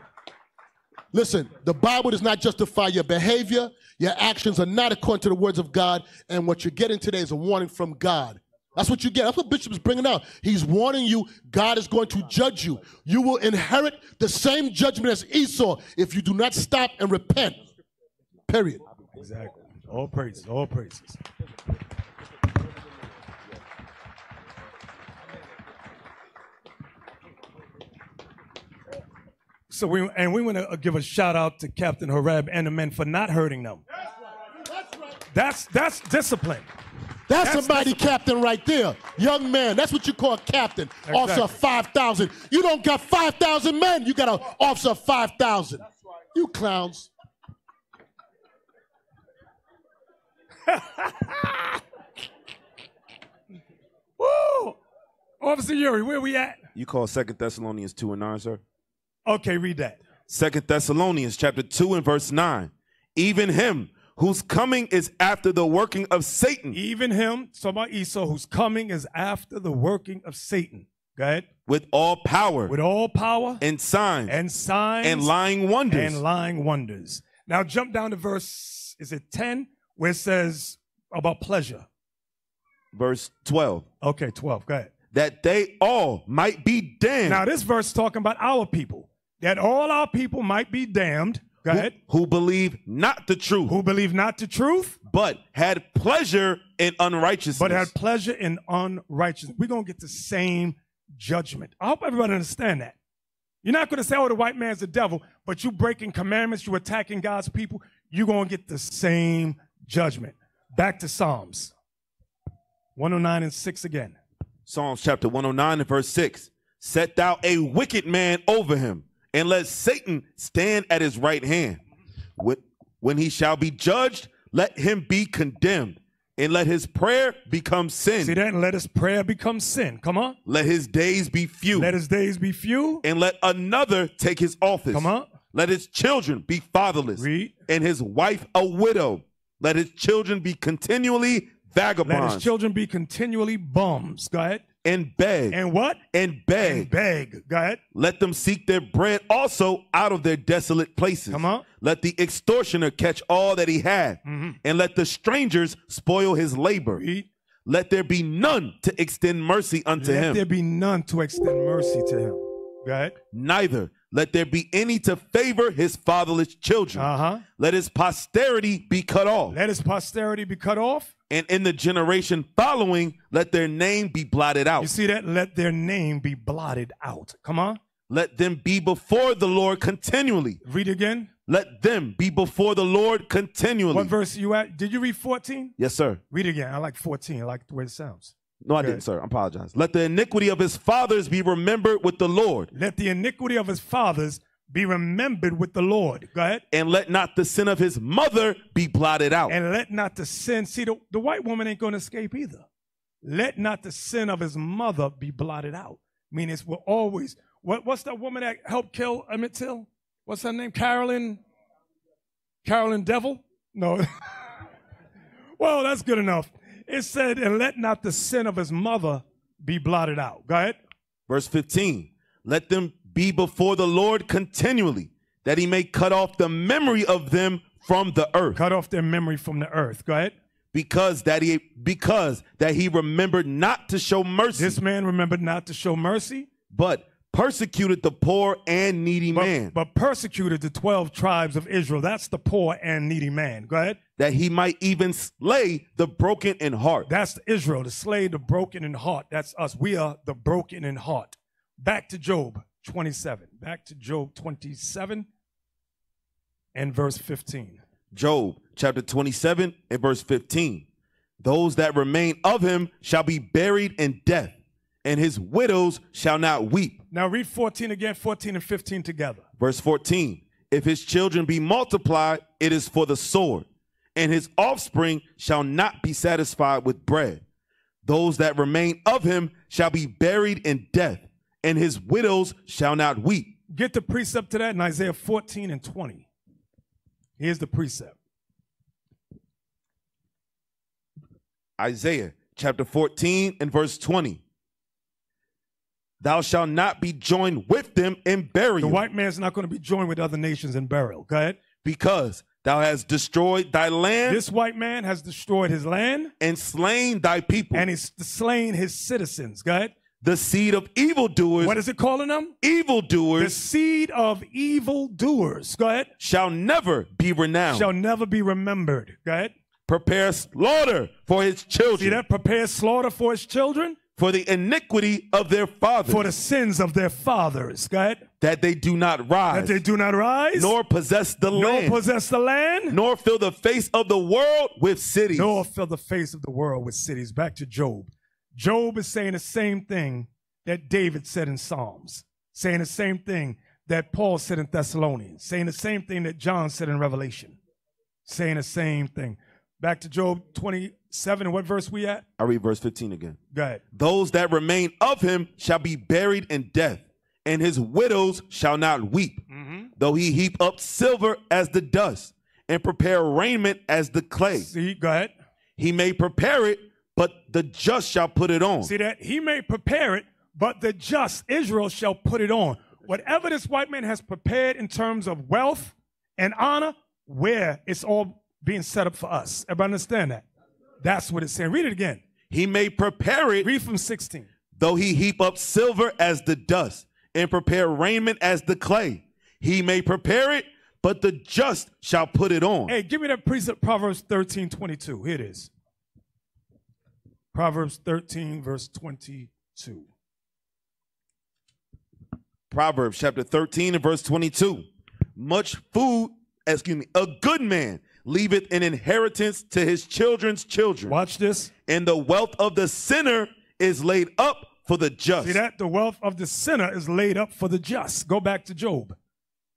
Listen, the Bible does not justify your behavior. Your actions are not according to the words of God. And what you're getting today is a warning from God. That's what you get. That's what Bishop is bringing out. He's warning you, God is going to judge you. You will inherit the same judgment as Esau if you do not stop and repent. Period. Exactly. All praises. All praises. So we and we want to give a shout out to Captain Horeb and the men for not hurting them. That's right. That's right. That's that's discipline. That's, that's a mighty discipline. Captain right there, young man. That's what you call a captain, exactly. Officer of five thousand. You don't got five thousand men. You got an officer of five thousand. Right. You clowns. Woo! Officer Yuri, where we at? You call Second Thessalonians two and nine, sir? Okay, read that. Second Thessalonians chapter two and verse nine. Even him whose coming is after the working of Satan. Even him, so about Esau, whose coming is after the working of Satan. Go ahead. With all power. With all power. And signs. And signs. And lying wonders. And lying wonders. Now jump down to verse, is it ten? Where it says about pleasure. Verse twelve. Okay, twelve. Go ahead. That they all might be damned. Now this verse is talking about our people. That all our people might be damned. Go ahead. Who, who believe not the truth. Who believe not the truth. But had pleasure in unrighteousness. But had pleasure in unrighteousness. We're going to get the same judgment. I hope everybody understand that. You're not going to say, oh, the white man's the devil, but you breaking commandments, you attacking God's people, you're going to get the same judgment. Back to Psalms. one oh nine and six again. Psalms chapter one oh nine and verse six. Set thou a wicked man over him, and let Satan stand at his right hand. When he shall be judged, let him be condemned, and let his prayer become sin. See that? And let his prayer become sin. Come on. Let his days be few. Let his days be few. And let another take his office. Come on. Let his children be fatherless. Read. And his wife a widow. Let his children be continually vagabonds. Let his children be continually bums. Go ahead. And beg. And what? And beg. And beg. Go ahead. Let them seek their bread also out of their desolate places. Come on. Let the extortioner catch all that he had. Mm-hmm. And let the strangers spoil his labor. Read. Let there be none to extend mercy unto let him. Let there be none to extend mercy to him. Go ahead. Neither let there be any to favor his fatherless children. Uh-huh. Let his posterity be cut off. Let his posterity be cut off. And in the generation following, let their name be blotted out. You see that? Let their name be blotted out. Come on. Let them be before the Lord continually. Read again. Let them be before the Lord continually. What verse are you at? Did you read fourteen? Yes, sir. Read again. I like fourteen. I like the way it sounds. No, I didn't, sir. I apologize. Let the iniquity of his fathers be remembered with the Lord. Let the iniquity of his fathers be remembered with the Lord. Go ahead. And let not the sin of his mother be blotted out. And let not the sin. See, the, the white woman ain't going to escape either. Let not the sin of his mother be blotted out. I mean, it's will always. What, what's that woman that helped kill Emmett Till? What's her name? Carolyn? Carolyn Devil? No. Well, that's good enough. It said, and let not the sin of his mother be blotted out. Go ahead. Verse fifteen. Let them be before the Lord continually, that he may cut off the memory of them from the earth. Cut off their memory from the earth. Go ahead. Because that he, because that he remembered not to show mercy. This man remembered not to show mercy. But persecuted the poor and needy but, man. But persecuted the twelve tribes of Israel. That's the poor and needy man. Go ahead. That he might even slay the broken in heart. That's Israel, to slay the broken in heart. That's us. We are the broken in heart. Back to Job twenty-seven. Back to Job twenty-seven and verse fifteen. Job chapter twenty-seven and verse fifteen. Those that remain of him shall be buried in death, and his widows shall not weep. Now read fourteen again, fourteen and fifteen together. Verse fourteen, if his children be multiplied, it is for the sword, and his offspring shall not be satisfied with bread. Those that remain of him shall be buried in death, and his widows shall not weep. Get the precept to that in Isaiah fourteen and twenty. Here's the precept. Isaiah chapter fourteen and verse twenty. Thou shalt not be joined with them in burial. The white man's not going to be joined with other nations in burial. Go ahead. Because thou hast destroyed thy land. This white man has destroyed his land. And slain thy people. And he's slain his citizens. Go ahead. The seed of evildoers. What is it calling them? Evildoers. The seed of evildoers. Go ahead. Shall never be renowned. Shall never be remembered. Go ahead. Prepare slaughter for his children. See that? Prepare slaughter for his children. For the iniquity of their fathers. For the sins of their fathers. Go ahead. That they do not rise. That they do not rise. Nor possess the nor land. Nor possess the land. Nor fill the face of the world with cities. Nor fill the face of the world with cities. Back to Job. Job is saying the same thing that David said in Psalms, saying the same thing that Paul said in Thessalonians, saying the same thing that John said in Revelation, saying the same thing. Back to Job twenty-seven, and what verse we at? I read verse fifteen again. Go ahead. Those that remain of him shall be buried in death, and his widows shall not weep, mm-hmm. though he heap up silver as the dust and prepare raiment as the clay. See, go ahead. He may prepare it, but the just shall put it on. See that? He may prepare it, but the just, Israel, shall put it on. Whatever this white man has prepared in terms of wealth and honor, where it's all being set up for us. Everybody understand that? That's what it's saying. Read it again. He may prepare it. Read from sixteen. Though he heap up silver as the dust and prepare raiment as the clay, he may prepare it, but the just shall put it on. Hey, give me that precept, Proverbs thirteen twenty-two. Here it is. Proverbs thirteen, verse twenty-two. Proverbs chapter thirteen and verse twenty-two. Much food, excuse me, a good man leaveth an inheritance to his children's children. Watch this. And the wealth of the sinner is laid up for the just. See that? The wealth of the sinner is laid up for the just. Go back to Job.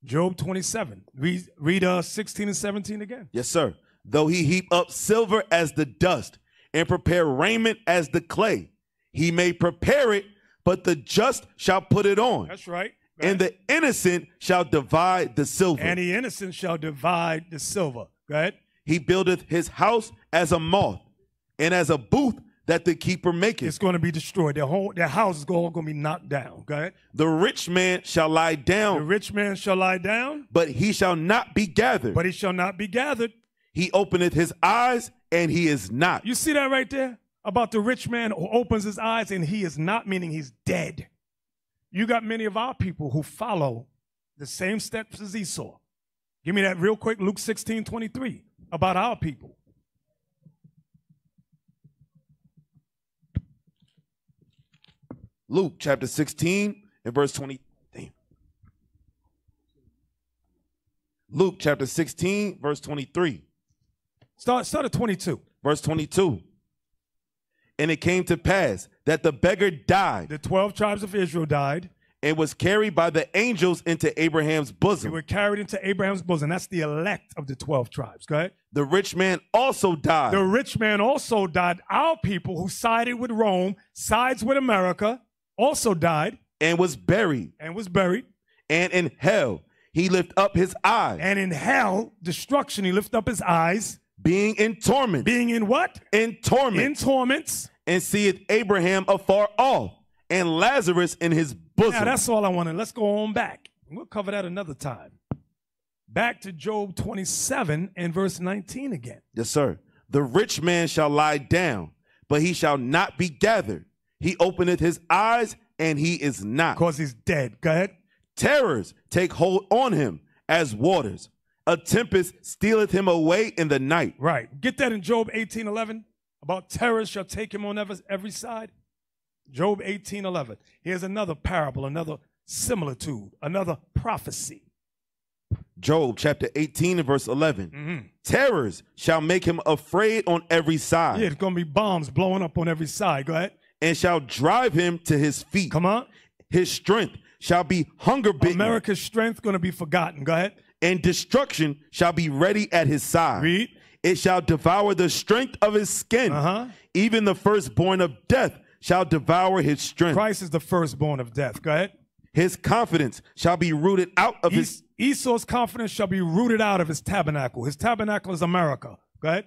Job twenty-seven. Read, read uh, sixteen and seventeen again. Yes, sir. Though he heap up silver as the dust, and prepare raiment as the clay, he may prepare it, but the just shall put it on. That's right. Go and ahead. The innocent shall divide the silver. And the innocent shall divide the silver. Go ahead. He buildeth his house as a moth, and as a booth that the keeper maketh. It's going to be destroyed. Their whole their house is all going to be knocked down. Go ahead. The rich man shall lie down. The rich man shall lie down. But he shall not be gathered. But he shall not be gathered. He openeth his eyes, and he is not. You see that right there? About the rich man who opens his eyes and he is not, meaning he's dead. You got many of our people who follow the same steps as Esau. Give me that real quick, Luke sixteen twenty-three, about our people. Luke chapter sixteen and verse twenty. Damn. Luke chapter sixteen, verse twenty-three. Start, start at twenty-two. Verse twenty-two. And it came to pass that the beggar died. The twelve tribes of Israel died. And was carried by the angels into Abraham's bosom. They were carried into Abraham's bosom. That's the elect of the twelve tribes. Go ahead. The rich man also died. The rich man also died. Our people who sided with Rome, sides with America, also died. And was buried. And was buried. And in hell he lift up his eyes. And in hell, destruction, he lift up his eyes. Being in torment. Being in what? In torment. In torments. And seeth Abraham afar off, and Lazarus in his bosom. Now that's all I wanted. Let's go on back. We'll cover that another time. Back to Job twenty-seven and verse nineteen again. Yes, sir. The rich man shall lie down, but he shall not be gathered. He openeth his eyes, and he is not. Because he's dead. Go ahead. Terrors take hold on him as waters. A tempest stealeth him away in the night. Right. Get that in Job eighteen eleven. About terrors shall take him on every, every side. Job eighteen eleven. Here's another parable, another similitude, another prophecy. Job chapter eighteen and verse eleven. Mm-hmm. Terrors shall make him afraid on every side. Yeah, it's going to be bombs blowing up on every side. Go ahead. And shall drive him to his feet. Come on. His strength shall be hunger bitten. America's strength going to be forgotten. Go ahead. And destruction shall be ready at his side. Read. It shall devour the strength of his skin. Uh-huh. Even the firstborn of death shall devour his strength. Christ is the firstborn of death. Go ahead. His confidence shall be rooted out of es his... Esau's confidence shall be rooted out of his tabernacle. His tabernacle is America. Go ahead.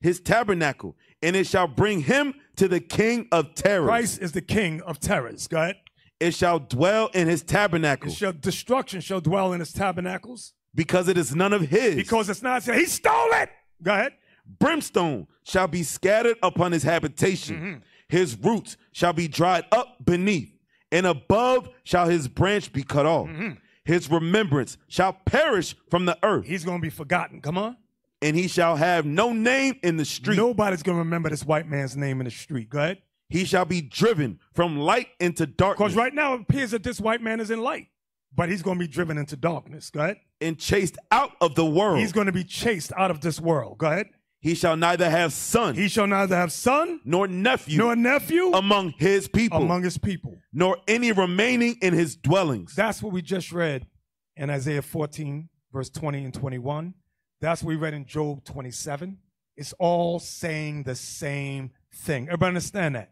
His tabernacle. And it shall bring him to the king of terrors. Christ is the king of terrors. Go ahead. It shall dwell in his tabernacle. It shall, destruction shall dwell in his tabernacles. Because it is none of his. Because it's not. He stole it. Go ahead. Brimstone shall be scattered upon his habitation. Mm-hmm. His roots shall be dried up beneath, and above shall his branch be cut off. Mm-hmm. His remembrance shall perish from the earth. He's going to be forgotten. Come on. And he shall have no name in the street. Nobody's going to remember this white man's name in the street. Go ahead. He shall be driven from light into darkness. Because right now it appears that this white man is in light, but he's going to be driven into darkness. Go ahead. And chased out of the world. He's going to be chased out of this world. Go ahead. He shall neither have son. He shall neither have son. Nor nephew. Nor nephew. Among his people. Among his people. Nor any remaining in his dwellings. That's what we just read in Isaiah fourteen, verse twenty and twenty-one. That's what we read in Job twenty-seven. It's all saying the same thing. Everybody understand that?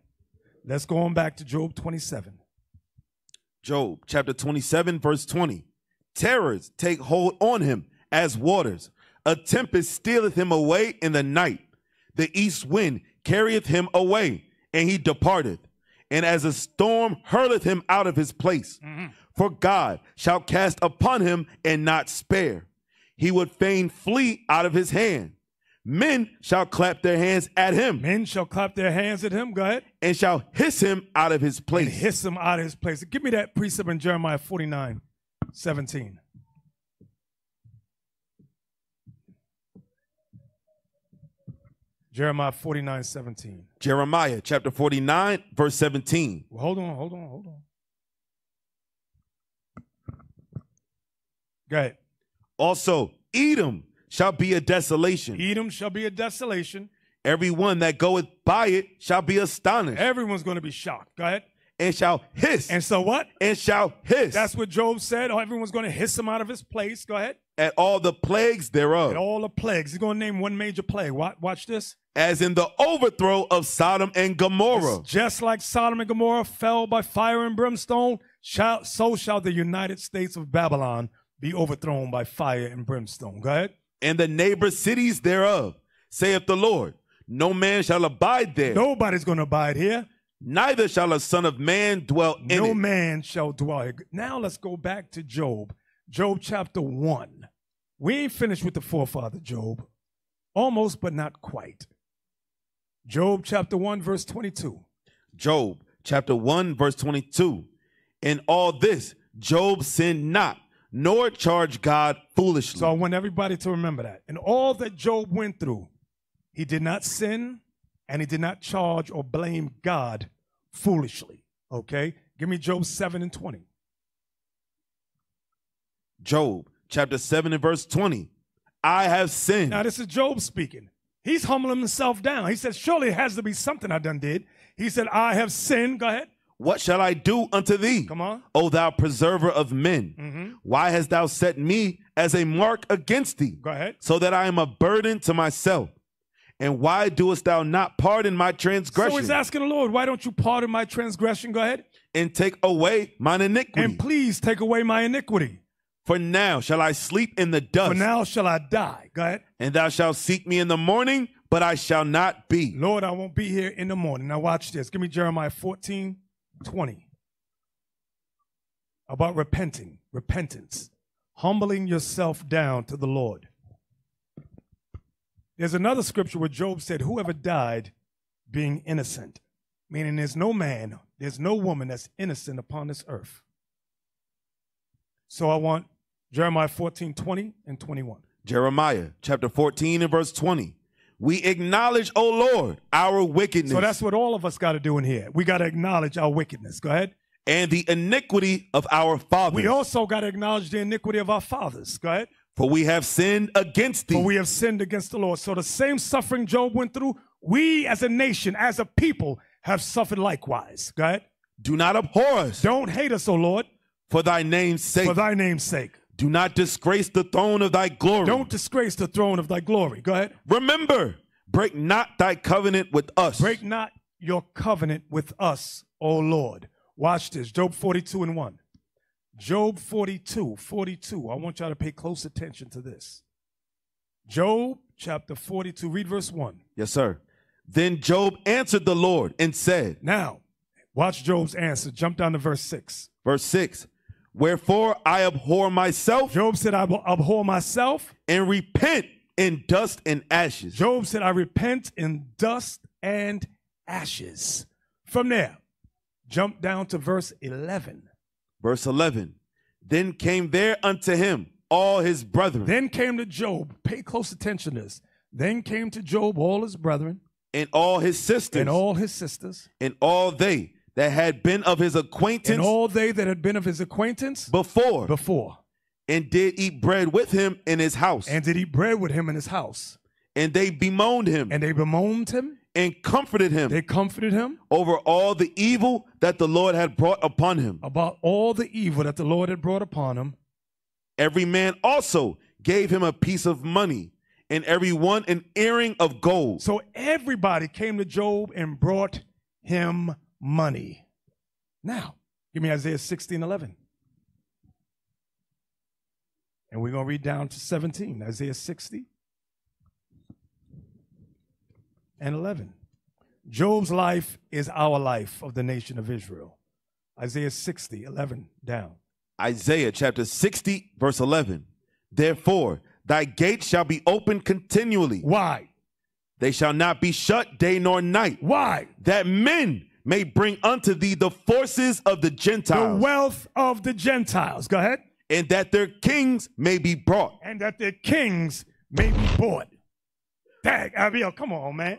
Let's go on back to Job twenty-seven. Job chapter twenty-seven, verse twenty. Terrors take hold on him as waters. A tempest stealeth him away in the night. The east wind carrieth him away, and he departeth. And as a storm hurleth him out of his place. Mm-hmm. For God shall cast upon him and not spare. He would fain flee out of his hand. Men shall clap their hands at him. Men shall clap their hands at him. Go ahead. And shall hiss him out of his place. And hiss him out of his place. Give me that precept in Jeremiah forty-nine, seventeen. Jeremiah forty-nine, seventeen. Jeremiah chapter forty-nine, verse seventeen. Well, hold on, hold on, hold on. Go ahead. Also, Edom shall be a desolation. Edom shall be a desolation. Everyone that goeth by it shall be astonished. Everyone's going to be shocked. Go ahead. And shall hiss. And so what? And shall hiss. That's what Job said. Oh, everyone's going to hiss him out of his place. Go ahead. At all the plagues thereof. At all the plagues. He's going to name one major plague. Watch, watch this. As in the overthrow of Sodom and Gomorrah. It's just like Sodom and Gomorrah fell by fire and brimstone, shall, so shall the United States of Babylon be overthrown by fire and brimstone. Go ahead. And the neighbor cities thereof, saith the Lord, no man shall abide there. Nobody's going to abide here. Neither shall a son of man dwell in it. No man shall dwell here. Now let's go back to Job. Job chapter one. We ain't finished with the forefather Job. Almost, but not quite. Job chapter one, verse twenty-two. Job chapter one, verse twenty-two. In all this, Job sinned not, nor charged God foolishly. So I want everybody to remember that. In all that Job went through, he did not sin, and he did not charge or blame God foolishly. Okay? Give me Job seven and twenty. Job chapter seven and verse twenty. I have sinned. Now this is Job speaking. He's humbling himself down. He says, surely it has to be something I done did. He said, I have sinned. Go ahead. What shall I do unto thee? Come on. O thou preserver of men. Mm-hmm. Why hast thou set me as a mark against thee? Go ahead. So that I am a burden to myself. And why doest thou not pardon my transgression? So he's asking the Lord, why don't you pardon my transgression? Go ahead. And take away mine iniquity. And please take away my iniquity. For now shall I sleep in the dust. For now shall I die. Go ahead. And thou shalt seek me in the morning, but I shall not be. Lord, I won't be here in the morning. Now watch this. Give me Jeremiah fourteen, twenty. About repenting, repentance, humbling yourself down to the Lord. There's another scripture where Job said, whoever died being innocent, meaning there's no man, there's no woman that's innocent upon this earth. So I want Jeremiah fourteen, twenty and twenty-one. Jeremiah chapter fourteen and verse twenty. We acknowledge, O Lord, our wickedness. So that's what all of us got to do in here. We got to acknowledge our wickedness. Go ahead. And the iniquity of our fathers. We also got to acknowledge the iniquity of our fathers. Go ahead. For we have sinned against thee. For we have sinned against the Lord. So the same suffering Job went through, we as a nation, as a people, have suffered likewise. Go ahead. Do not abhor us. Don't hate us, O Lord. For thy name's sake. For thy name's sake. Do not disgrace the throne of thy glory. Don't disgrace the throne of thy glory. Go ahead. Remember, break not thy covenant with us. Break not your covenant with us, O Lord. Watch this. Job forty-two and one. Job forty-two, forty-two. I want y'all to pay close attention to this. Job chapter forty-two, read verse one. Yes, sir. Then Job answered the Lord and said. Now, Watch Job's answer. Jump down to verse six. Verse six. Wherefore I abhor myself. Job said, I abhor myself. And repent in dust and ashes. Job said, I repent in dust and ashes. From there, jump down to verse eleven. Verse eleven. Then came there unto him all his brethren. Then came to Job. Pay close attention to this. Then came to Job all his brethren. And all his sisters. And all his sisters. And all they that had been of his acquaintance. And all they that had been of his acquaintance. Before. Before. And did eat bread with him in his house. And did eat bread with him in his house. And they bemoaned him. And they bemoaned him. And comforted him. They comforted him. Over all the evil that the Lord had brought upon him. About all the evil that the Lord had brought upon him. Every man also gave him a piece of money, and every one an earring of gold. So everybody came to Job and brought him money. Now, give me Isaiah sixteen eleven. And we're going to read down to seventeen. Isaiah sixty and eleven. Job's life is our life of the nation of Israel. Isaiah sixty eleven down. Isaiah chapter sixty, verse eleven. Therefore, thy gates shall be open continually. Why? They shall not be shut day nor night. Why? That men may bring unto thee the forces of the Gentiles. The wealth of the Gentiles. Go ahead. And that their kings may be brought. And that their kings may be bought. Dag, Abiel, come on, man.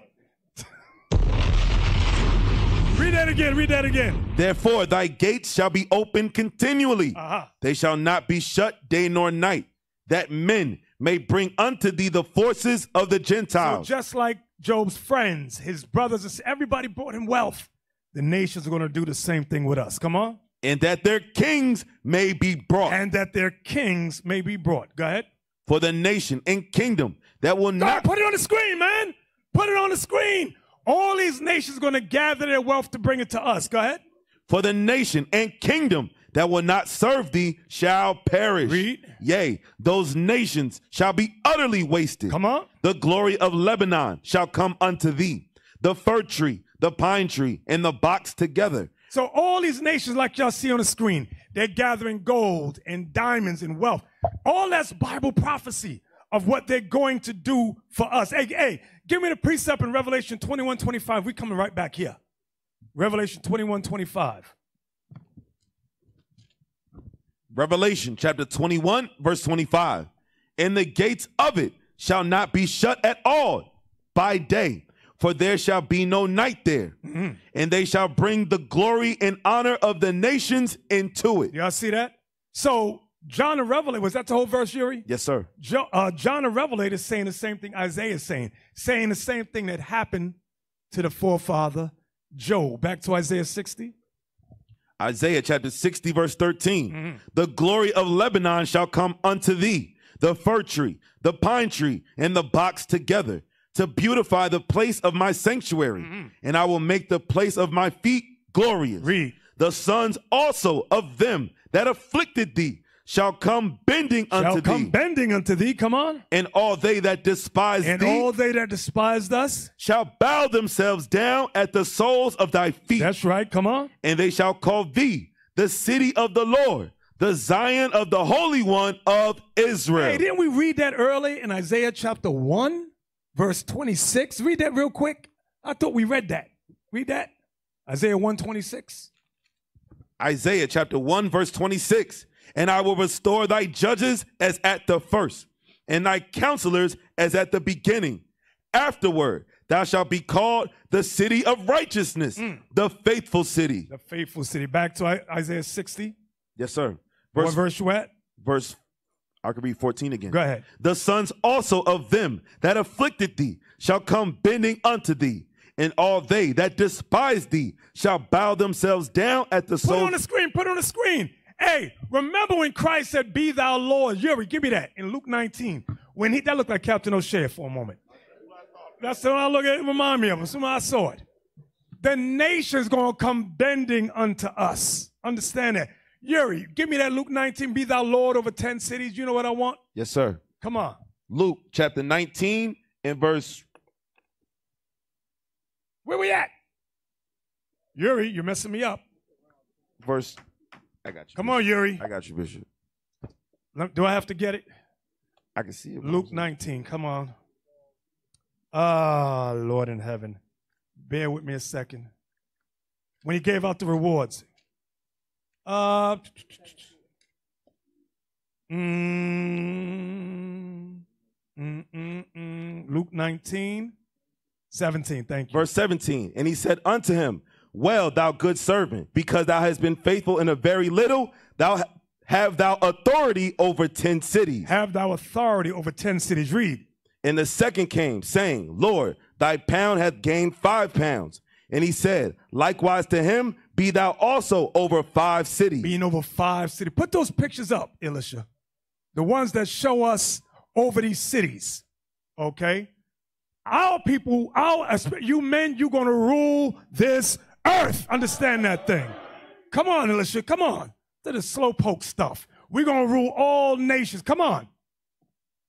Read that again, read that again. Therefore, thy gates shall be open continually. Uh-huh. They shall not be shut day nor night. That men may bring unto thee the forces of the Gentiles. So just like Job's friends, his brothers, everybody brought him wealth. The nations are going to do the same thing with us. Come on. And that their kings may be brought. And that their kings may be brought. Go ahead. For the nation and kingdom that will not. Put it on the screen, man. Put it on the screen. All these nations are going to gather their wealth to bring it to us. Go ahead. For the nation and kingdom that will not serve thee shall perish. Read. Yea, those nations shall be utterly wasted. Come on. The glory of Lebanon shall come unto thee. The fir tree, the pine tree, and the box together. So all these nations, like y'all see on the screen, they're gathering gold and diamonds and wealth. All that's Bible prophecy of what they're going to do for us. Hey, hey, give me the precept in Revelation twenty-one twenty-five. We're coming right back here. Revelation twenty-one twenty-five. Revelation chapter twenty-one, verse twenty-five. And the gates of it shall not be shut at all by day, for there shall be no night there. Mm-hmm. And they shall bring the glory and honor of the nations into it. Y'all see that? So John the Revelator, was that the whole verse, Yuri? Yes, sir. Jo uh, John the Revelator is saying the same thing Isaiah is saying, saying the same thing that happened to the forefather Job. Back to Isaiah sixty. Isaiah chapter sixty, verse thirteen. Mm-hmm. The glory of Lebanon shall come unto thee, the fir tree, the pine tree, and the box together, to beautify the place of my sanctuary. Mm-hmm. And I will make the place of my feet glorious. Read. The sons also of them that afflicted thee shall come bending unto thee. Shall come bending unto thee, come on. And all they that despise thee. And all they that despised us. Shall bow themselves down at the soles of thy feet. That's right, come on. And they shall call thee the city of the Lord, the Zion of the Holy One of Israel. Hey, didn't we read that early in Isaiah chapter one, verse twenty-six? Read that real quick. I thought we read that. Read that. Isaiah one twenty-six. Isaiah chapter one, verse twenty-six. And I will restore thy judges as at the first, and thy counselors as at the beginning. Afterward, thou shalt be called the city of righteousness, mm. the faithful city. The faithful city. Back to Isaiah sixty. Yes, sir. Verse, what verse you at? Verse, I could read fourteen again. Go ahead. The sons also of them that afflicted thee shall come bending unto thee. And all they that despise thee shall bow themselves down at the soul. Put it on the screen. Put it on the screen. Hey, remember when Christ said, be thou Lord. Yuri, give me that. In Luke nineteen, when he, that looked like Captain O'Shea for a moment. That's what I look at. It remind me of him. Somehow I saw it. The nation's going to come bending unto us. Understand that. Yuri, give me that Luke nineteen, be thou Lord over ten cities. You know what I want? Yes, sir. Come on. Luke chapter nineteen and verse. Where we at? Yuri, you're messing me up. Verse, I got you. Come Bishop. on, Yuri. I got you, Bishop. Do I have to get it? I can see it. Luke nineteen, come on. Ah, oh, Lord in heaven. Bear with me a second. When he gave out the rewards. Uh, mm, mm, mm, mm. Luke nineteen, seventeen, thank you. Verse seventeen, and he said unto him, well, thou good servant, because thou hast been faithful in a very little, thou have thou authority over ten cities. Have thou authority over ten cities. Read. And the second came, saying, Lord, thy pound hath gained five pounds. And he said, likewise to him, be thou also over five cities. Being over five cities. Put those pictures up, Elisha. The ones that show us over these cities, okay? Our people, our, you men, you're going to rule this earth. Understand that thing. Come on, Elisha, come on. That is slowpoke stuff. We're going to rule all nations. Come on.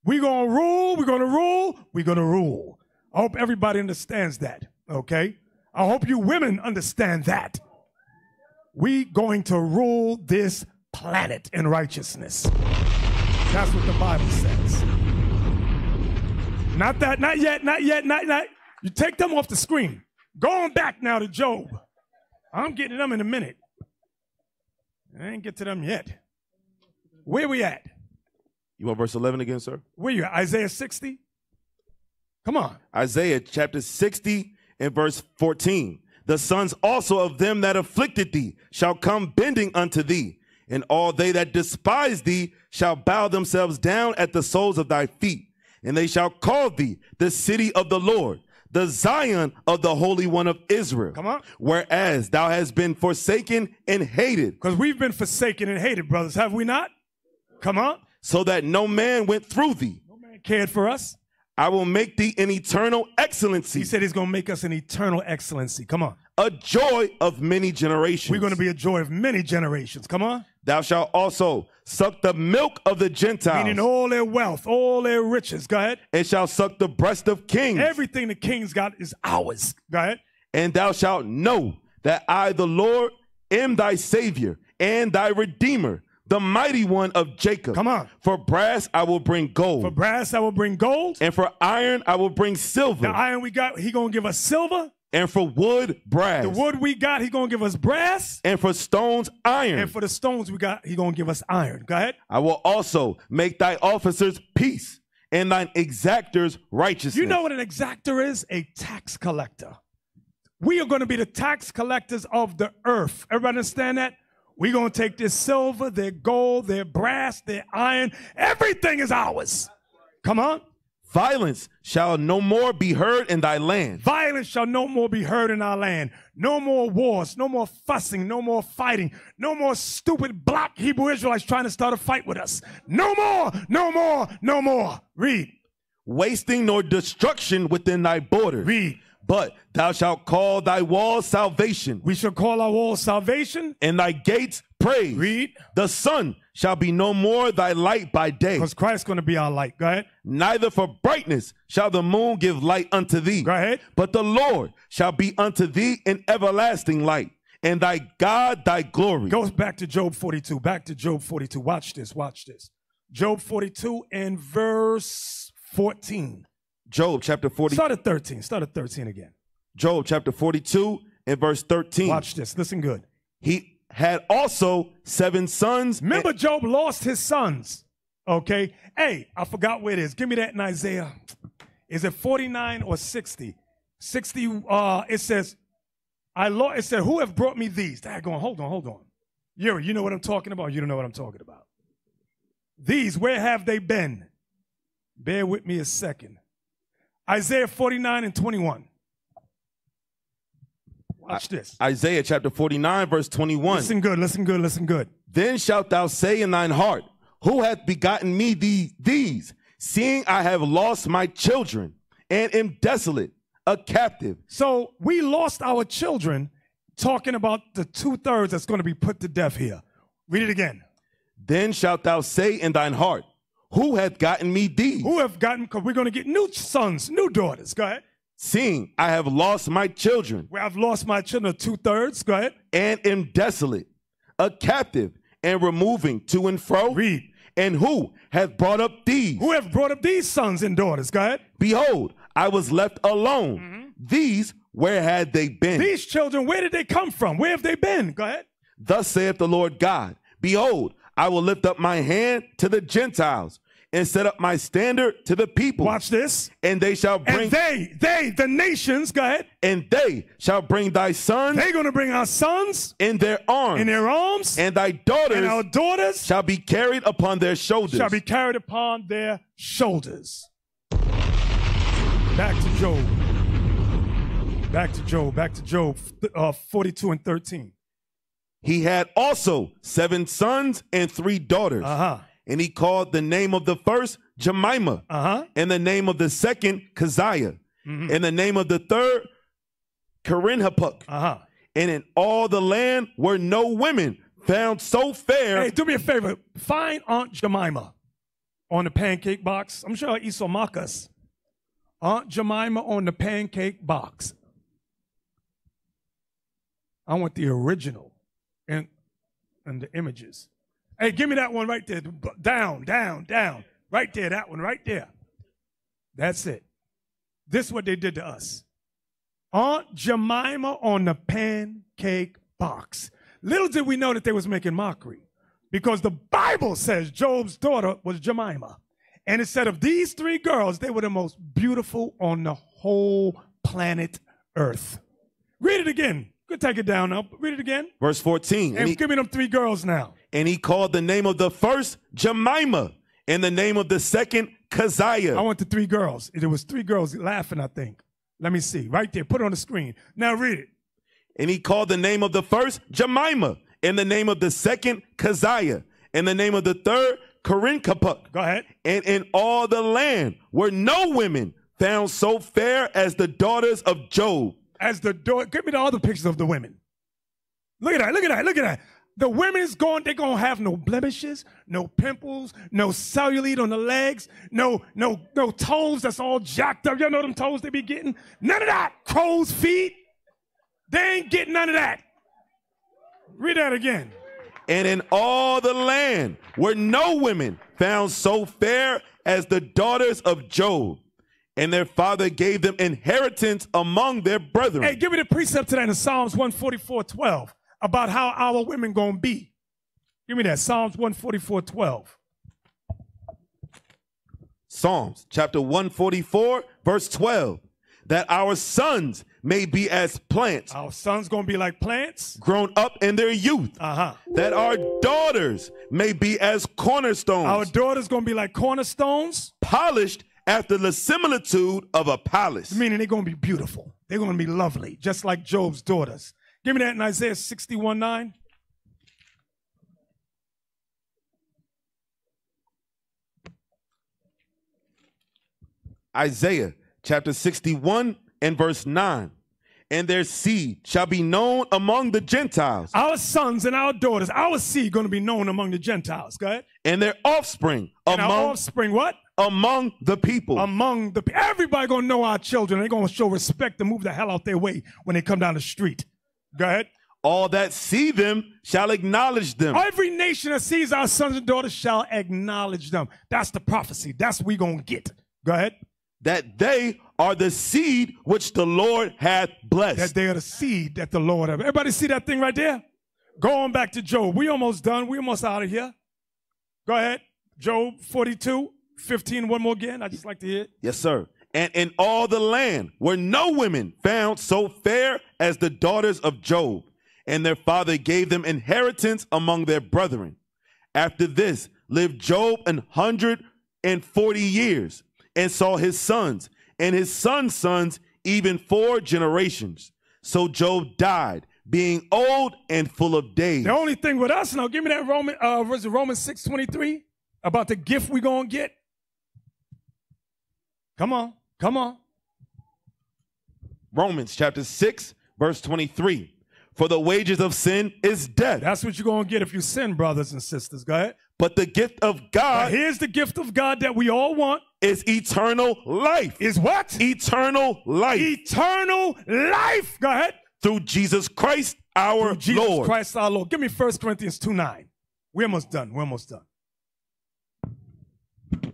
We're going to rule, we're going to rule, we're going to rule. I hope everybody understands that, okay? I hope you women understand that. We going to rule this planet in righteousness. That's what the Bible says. Not that, not yet, not yet, not yet. You take them off the screen. Go on back now to Job. I'm getting to them in a minute. I ain't get to them yet. Where we at? You want verse eleven again, sir? Where you at? Isaiah sixty? Come on. Isaiah chapter sixty. In verse fourteen, the sons also of them that afflicted thee shall come bending unto thee, and all they that despise thee shall bow themselves down at the soles of thy feet, and they shall call thee the city of the Lord, the Zion of the Holy One of Israel. Come on. Whereas thou hast been forsaken and hated. Because we've been forsaken and hated, brothers, have we not? Come on. So that no man went through thee. No man cared for us. I will make thee an eternal excellency. He said he's going to make us an eternal excellency. Come on. A joy of many generations. We're going to be a joy of many generations. Come on. Thou shalt also suck the milk of the Gentiles. Meaning all their wealth, all their riches. Go ahead. And shalt suck the breast of kings. Everything the kings got is ours. Go ahead. And thou shalt know that I, the Lord, am thy Savior and thy Redeemer, the mighty one of Jacob. Come on. For brass, I will bring gold. For brass, I will bring gold. And for iron, I will bring silver. The iron we got, he going to give us silver. And for wood, brass. The wood we got, he going to give us brass. And for stones, iron. And for the stones we got, he going to give us iron. Go ahead. I will also make thy officers peace and thine exactors righteousness. You know what an exactor is? A tax collector. We are going to be the tax collectors of the earth. Everybody understand that? We're going to take their silver, their gold, their brass, their iron. Everything is ours. Come on. Violence shall no more be heard in thy land. Violence shall no more be heard in our land. No more wars, no more fussing, no more fighting, no more stupid black Hebrew Israelites trying to start a fight with us. No more, no more, no more. Read. Wasting nor destruction within thy border. Read. But thou shalt call thy walls salvation. We shall call our walls salvation. And thy gates praise. Read. The sun shall be no more thy light by day. Because Christ's going to be our light. Go ahead. Neither for brightness shall the moon give light unto thee. Go ahead. But the Lord shall be unto thee an everlasting light. And thy God, thy glory. Goes back to Job forty-two. Back to Job forty-two. Watch this. Watch this. Job forty-two and verse fourteen. Job chapter forty. Start at thirteen. Start at thirteen again. Job chapter forty-two and verse thirteen. Watch this. Listen good. He had also seven sons. Remember, Job lost his sons. Okay. Hey, I forgot where it is. Give me that in Isaiah. Is it forty-nine or sixty? sixty, uh, it says, I lo it said, who have brought me these? Daggone, hold on, hold on. Yuri, you know what I'm talking about? You don't know what I'm talking about. These, where have they been? Bear with me a second. Isaiah forty-nine and twenty-one. Watch this. Isaiah chapter forty-nine, verse twenty-one. Listen good, listen good, listen good. Then shalt thou say in thine heart, who hath begotten me these, seeing I have lost my children and am desolate, a captive. So we lost our children, talking about the two-thirds that's going to be put to death here. Read it again. Then shalt thou say in thine heart, who hath gotten me these? Who have gotten, because we're going to get new sons, new daughters. Go ahead. Seeing, I have lost my children. Where I've lost my children, two-thirds, go ahead. And am desolate, a captive, and removing to and fro. Read. And who hath brought up these? Who have brought up these sons and daughters? Go ahead. Behold, I was left alone. Mm-hmm. These, where had they been? These children, where did they come from? Where have they been? Go ahead. Thus saith the Lord God, behold, I will lift up my hand to the Gentiles and set up my standard to the people. Watch this. And they shall bring. And they, they, the nations, go ahead. And they shall bring thy sons. They're going to bring our sons. In their arms. In their arms. And thy daughters. And our daughters. Shall be carried upon their shoulders. Shall be carried upon their shoulders. Back to Job. Back to Job. Back to Job uh, forty-two and thirteen. He had also seven sons and three daughters. Uh-huh. And he called the name of the first Jemima, uh-huh. and the name of the second Keziah, mm-hmm. and the name of the third Kerinhapuk. Uh-huh. And in all the land were no women found so fair. Hey, do me a favor. Find Aunt Jemima on the pancake box. I'm sure Esau mock us. Aunt Jemima on the pancake box. I want the original and, and the images. Hey, give me that one right there. Down, down, down. Right there, that one right there. That's it. This is what they did to us. Aunt Jemima on the pancake box. Little did we know that they was making mockery, because the Bible says Job's daughter was Jemima. And it said of these three girls, they were the most beautiful on the whole planet Earth. Read it again. Could take it down now. Read it again. Verse fourteen. And, and he, give me them three girls now. And he called the name of the first Jemima, and the name of the second Keziah. I want the three girls. There was three girls laughing, I think. Let me see. Right there. Put it on the screen. Now read it. And he called the name of the first Jemima, and the name of the second Keziah, and the name of the third Kerinhapuk. Go ahead. And in all the land were no women found so fair as the daughters of Job. As the door, give me the other pictures of the women. Look at that, look at that, look at that. The women's going, they're gonna have no blemishes, no pimples, no cellulite on the legs, no, no, no toes that's all jacked up. Y'all know them toes they be getting? None of that. Crow's feet. They ain't getting none of that. Read that again. And in all the land were no women found so fair as the daughters of Job. And their father gave them inheritance among their brethren. Hey, give me the precept to that in Psalms one forty-four twelve about how our women going to be. Give me that, Psalms one forty-four twelve. Psalms chapter one forty-four, verse twelve. That our sons may be as plants. Our sons going to be like plants. Grown up in their youth. Uh-huh. That our daughters may be as cornerstones. Our daughters going to be like cornerstones. Polished. After the similitude of a palace. Meaning they're going to be beautiful. They're going to be lovely, just like Job's daughters. Give me that in Isaiah sixty-one nine. Isaiah chapter sixty-one and verse nine. And their seed shall be known among the Gentiles. Our sons and our daughters, our seed going to be known among the Gentiles. Go ahead. And their offspring. And among our offspring what? Among the people. Among the people. Everybody going to know our children. They're going to show respect and move the hell out their way when they come down the street. Go ahead. All that see them shall acknowledge them. Every nation that sees our sons and daughters shall acknowledge them. That's the prophecy. That's what we're going to get. Go ahead. That they are the seed which the Lord hath blessed. That they are the seed that the Lord hath. Everybody see that thing right there? Going back to Job. We almost done. We almost out of here. Go ahead. Job forty-two fifteen, one more again. I just like to hear it. Yes, sir. And in all the land were no women found so fair as the daughters of Job, and their father gave them inheritance among their brethren. After this lived Job an hundred and forty years, and saw his sons and his sons' sons, even four generations. So Job died, being old and full of days. The only thing with us now, give me that Roman, uh, Romans six twenty-three about the gift we're gonna get. Come on, come on. Romans chapter six, verse twenty-three. For the wages of sin is death. That's what you're going to get if you sin, brothers and sisters. Go ahead. But the gift of God. Now here's the gift of God that we all want. is eternal life. Is what? Eternal life. Eternal life. Go ahead. Through Jesus Christ our Lord. Jesus Christ our Lord. Give me First Corinthians two nine. We're almost done. We're almost done.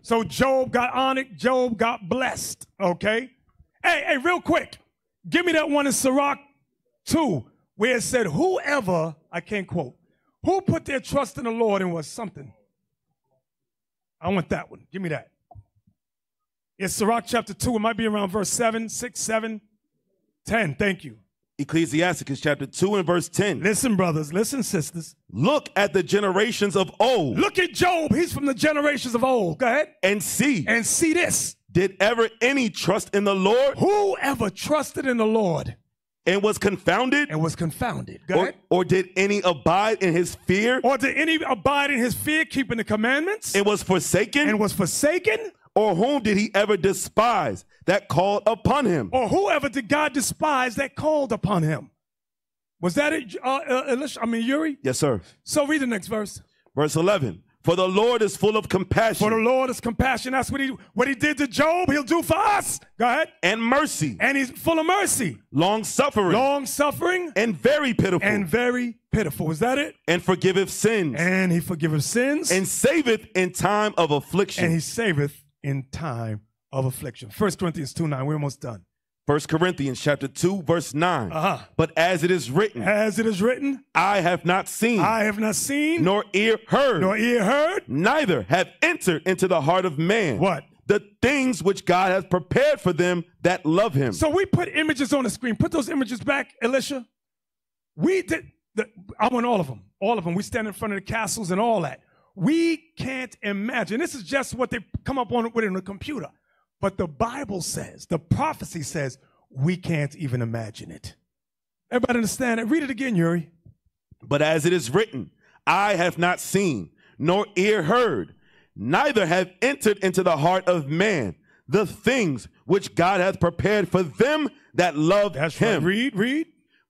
So Job got honored. Job got blessed. Okay? Hey, hey, real quick. Give me that one in Sirach two where it said, whoever, I can't quote, who put their trust in the Lord and was something. I want that one. Give me that. It's Sirach chapter two. It might be around verse seven, six, seven, ten. Thank you. Ecclesiasticus chapter two and verse ten. Listen, brothers. Listen, sisters. Look at the generations of old. Look at Job. He's from the generations of old. Go ahead. And see. And see this. Did ever any trust in the Lord? Whoever trusted in the Lord. And was confounded? And was confounded. Go ahead. Or, or did any abide in his fear? Or did any abide in his fear, keeping the commandments? And was forsaken? And was forsaken? Or whom did he ever despise that called upon him? Or whoever did God despise that called upon him? Was that it, uh, uh, Elisha, I mean, Yuri? Yes, sir. So read the next verse. Verse eleven. For the Lord is full of compassion. For the Lord is compassion. That's what he, what he did to Job, he'll do for us. Go ahead. And mercy. And he's full of mercy. Long suffering. Long suffering. And very pitiful. And very pitiful. Is that it? And forgiveth sins. And he forgiveth sins. And saveth in time of affliction. And he saveth in time of affliction. First Corinthians two nine. We're almost done. First Corinthians chapter two verse nine. Uh-huh. But as it is written. As it is written. I have not seen. I have not seen. Nor ear heard. Nor ear heard. Neither have entered into the heart of man. What? The things which God has prepared for them that love him. So we put images on the screen. Put those images back, Alicia. We did. The, I want all of them. All of them. We stand in front of the castles and all that. We can't imagine. This is just what they come up on within the computer. But the Bible says, the prophecy says, we can't even imagine it. Everybody understand that? Read it again, Yuri. But as it is written, I have not seen, nor ear heard, neither have entered into the heart of man the things which God hath prepared for them that love That's him. Right. Read, read.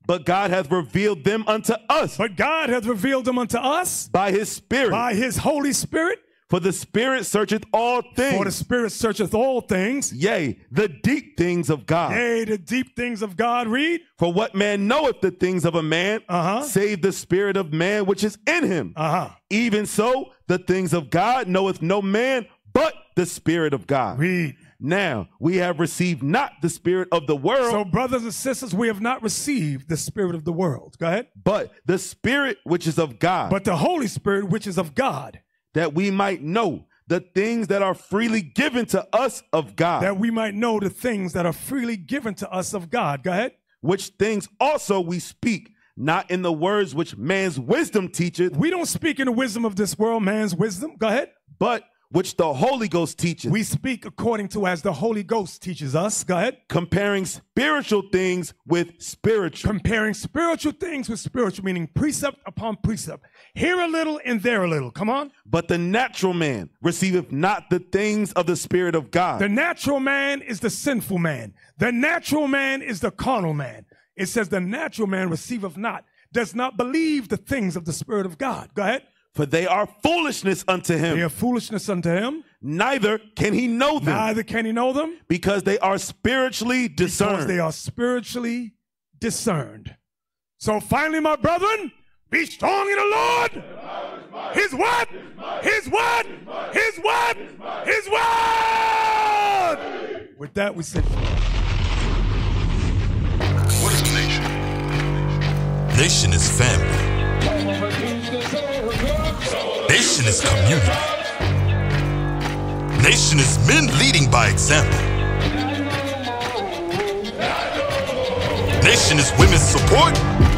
But God hath revealed them unto us. But God hath revealed them unto us. By his Spirit. By his Holy Spirit. For the Spirit searcheth all things. For the Spirit searcheth all things. Yea, the deep things of God. Yea, the deep things of God. Read. For what man knoweth the things of a man, uh-huh. save the spirit of man which is in him. Uh-huh. Even so, the things of God knoweth no man but the Spirit of God. Read. Now, we have received not the spirit of the world. So, brothers and sisters, we have not received the spirit of the world. Go ahead. But the Spirit which is of God. But the Holy Spirit which is of God. That we might know the things that are freely given to us of God. That we might know the things that are freely given to us of God. Go ahead. Which things also we speak, not in the words which man's wisdom teacheth. We don't speak in the wisdom of this world, man's wisdom. Go ahead. But which the Holy Ghost teaches. We speak according to as the Holy Ghost teaches us. Go ahead. Comparing spiritual things with spiritual. Comparing spiritual things with spiritual, meaning precept upon precept. Here a little and there a little. Come on. But the natural man receiveth not the things of the Spirit of God. The natural man is the sinful man. The natural man is the carnal man. It says the natural man receiveth not, does not believe the things of the Spirit of God. Go ahead. For they are foolishness unto him. They are foolishness unto him. Neither can he know them. Neither can he know them. Because they are spiritually discerned. Because they are spiritually discerned. So finally, my brethren, be strong in the Lord. His what? His what? His what? His what? With that, we say. What is nation? Nation is family. Nation is community. Nation is men leading by example. Nation is women's support.